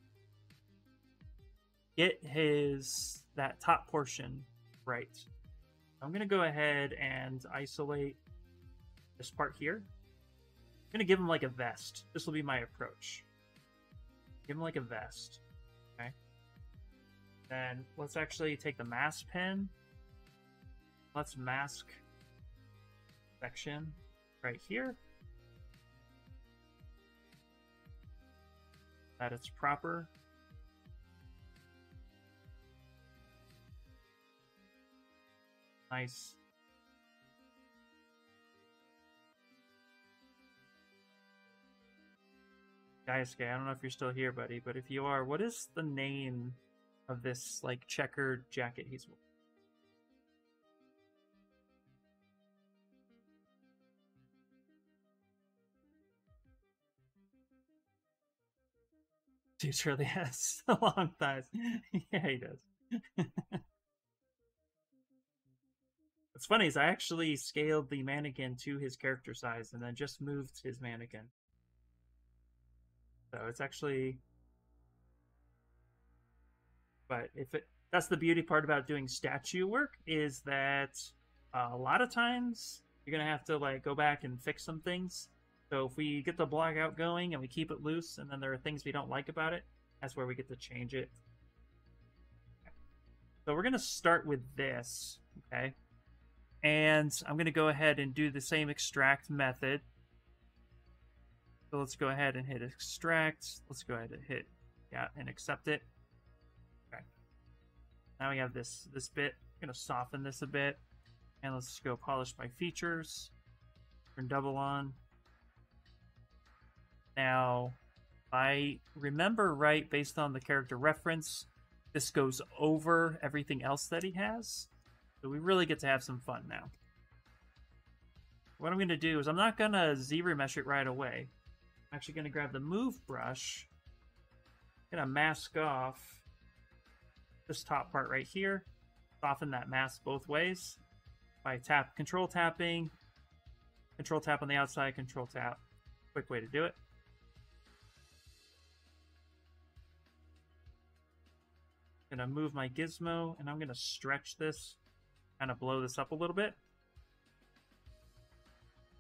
get his, that top portion right. I'm gonna go ahead and isolate this part here. I'm gonna give him like a vest. This will be my approach. Give him like a vest, okay? Then let's actually take the mask pen. Let's mask section right here. That it's proper. Nice. Daisuke, I don't know if you're still here, buddy, but if you are, what is the name of this, like, checkered jacket he's wearing? He surely has long thighs. Yeah, he does. What's funny is I actually scaled the mannequin to his character size and then just moved his mannequin. So it's actually... But if it... That's the beauty part about doing statue work, is that uh, a lot of times you're going to have to like go back and fix some things. So if we get the blog out going and we keep it loose and then there are things we don't like about it, that's where we get to change it. So we're going to start with this, okay? And I'm going to go ahead and do the same extract method. So let's go ahead and hit extract. Let's go ahead and hit, yeah, and accept it. Okay. Now we have this, this bit. I'm going to soften this a bit. And let's just go polish my features. Turn double on. Now, if I remember right, based on the character reference, this goes over everything else that he has. So we really get to have some fun now. What I'm going to do is I'm not going to Z-remesh it right away. I'm actually going to grab the move brush. I'm going to mask off this top part right here. Soften that mask both ways by tap, control tapping. Control tap on the outside, control tap. Quick way to do it. I'm going to move my gizmo and I'm going to stretch this. Kind of blow this up a little bit.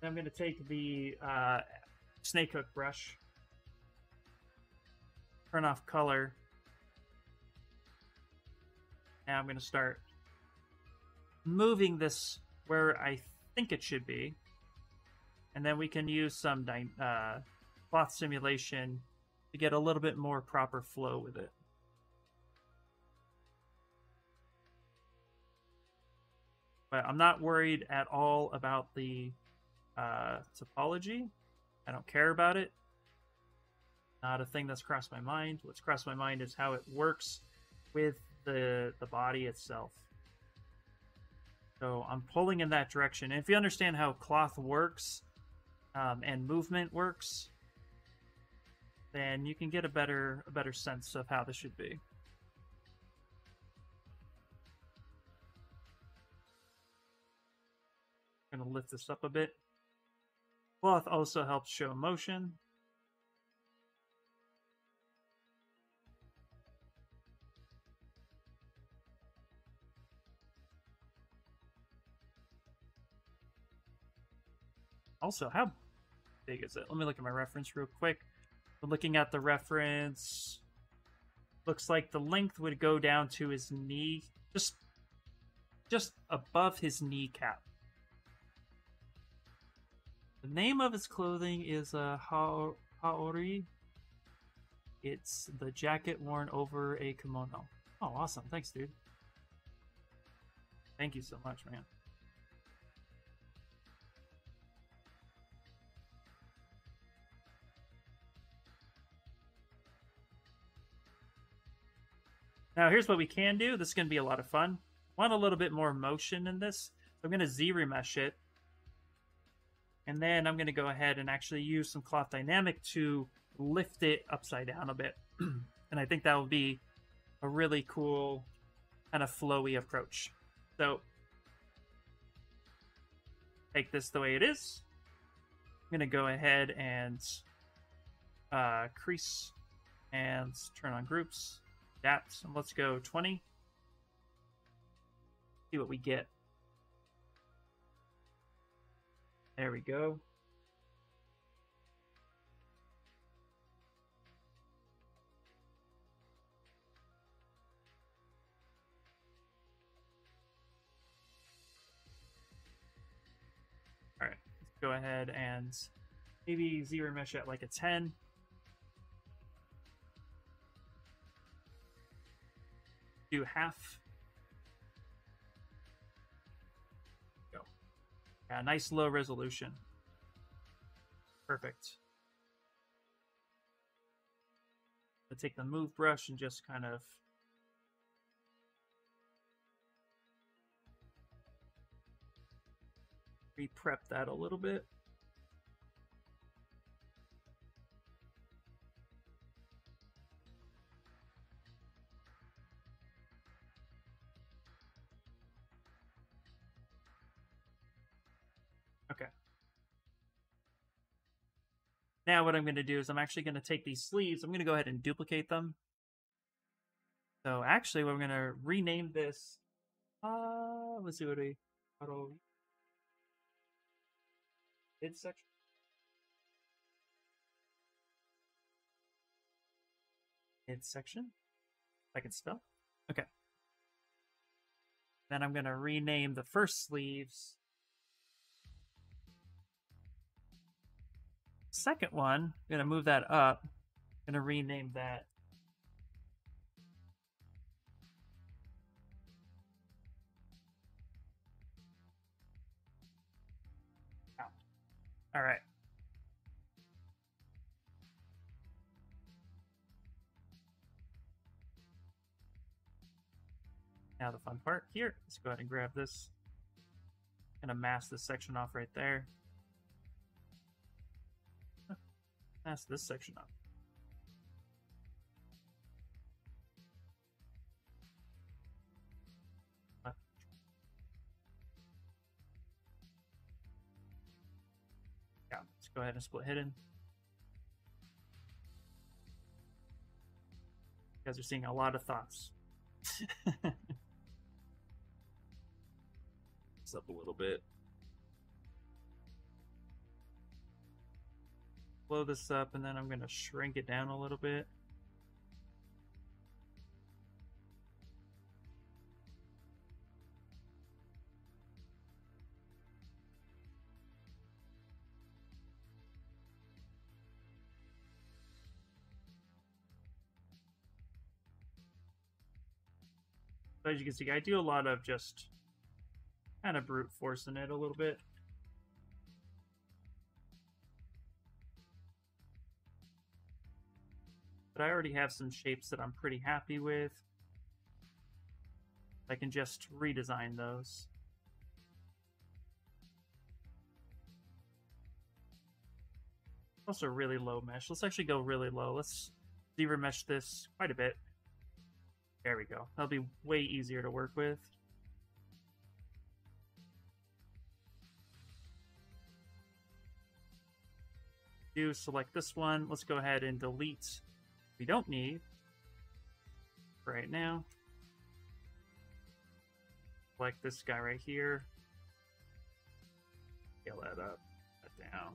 Then I'm going to take the uh, snake hook brush, turn off color, And I'm going to start moving this where I think it should be. And then we can use some uh, cloth simulation to get a little bit more proper flow with it. But I'm not worried at all about the uh, topology. I don't care about it. Not a thing that's crossed my mind. What's crossed my mind is how it works with the, the body itself. So I'm pulling in that direction. And if you understand how cloth works um, and movement works, then you can get a better, a better sense of how this should be. I'm going to lift this up a bit. Cloth also helps show motion. Also, how big is it? Let me look at my reference real quick. I'm looking at the reference. Looks like the length would go down to his knee. Just, just above his kneecap. The name of his clothing is uh, Haori. It's the jacket worn over a kimono. Oh, awesome. Thanks, dude. Thank you so much, man. Now, here's what we can do. This is going to be a lot of fun. I want a little bit more motion in this. So I'm going to Z-remesh it. And then I'm going to go ahead and actually use some cloth dynamic to lift it upside down a bit. And I think that will be a really cool kind of flowy approach. So take this the way it is. I'm going to go ahead and uh, crease and turn on groups. Daps. And let's go twenty. See what we get. There we go. All right, let's go ahead and maybe zero mesh at like a ten. Do half. Yeah, nice low resolution. Perfect. I take the move brush and just kind of re-prep that a little bit. Now what I'm going to do is I'm actually going to take these sleeves. I'm going to go ahead and duplicate them. So actually we're going to rename this. Uh, let's see what we... Midsection. Midsection? I can spell. Okay. Then I'm going to rename the first sleeves. Second one, I'm going to move that up. I'm going to rename that out. All right. Now the fun part here. Let's go ahead and grab this. I'm going to mask this section off right there. That's this section up. Yeah, let's go ahead and split hidden. You guys are seeing a lot of thoughts. It's up a little bit. Blow this up, and then I'm going to shrink it down a little bit. But as you can see, I do a lot of just kind of brute forcing it a little bit. But I already have some shapes that I'm pretty happy with. I can just redesign those. Also really low mesh. Let's actually go really low. Let's zebra mesh this quite a bit. There we go. That'll be way easier to work with. Do select this one. Let's go ahead and delete what we don't need right now. Select this guy right here. Scale that up, that down.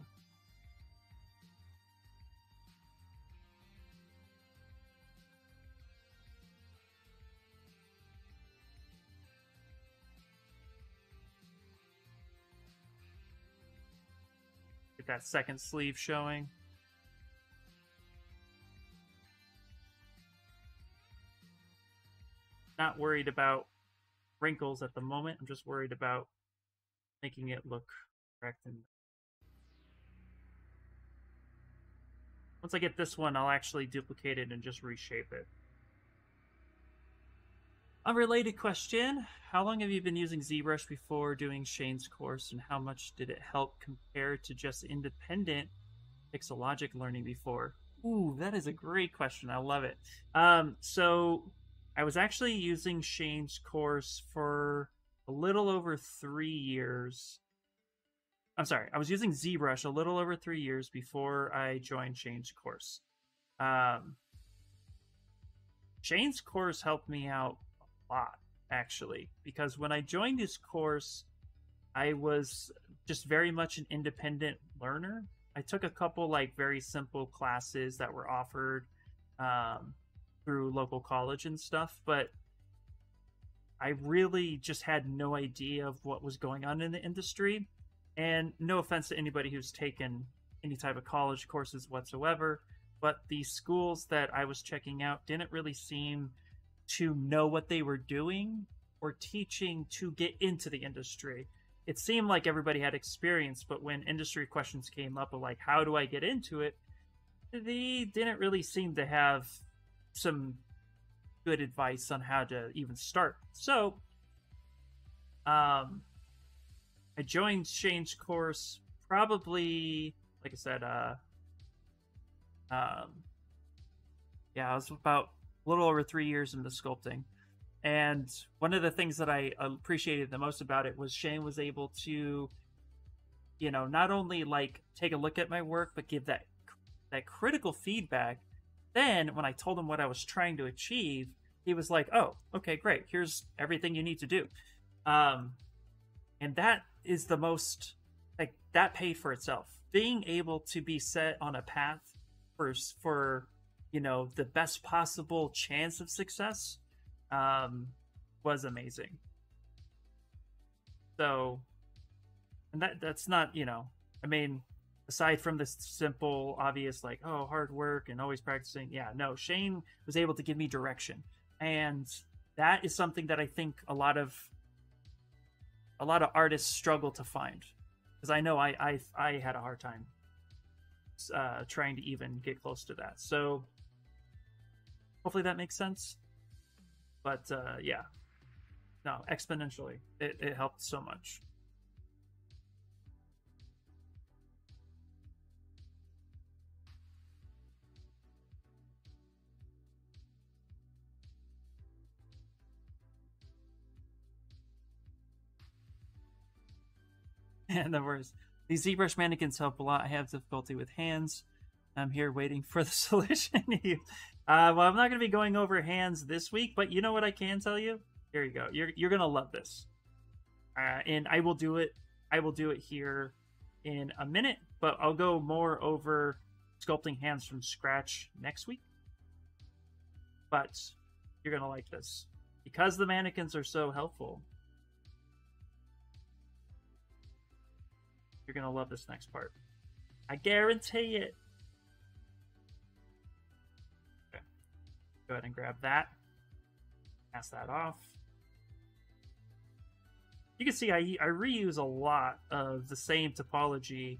That second sleeve showing. Not worried about wrinkles at the moment. I'm just worried about making it look correct. And once I get this one, I'll actually duplicate it and just reshape it. Unrelated question. How long have you been using ZBrush before doing Shane's course, and how much did it help compared to just independent Pixologic learning before? Ooh, that is a great question. I love it. Um, so I was actually using Shane's course for a little over three years. I'm sorry. I was using ZBrush a little over three years before I joined Shane's course. Um, Shane's course helped me out lot, actually, because when I joined his course, I was just very much an independent learner. I took a couple like very simple classes that were offered um, through local college and stuff, but I really just had no idea of what was going on in the industry. And no offense to anybody who's taken any type of college courses whatsoever, but the schools that I was checking out didn't really seem to know what they were doing or teaching to get into the industry. It seemed like everybody had experience, but when industry questions came up of like, how do I get into it? They didn't really seem to have some good advice on how to even start. So um, I joined Shane's course probably, like I said, uh, um, yeah, I was about a little over three years into sculpting. And one of the things that I appreciated the most about it was Shane was able to, you know, not only like take a look at my work, but give that, that critical feedback. Then when I told him what I was trying to achieve, he was like, oh, okay, great. Here's everything you need to do. Um, and that is the most, like, that paid for itself. Being able to be set on a path for, for, you know, the best possible chance of success um, was amazing. So, and that that's not, you know, I mean, aside from this simple, obvious, like, oh, hard work and always practicing. Yeah, no, Shane was able to give me direction. And that is something that I think a lot of, a lot of artists struggle to find. Because I know I, I, I had a hard time uh, trying to even get close to that. So, hopefully that makes sense. But uh, yeah, no, exponentially, it, it helped so much. And the worst, these ZBrush mannequins help a lot. I have difficulty with hands. I'm here waiting for the solution. Uh, well, I'm not going to be going over hands this week, but you know what I can tell you? Here you go. You're, you're going to love this. Uh, and I will do it. I will do it here in a minute, but I'll go more over sculpting hands from scratch next week. But you're going to like this because the mannequins are so helpful. You're going to love this next part. I guarantee it. Go ahead and grab that, pass that off. you can see I, I reuse a lot of the same topology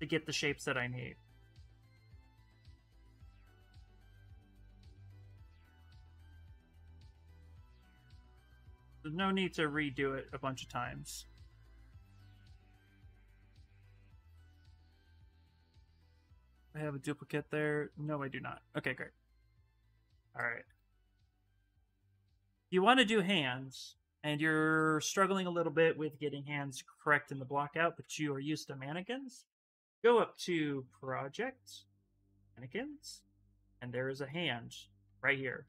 to get the shapes that I need. There's no need to redo it a bunch of times. I have a duplicate there. No, I do not. Okay, great. All right. You want to do hands, and you're struggling a little bit with getting hands correct in the block out, but you are used to mannequins. Go up to Project, Mannequins, and there is a hand right here.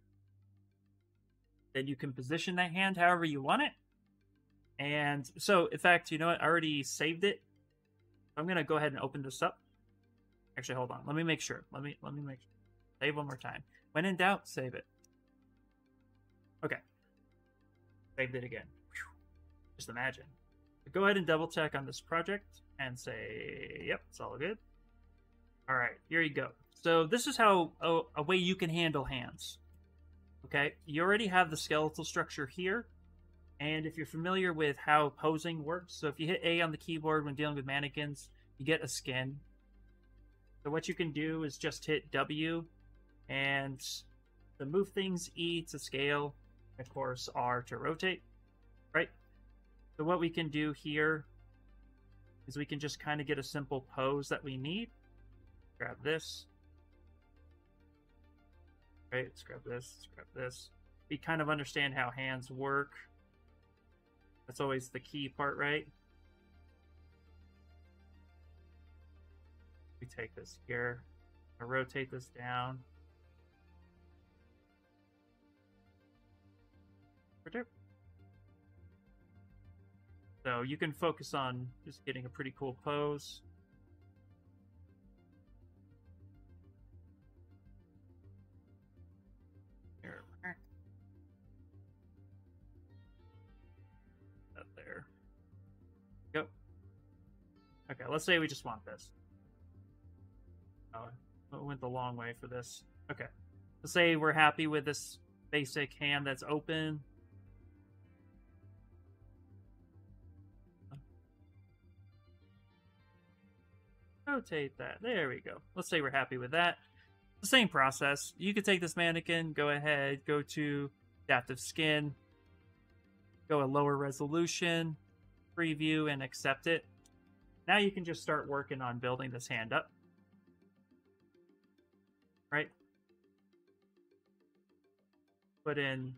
Then you can position that hand however you want it. And so, in fact, you know what? I already saved it. I'm going to go ahead and open this up. Actually, hold on. Let me make sure. Let me let me make sure. Save one more time. When in doubt, save it. Okay. Saved it again. Whew. Just imagine. So go ahead and double check on this project and say, yep, it's all good. All right, here you go. So this is how a, a way you can handle hands. Okay, you already have the skeletal structure here. And if you're familiar with how posing works, so if you hit A on the keyboard when dealing with mannequins, you get a skin. So what you can do is just hit W and the move things, E to scale, of course, R to rotate, right? So what we can do here is we can just kind of get a simple pose that we need. Grab this. Right, let's grab this, let's grab this. We kind of understand how hands work. That's always the key part, right? We take this here. I rotate this down. So you can focus on just getting a pretty cool pose. Go. Okay, let's say we just want this. Oh, it went the long way for this. Okay. Let's say we're happy with this basic hand that's open. Rotate that. There we go. Let's say we're happy with that. The same process. You could take this mannequin, go ahead, go to adaptive skin, go a lower resolution, preview and accept it. Now you can just start working on building this hand up. Right? Put in, you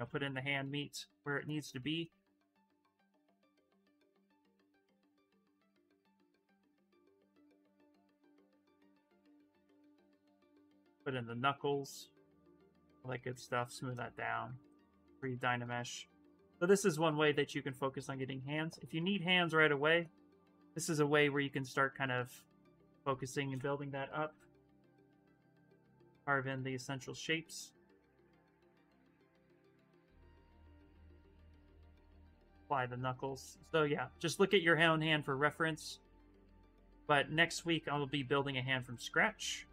know, put in the hand meat where it needs to be. Put in the knuckles. All that good stuff. Smooth that down. Free Dynamesh. So this is one way that you can focus on getting hands. If you need hands right away, this is a way where you can start kind of focusing and building that up. Carve in the essential shapes. Apply the knuckles. So yeah, just look at your own hand for reference. But next week I'll be building a hand from scratch.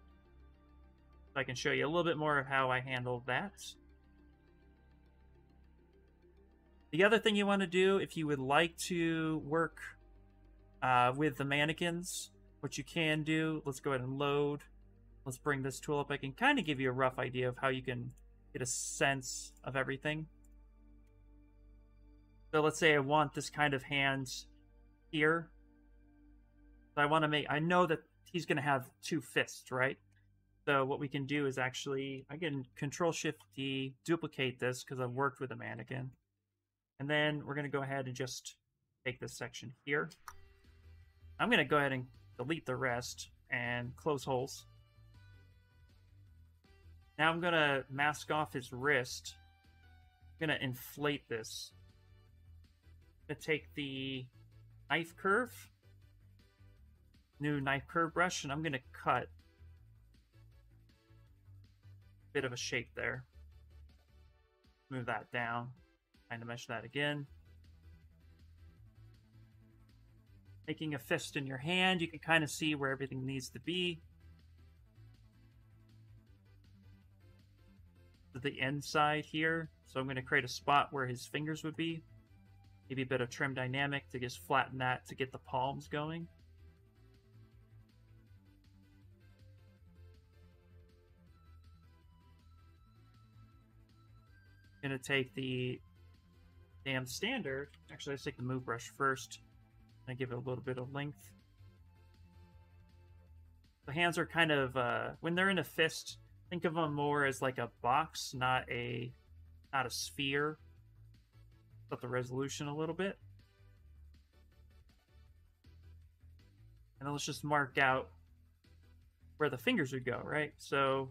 So I can show you a little bit more of how I handle that. The other thing you want to do, if you would like to work uh, with the mannequins, what you can do, let's go ahead and load. Let's bring this tool up. I can kind of give you a rough idea of how you can get a sense of everything. So let's say I want this kind of hand here. So I want to make, I know that he's going to have two fists, right? So what we can do is actually, I can Control Shift D, duplicate this because I've worked with a mannequin. And then we're going to go ahead and just take this section here. I'm going to go ahead and delete the rest and close holes. Now I'm going to mask off his wrist. I'm going to inflate this. I'm going to take the knife curve, new knife curve brush, and I'm going to cut a bit of a shape there. Move that down. Trying to mesh that again. Making a fist in your hand, you can kind of see where everything needs to be. To the inside here. So I'm going to create a spot where his fingers would be. maybe a bit of trim dynamic to just flatten that to get the palms going. I'm going to take the damn standard. Actually, let's take the move brush first. I give it a little bit of length. The hands are kind of, uh, when they're in a fist, think of them more as like a box, not a, not a sphere. Up the resolution a little bit. And then let's just mark out where the fingers would go, right? So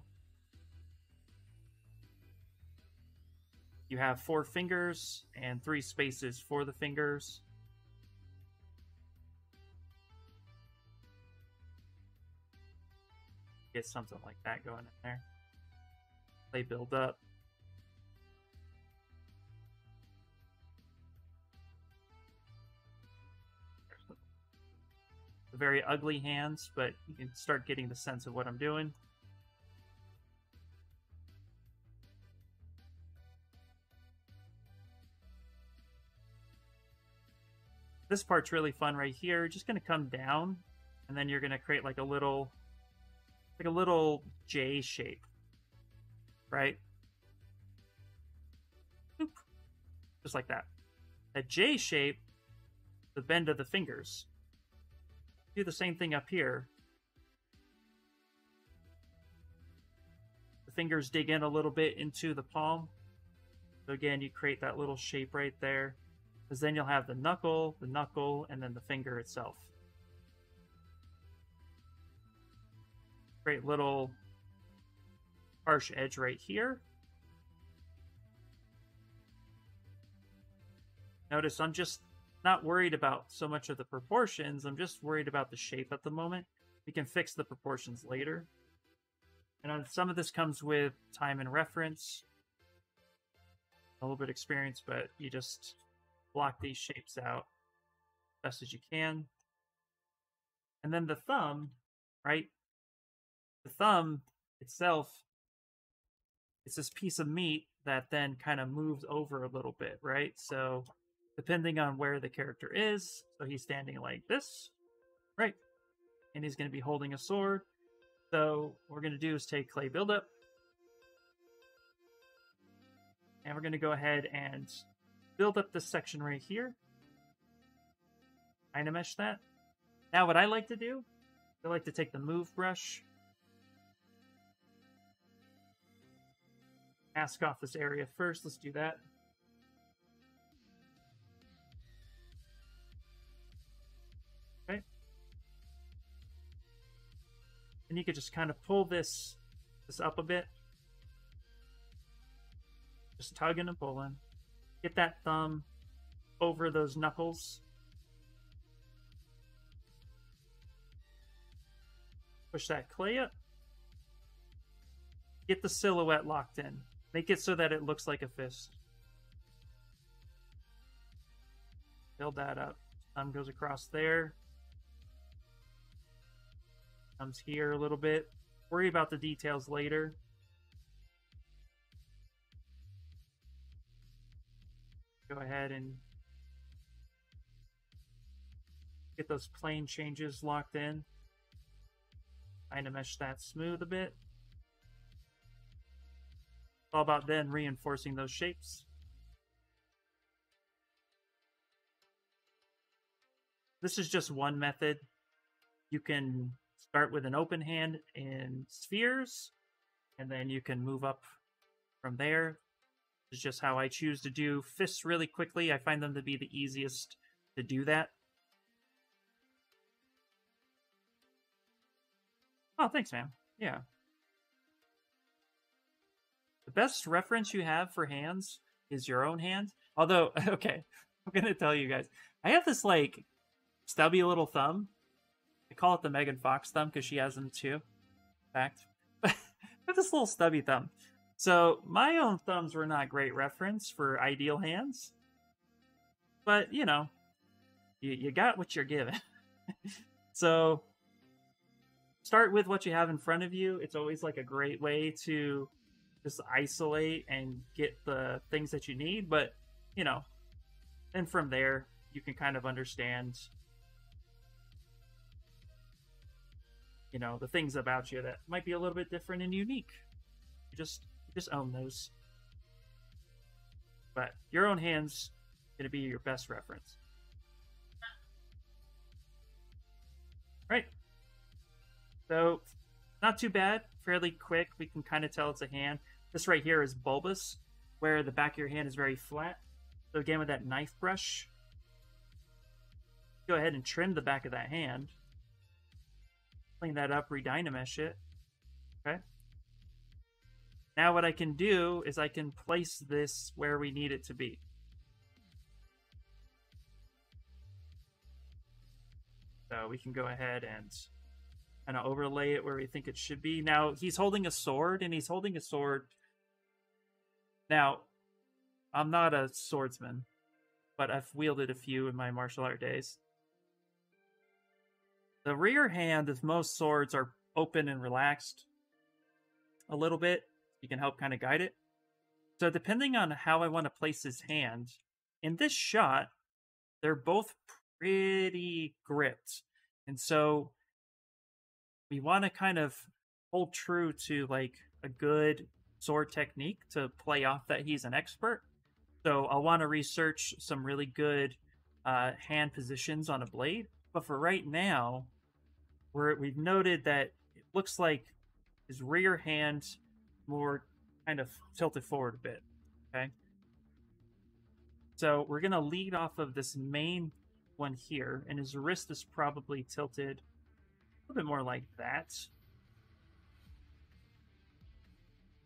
you have four fingers and three spaces for the fingers. Get something like that going in there. They build up. Very ugly hands, but you can start getting the sense of what I'm doing. This part's really fun right here. You're just gonna come down, and then you're gonna create like a little, like a little J shape, right? Boop. Just like that. A J shape, the bend of the fingers. Do the same thing up here. The fingers dig in a little bit into the palm. So again, you create that little shape right there, because then you'll have the knuckle, the knuckle, and then the finger itself. Great little harsh edge right here. Notice I'm just not worried about so much of the proportions. I'm just worried about the shape at the moment. We can fix the proportions later. And on, some of this comes with time and reference. A little bit of experience, but you just block these shapes out best as you can. And then the thumb, right? The thumb itself, it's this piece of meat that then kind of moves over a little bit, right? So depending on where the character is. So he's standing like this, right? And he's going to be holding a sword. So what we're going to do is take clay buildup. And we're going to go ahead and build up this section right here. Kind of mesh that. Now what I like to do, I like to take the move brush. Mask off this area first. Let's do that. And you could just kind of pull this this up a bit. Just tugging and pulling. Get that thumb over those knuckles. Push that clay up. Get the silhouette locked in. Make it so that it looks like a fist. Build that up. Thumb goes across there. Comes here a little bit. Worry about the details later. Go ahead and get those plane changes locked in. Kind of mesh that smooth a bit. It's all about then reinforcing those shapes. This is just one method. You can start with an open hand in spheres, and then you can move up from there. This is just how I choose to do fists really quickly. I find them to be the easiest to do that. Oh, thanks, man. Yeah. The best reference you have for hands is your own hand. Although, okay, I'm going to tell you guys. I have this, like, stubby little thumb. I call it the Megan Fox thumb because she has them too. In fact, but this little stubby thumb. So my own thumbs were not great reference for ideal hands. But, you know, you, you got what you're given. So start with what you have in front of you. It's always like a great way to just isolate and get the things that you need. But, you know, and from there you can kind of understand, you know, the things about you that might be a little bit different and unique. You just you just own those. But your own hands are gonna be your best reference. Right. So not too bad, fairly quick. We can kind of tell it's a hand. This right here is bulbous, where the back of your hand is very flat. So again, with that knife brush, go ahead and trim the back of that hand. Clean that up, re-dynamesh it. Okay. Now what I can do is I can place this where we need it to be. So we can go ahead and kind of overlay it where we think it should be. Now, he's holding a sword, and he's holding a sword. Now, I'm not a swordsman, but I've wielded a few in my martial art days. The rear hand, as most swords are open and relaxed a little bit, you can help kind of guide it. So depending on how I want to place his hand, in this shot, they're both pretty gripped. And so we want to kind of hold true to like a good sword technique to play off that he's an expert. So I'll want to research some really good uh, hand positions on a blade. But for right now, we're, we've noted that it looks like his rear hand more kind of tilted forward a bit. Okay. So we're going to lead off of this main one here, and his wrist is probably tilted a little bit more like that. So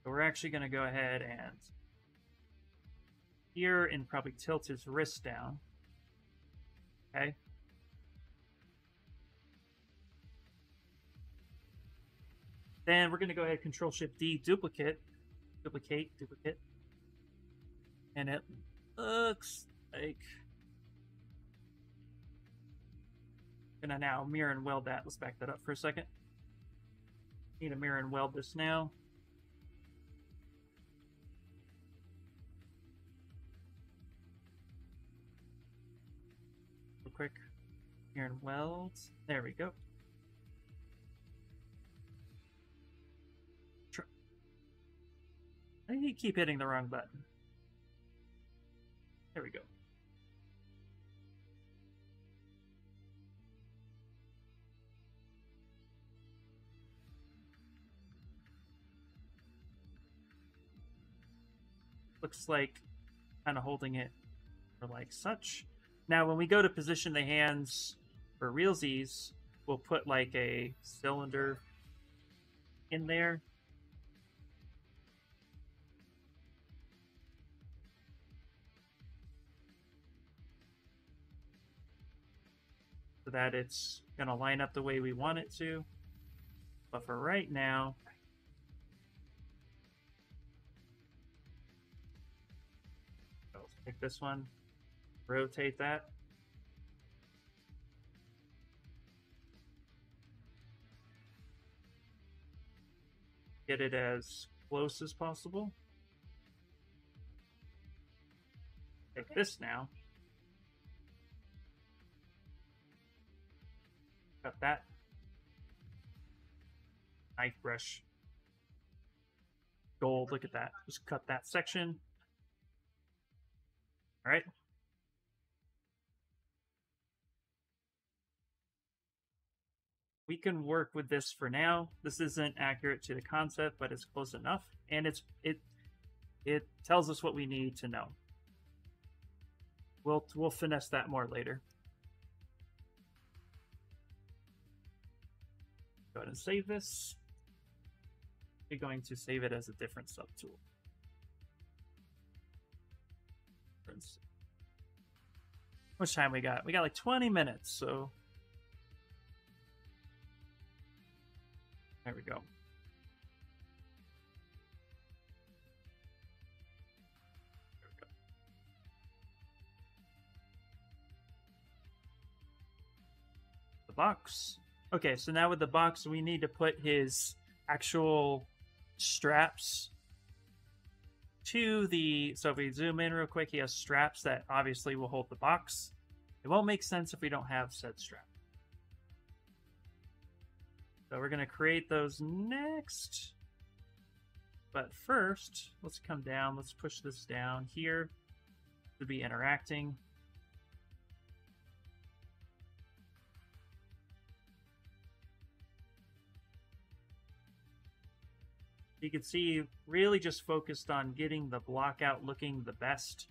we're actually going to go ahead and here and probably tilt his wrist down. Okay. Then we're going to go ahead and Control Shift D, duplicate, duplicate, duplicate. And it looks like... I'm going to now mirror and weld that. Let's back that up for a second. Need to mirror and weld this now. Real quick. Mirror and weld. There we go. I keep hitting the wrong button. There we go. Looks like kind of holding it for like such. Now, when we go to position the hands for realsies, we'll put like a cylinder in there. That it's going to line up the way we want it to. But for right now, let's pick this one, rotate that. Get it as close as possible. Take this now. Cut that. Knife brush. Gold, look at that. Just cut that section. Alright. We can work with this for now. This isn't accurate to the concept, but it's close enough. And it's it it tells us what we need to know. We'll we'll finesse that more later. Go ahead and save this. We're going to save it as a different subtool. How much time we got? We got like twenty minutes, so there we go. There we go. The box. Okay, so now with the box, we need to put his actual straps to the, so if we zoom in real quick, he has straps that obviously will hold the box. It won't make sense if we don't have said strap. So we're going to create those next. But first, let's come down. Let's push this down here to be interacting. You can see really just focused on getting the block out looking the best.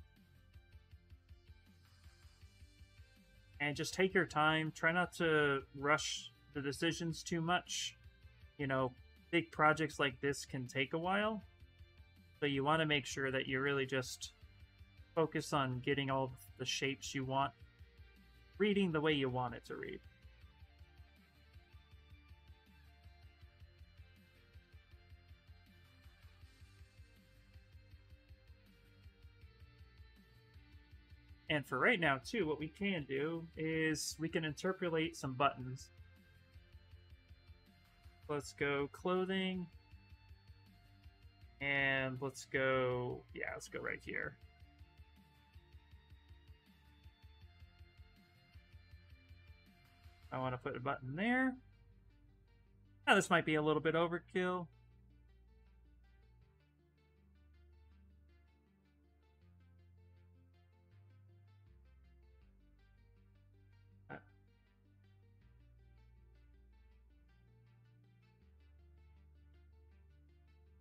And just take your time. Try not to rush the decisions too much. You know, big projects like this can take a while. So you want to make sure that you really just focus on getting all the shapes you want, reading the way you want it to read. And for right now, too, what we can do is we can interpolate some buttons. Let's go clothing. And let's go, yeah, let's go right here. I want to put a button there. Now, this might be a little bit overkill.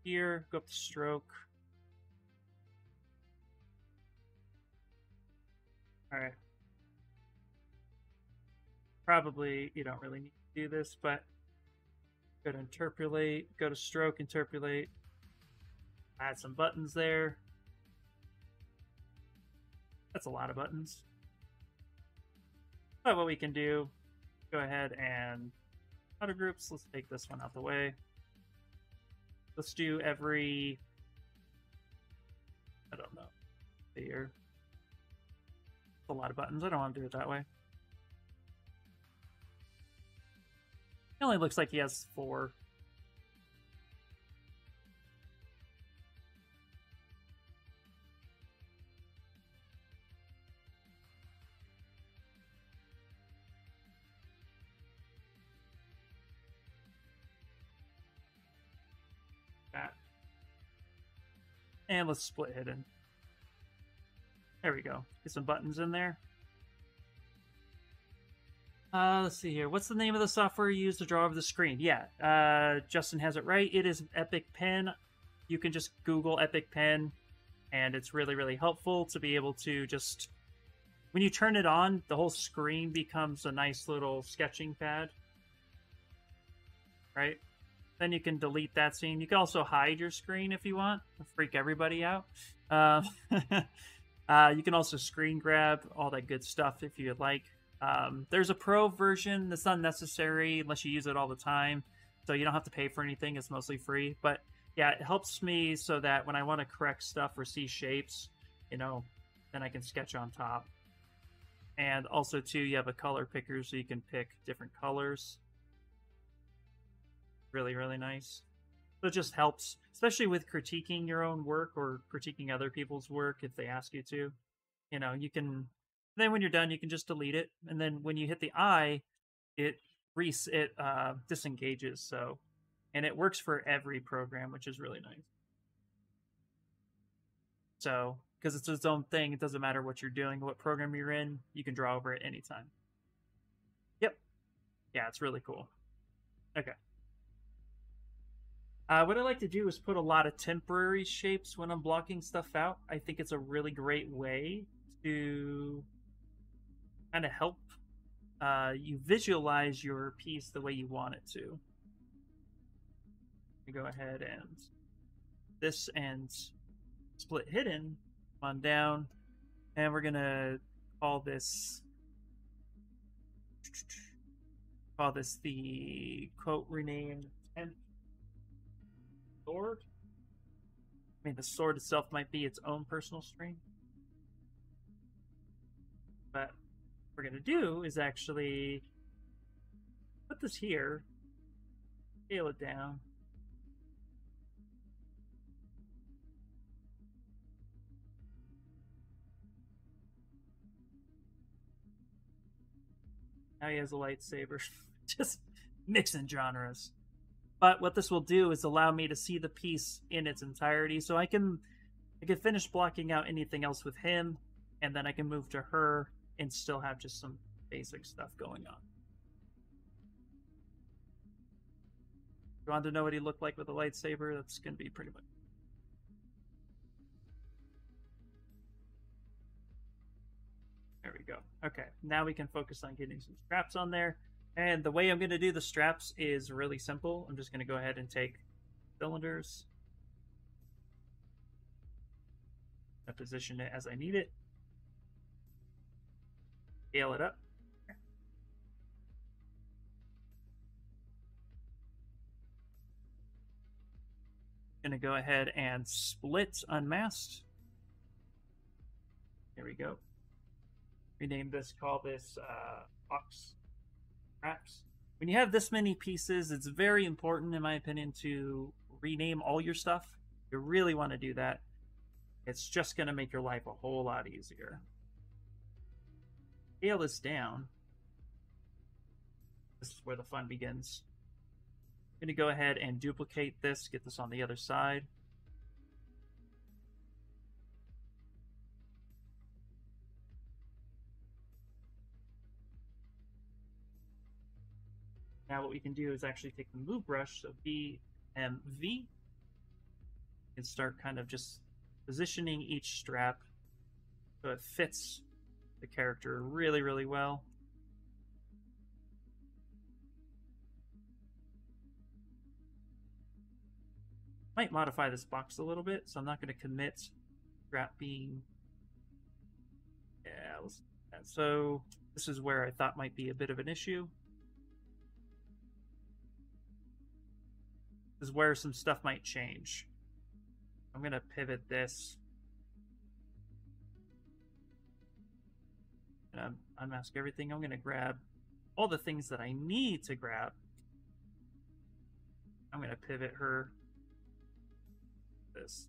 Here, go up to stroke. All right. Probably you don't really need to do this, but go to interpolate, go to stroke, interpolate, add some buttons there. That's a lot of buttons. But what we can do, go ahead and auto groups. Let's take this one out the way. Let's do every, I don't know, here. That's a lot of buttons. I don't want to do it that way. It only looks like he has four. And let's split hidden. There we go. Get some buttons in there. Uh, let's see here. What's the name of the software you use to draw over the screen? Yeah, uh, Justin has it right. It is Epic Pen. You can just Google Epic Pen, and it's really, really helpful to be able to just... When you turn it on, the whole screen becomes a nice little sketching pad. Right? Then you can delete that scene. You can also hide your screen if you want. Freak everybody out. Uh, uh, you can also screen grab, all that good stuff if you'd like. Um, there's a pro version that's not necessary unless you use it all the time. So you don't have to pay for anything. It's mostly free. But yeah, it helps me so that when I want to correct stuff or see shapes, you know, then I can sketch on top. And also, too, you have a color picker so you can pick different colors. Really, really nice. So it just helps, especially with critiquing your own work or critiquing other people's work if they ask you to. You know, you can, then when you're done, you can just delete it. And then when you hit the I, it re it uh, disengages. So, and it works for every program, which is really nice. So, because it's its own thing, it doesn't matter what you're doing, what program you're in, you can draw over it anytime. Yep. Yeah, it's really cool. Okay. Uh, what I like to do is put a lot of temporary shapes when I'm blocking stuff out. I think it's a really great way to kind of help uh, you visualize your piece the way you want it to. Go ahead and this and split hidden on down. And we're going to call this, call this the quote renamed tenth. Sword. I mean, the sword itself might be its own personal stream. But what we're going to do is actually put this here, scale it down, Now he has a lightsaber. Just mixing genres. But what this will do is allow me to see the piece in its entirety, so I can I can finish blocking out anything else with him, and then I can move to her and still have just some basic stuff going on. If you want to know what he looked like with a lightsaber, that's going to be pretty much... There we go. Okay, now we can focus on getting some straps on there. And the way I'm going to do the straps is really simple. I'm just going to go ahead and take cylinders and position it as I need it. Scale it up. I'm going to go ahead and split unmasked. There we go. Rename this, call this uh, box. Straps. When you have this many pieces, it's very important, in my opinion, to rename all your stuff. You really want to do that. It's just going to make your life a whole lot easier. Scale this down. This is where the fun begins. I'm going to go ahead and duplicate this, get this on the other side. Now what we can do is actually take the move brush, so B, M, V, and start kind of just positioning each strap so it fits the character really, really well. Might modify this box a little bit, so I'm not going to commit strap being... Yeah, let's do that. So this is where I thought might be a bit of an issue. Is where some stuff might change. I'm gonna pivot this. I'm gonna unmask everything. I'm gonna grab all the things that I need to grab. I'm gonna pivot her. This.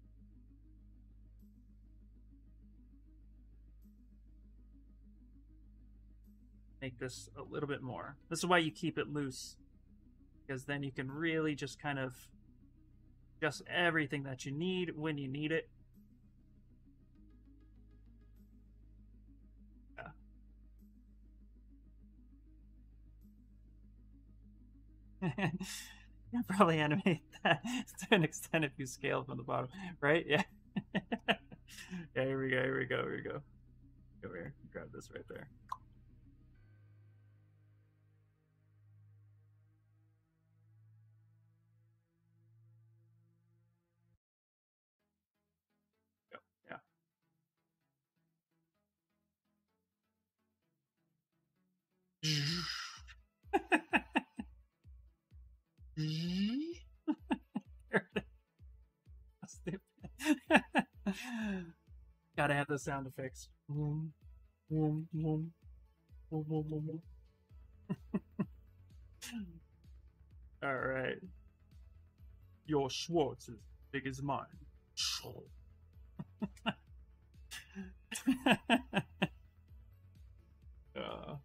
Make this a little bit more. This is why you keep it loose. Because then you can really just kind of adjust everything that you need when you need it. Yeah. You probably animate that to an extent if you scale from the bottom, right? Yeah. Yeah. Here we go. Here we go. Here we go. Over here. Grab this right there. Gotta have those sound effects. Alright. Your Schwartz is big as mine. uh.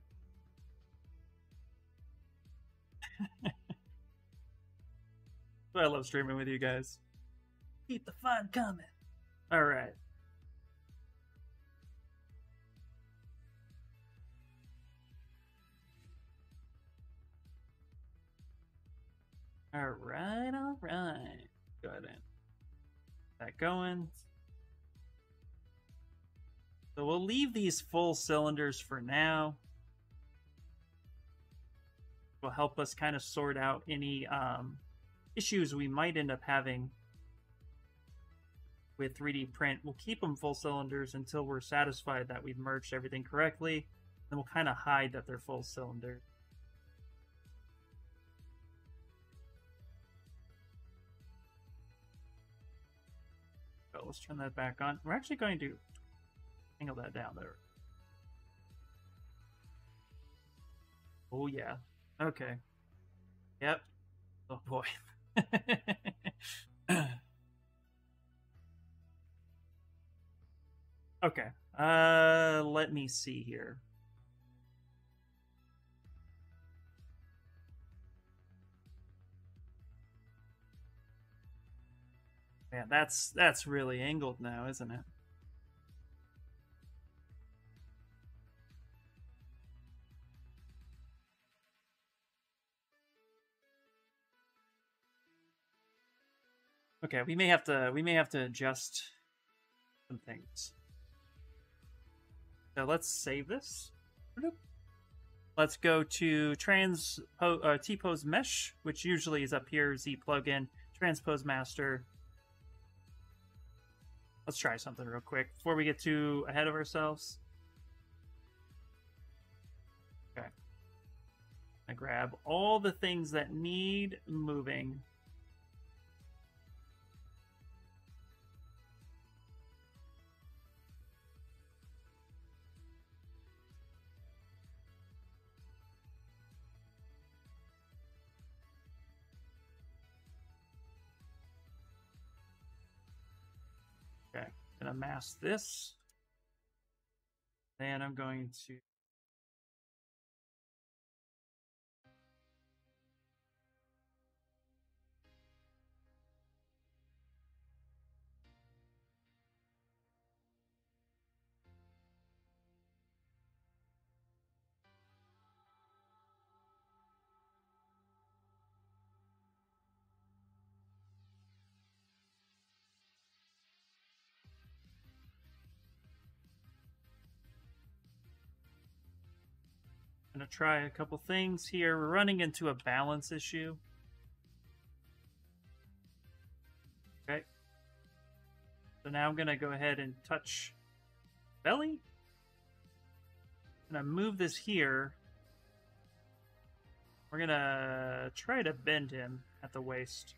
But I love streaming with you guys. Keep the fun coming. All right. All right, all right. Go ahead and get that going. So we'll leave these full cylinders for now. Will help us kind of sort out any um, issues we might end up having with three D print. We'll keep them full cylinders until we're satisfied that we've merged everything correctly. Then we'll kind of hide that they're full cylinder. So let's turn that back on. We're actually going to angle that down there. Oh yeah. Okay. Yep. Oh boy. Okay. Uh, let me see here. Man, that's that's really angled now, isn't it? Okay, we may have to we may have to adjust some things. So let's save this. Let's go to transpose uh, T-pose mesh, which usually is up here. Z plugin, transpose master. Let's try something real quick before we get too ahead of ourselves. Okay, I grab all the things that need moving. Gonna mask this, then I'm going to Gonna try a couple things here. We're running into a balance issue. Okay. So now I'm gonna go ahead and touch belly. And I move this here. We're gonna try to bend him at the waist.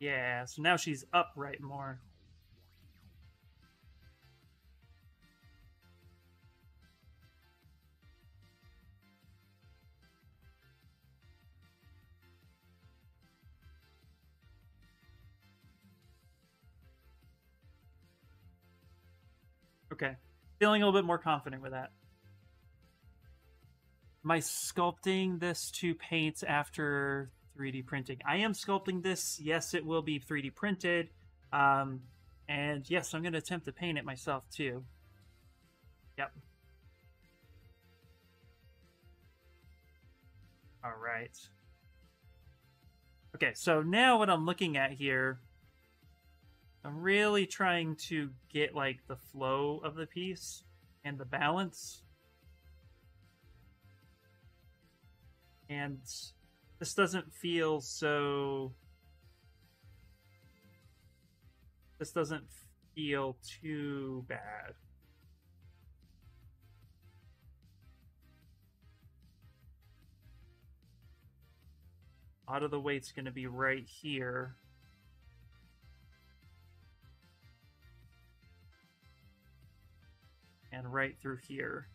Yeah, so now she's upright more. Okay, feeling a little bit more confident with that. Am I sculpting this to paint after three D printing? I am sculpting this. Yes, it will be three D printed. Um, and yes, I'm going to attempt to paint it myself too. Yep. All right. Okay, so now what I'm looking at here, I'm really trying to get, like, the flow of the piece and the balance. And this doesn't feel so... This doesn't feel too bad. A lot of the weight's going to be right here. And right through here.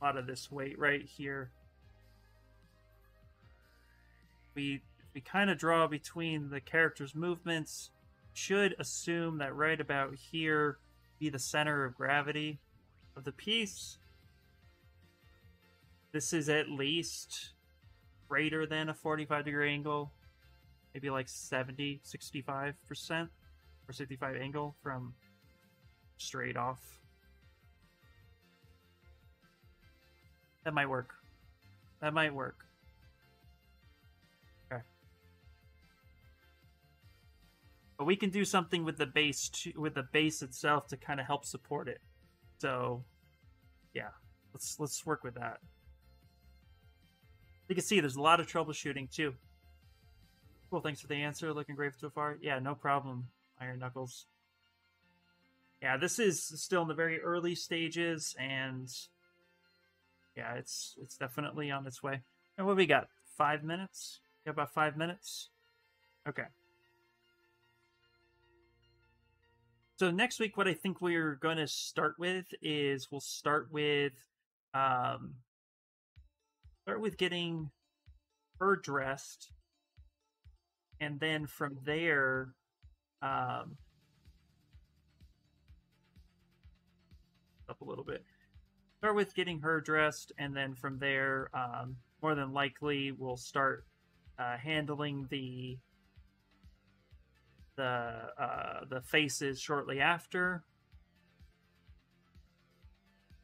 A lot of this weight right here. We we kind of draw between the character's movements. Should assume that right about here be the center of gravity of the piece. This is at least greater than a forty-five degree angle. Maybe like seventy, sixty-five percent. Or sixty-five angle from straight off. That might work. That might work. Okay. But we can do something with the base to, with the base itself to kind of help support it. So, yeah, let's let's work with that. You can see there's a lot of troubleshooting too. Cool. Thanks for the answer. Looking great so far. Yeah, no problem. Iron Knuckles. Yeah, this is still in the very early stages, and yeah, it's it's definitely on its way. And what do we got? Five minutes? Yeah, about five minutes. Okay. So next week, what I think we're going to start with is we'll start with um, start with getting her dressed, and then from there. Um, up a little bit. start with getting her dressed, and then from there, um, more than likely, we'll start uh, handling the the uh, the faces shortly after.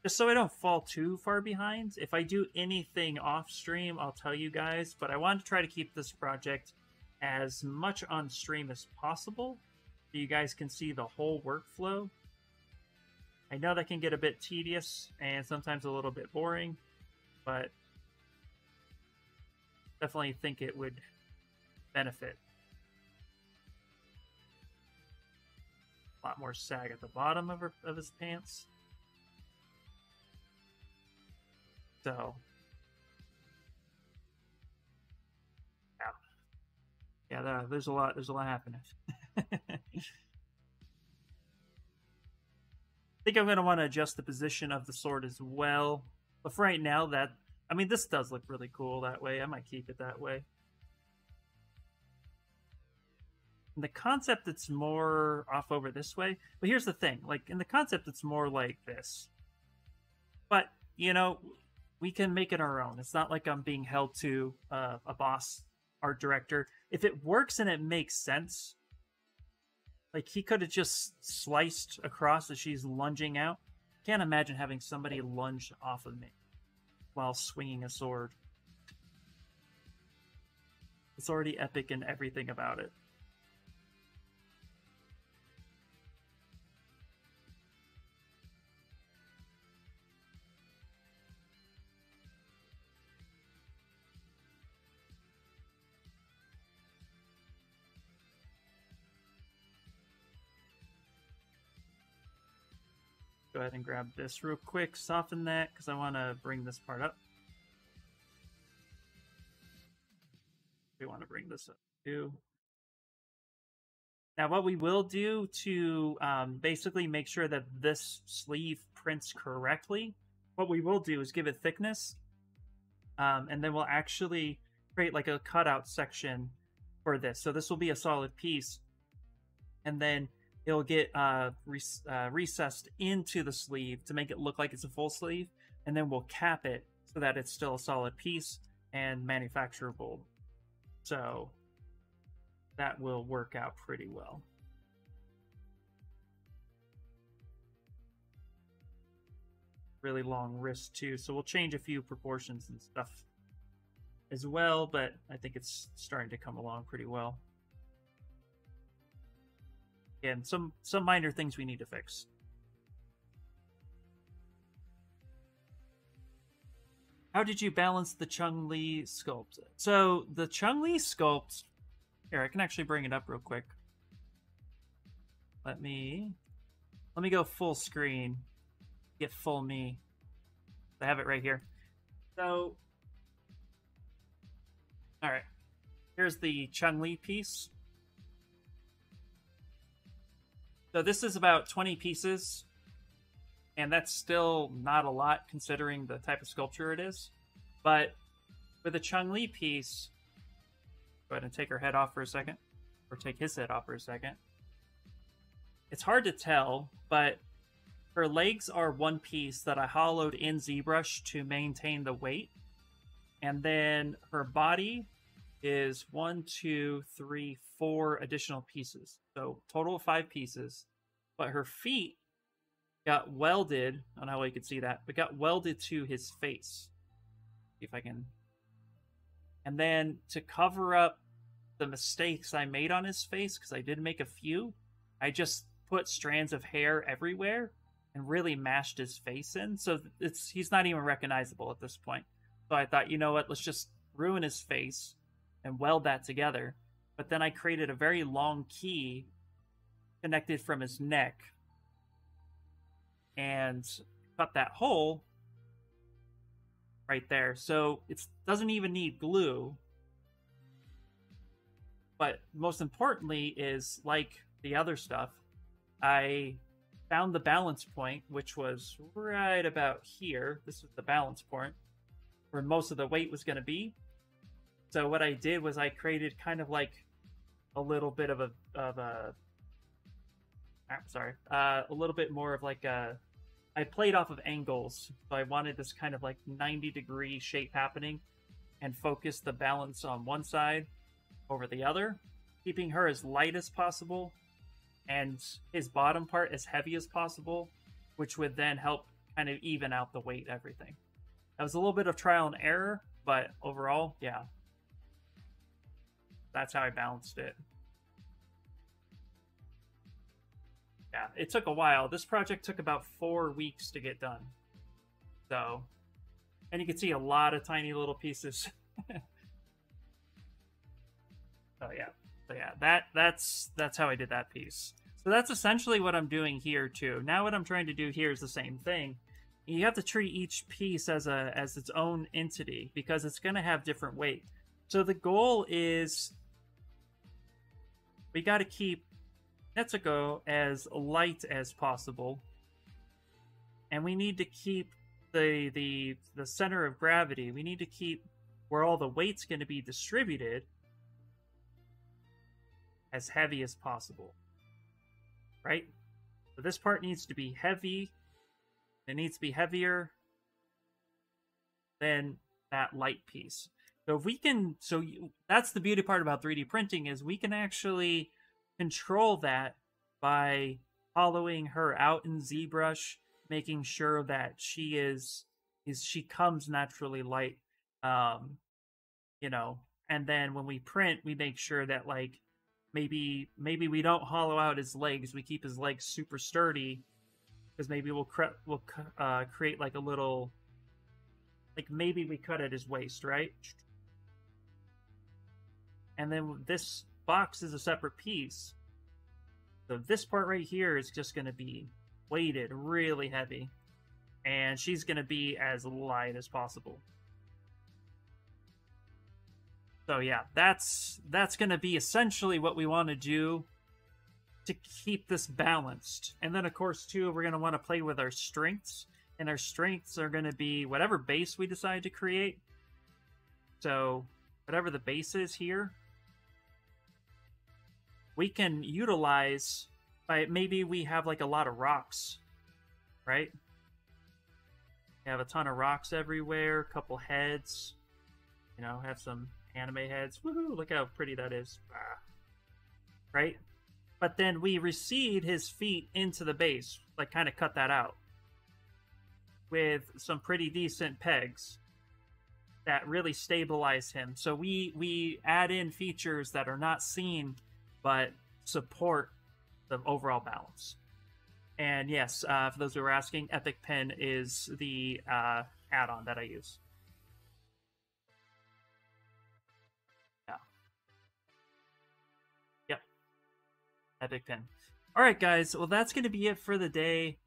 Just so I don't fall too far behind. If I do anything off stream, I'll tell you guys, but I want to try to keep this project as much on stream as possible so you guys can see the whole workflow. I know that can get a bit tedious and sometimes a little bit boring, but definitely think it would benefit. A lot more sag at the bottom of, her, of his pants. So, yeah, yeah, there's a lot, there's a lot happening. I think I'm going to want to adjust the position of the sword as well. But for right now, that, I mean, this does look really cool that way. I might keep it that way. In the concept, it's more off over this way. But here's the thing, like, in the concept, it's more like this. But, you know, we can make it our own. It's not like I'm being held to uh, a boss art director. If it works and it makes sense, like he could have just sliced across as she's lunging out. Can't imagine having somebody lunge off of me while swinging a sword. It's already epic in everything about it. Go ahead and grab this real quick, soften that, because I want to bring this part up. We want to bring this up too. Now what we will do to um, basically make sure that this sleeve prints correctly, what we will do is give it thickness, um, and then we'll actually create like a cutout section for this. So this will be a solid piece, and then it'll get uh, re uh, recessed into the sleeve to make it look like it's a full sleeve, and then we'll cap it so that it's still a solid piece and manufacturable. So that will work out pretty well. Really long wrist too, so we'll change a few proportions and stuff as well, but I think it's starting to come along pretty well. Again, some, some minor things we need to fix. How did you balance the Chun-Li sculpt? So the Chun-Li sculpt... Here, I can actually bring it up real quick. Let me... Let me go full screen. Get full me. I have it right here. So... Alright. Here's the Chun-Li piece. So this is about twenty pieces, and that's still not a lot considering the type of sculpture it is. But with a Chun-Li piece, go ahead and take her head off for a second, or take his head off for a second. It's hard to tell, but her legs are one piece that I hollowed in ZBrush to maintain the weight. And then her body is one, two, three, four additional pieces. So total of five pieces. But her feet got welded. I don't know how you could see that, but got welded to his face. See if I can. And then to cover up the mistakes I made on his face, because I did make a few, I just put strands of hair everywhere and really mashed his face in. So it's he's not even recognizable at this point. So I thought, you know what, let's just ruin his face and weld that together. But then I created a very long key connected from his neck and cut that hole right there. So it doesn't even need glue. But most importantly is, like the other stuff, I found the balance point, which was right about here. This was the balance point where most of the weight was going to be. So what I did was I created kind of like a little bit of a, of a, I'm sorry, uh, a little bit more of like a I played off of angles, so I wanted this kind of like ninety degree shape happening and focus the balance on one side over the other, keeping her as light as possible and his bottom part as heavy as possible, which would then help kind of even out the weight, everything. That was a little bit of trial and error, but overall, yeah, that's how I balanced it. Yeah, it took a while. This project took about four weeks to get done. So, and you can see a lot of tiny little pieces. So yeah, so yeah, that that's that's how I did that piece. So that's essentially what I'm doing here too. Now what I'm trying to do here is the same thing. You have to treat each piece as a as its own entity because it's going to have different weight. So the goal is we got to keep Nezuko as light as possible, and we need to keep the the the center of gravity. We need to keep where all the weight's going to be distributed as heavy as possible, right? So this part needs to be heavy. It needs to be heavier than that light piece. So if we can, so you, that's the beauty part about three D printing, is we can actually control that by hollowing her out in ZBrush, making sure that she is is she comes naturally light, um, you know. And then when we print, we make sure that like maybe maybe we don't hollow out his legs. We keep his legs super sturdy. Because maybe we'll, cre we'll uh, create like a little, like maybe we cut at his waist, right? And then this box is a separate piece. So this part right here is just going to be weighted really heavy. And she's going to be as light as possible. So yeah, that's, that's going to be essentially what we want to do to keep this balanced. And then of course too, we're going to want to play with our strengths, and our strengths are going to be whatever base we decide to create. So whatever the base is here, we can utilize by, maybe we have like a lot of rocks, right? We have a ton of rocks everywhere, a couple heads, you know, have some anime heads. Woohoo, look how pretty that is. Ah. Right? But then we recede his feet into the base, like kind of cut that out with some pretty decent pegs that really stabilize him. So we, we add in features that are not seen, but support the overall balance. And yes, uh, for those who are asking, Epic Pen is the uh, add-on that I use. Epic Pen. All right, guys. Well, that's going to be it for the day.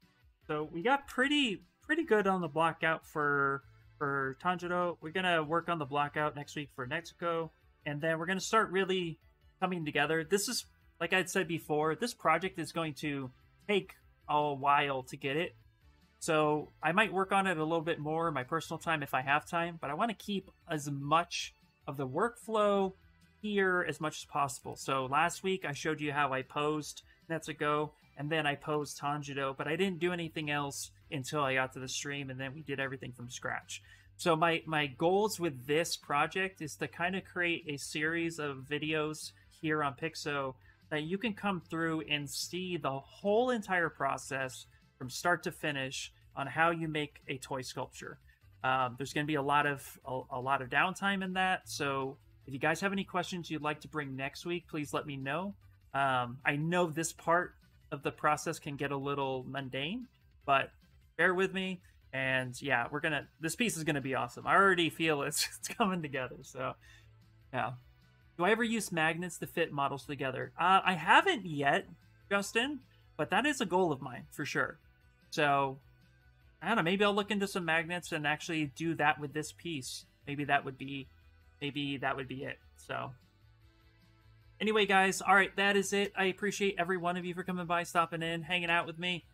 So we got pretty pretty good on the blockout for for Tanjiro. We're going to work on the blockout next week for Nezuko, and then we're going to start really coming together. This is, like I'd said before, this project is going to take a while to get it. So I might work on it a little bit more in my personal time if I have time, but I want to keep as much of the workflow here as much as possible. So last week I showed you how I posed Nezuko, and then I posed Tanjiro, but I didn't do anything else until I got to the stream, and then we did everything from scratch. So my my goals with this project is to kind of create a series of videos here on Pixo that you can come through and see the whole entire process from start to finish on how you make a toy sculpture. Um, there's going to be a lot of a, a lot of downtime in that, so if you guys have any questions you'd like to bring next week, please let me know. Um, I know this part of the process can get a little mundane, but bear with me. And yeah, we're gonna. This piece is gonna be awesome. I already feel it's it's coming together. So yeah. Do I ever use magnets to fit models together? Uh, I haven't yet, Justin, but that is a goal of mine for sure. So I don't know. Maybe I'll look into some magnets and actually do that with this piece. Maybe that would be. Maybe that would be it. So anyway, guys, all right, that is it. I appreciate every one of you for coming by, stopping in, hanging out with me.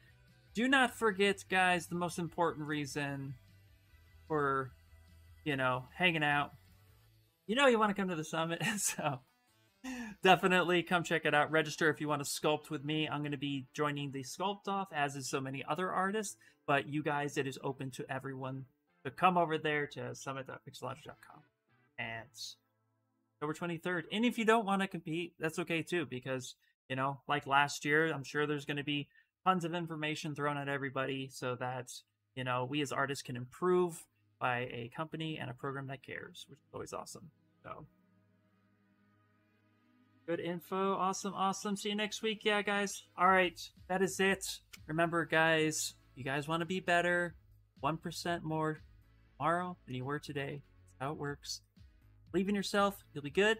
Do not forget, guys, the most important reason for, you know, hanging out. You know you want to come to the summit, so definitely come check it out. Register if you want to sculpt with me. I'm going to be joining the sculpt off, as is so many other artists. But you guys, it is open to everyone to come over there to summit dot pixologic dot com. And October twenty-third. And if you don't want to compete, that's okay too, because, you know, like last year, I'm sure there's going to be tons of information thrown at everybody so that, you know, we as artists can improve by a company and a program that cares, which is always awesome. So good info. Awesome. Awesome. See you next week. Yeah, guys. All right. That is it. Remember, guys, you guys want to be better. one percent more tomorrow than you were today. That's how it works. Believe in yourself. You'll be good.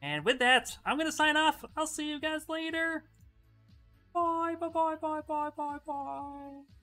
And with that, I'm going to sign off. I'll see you guys later. Bye, bye, bye, bye, bye, bye, bye.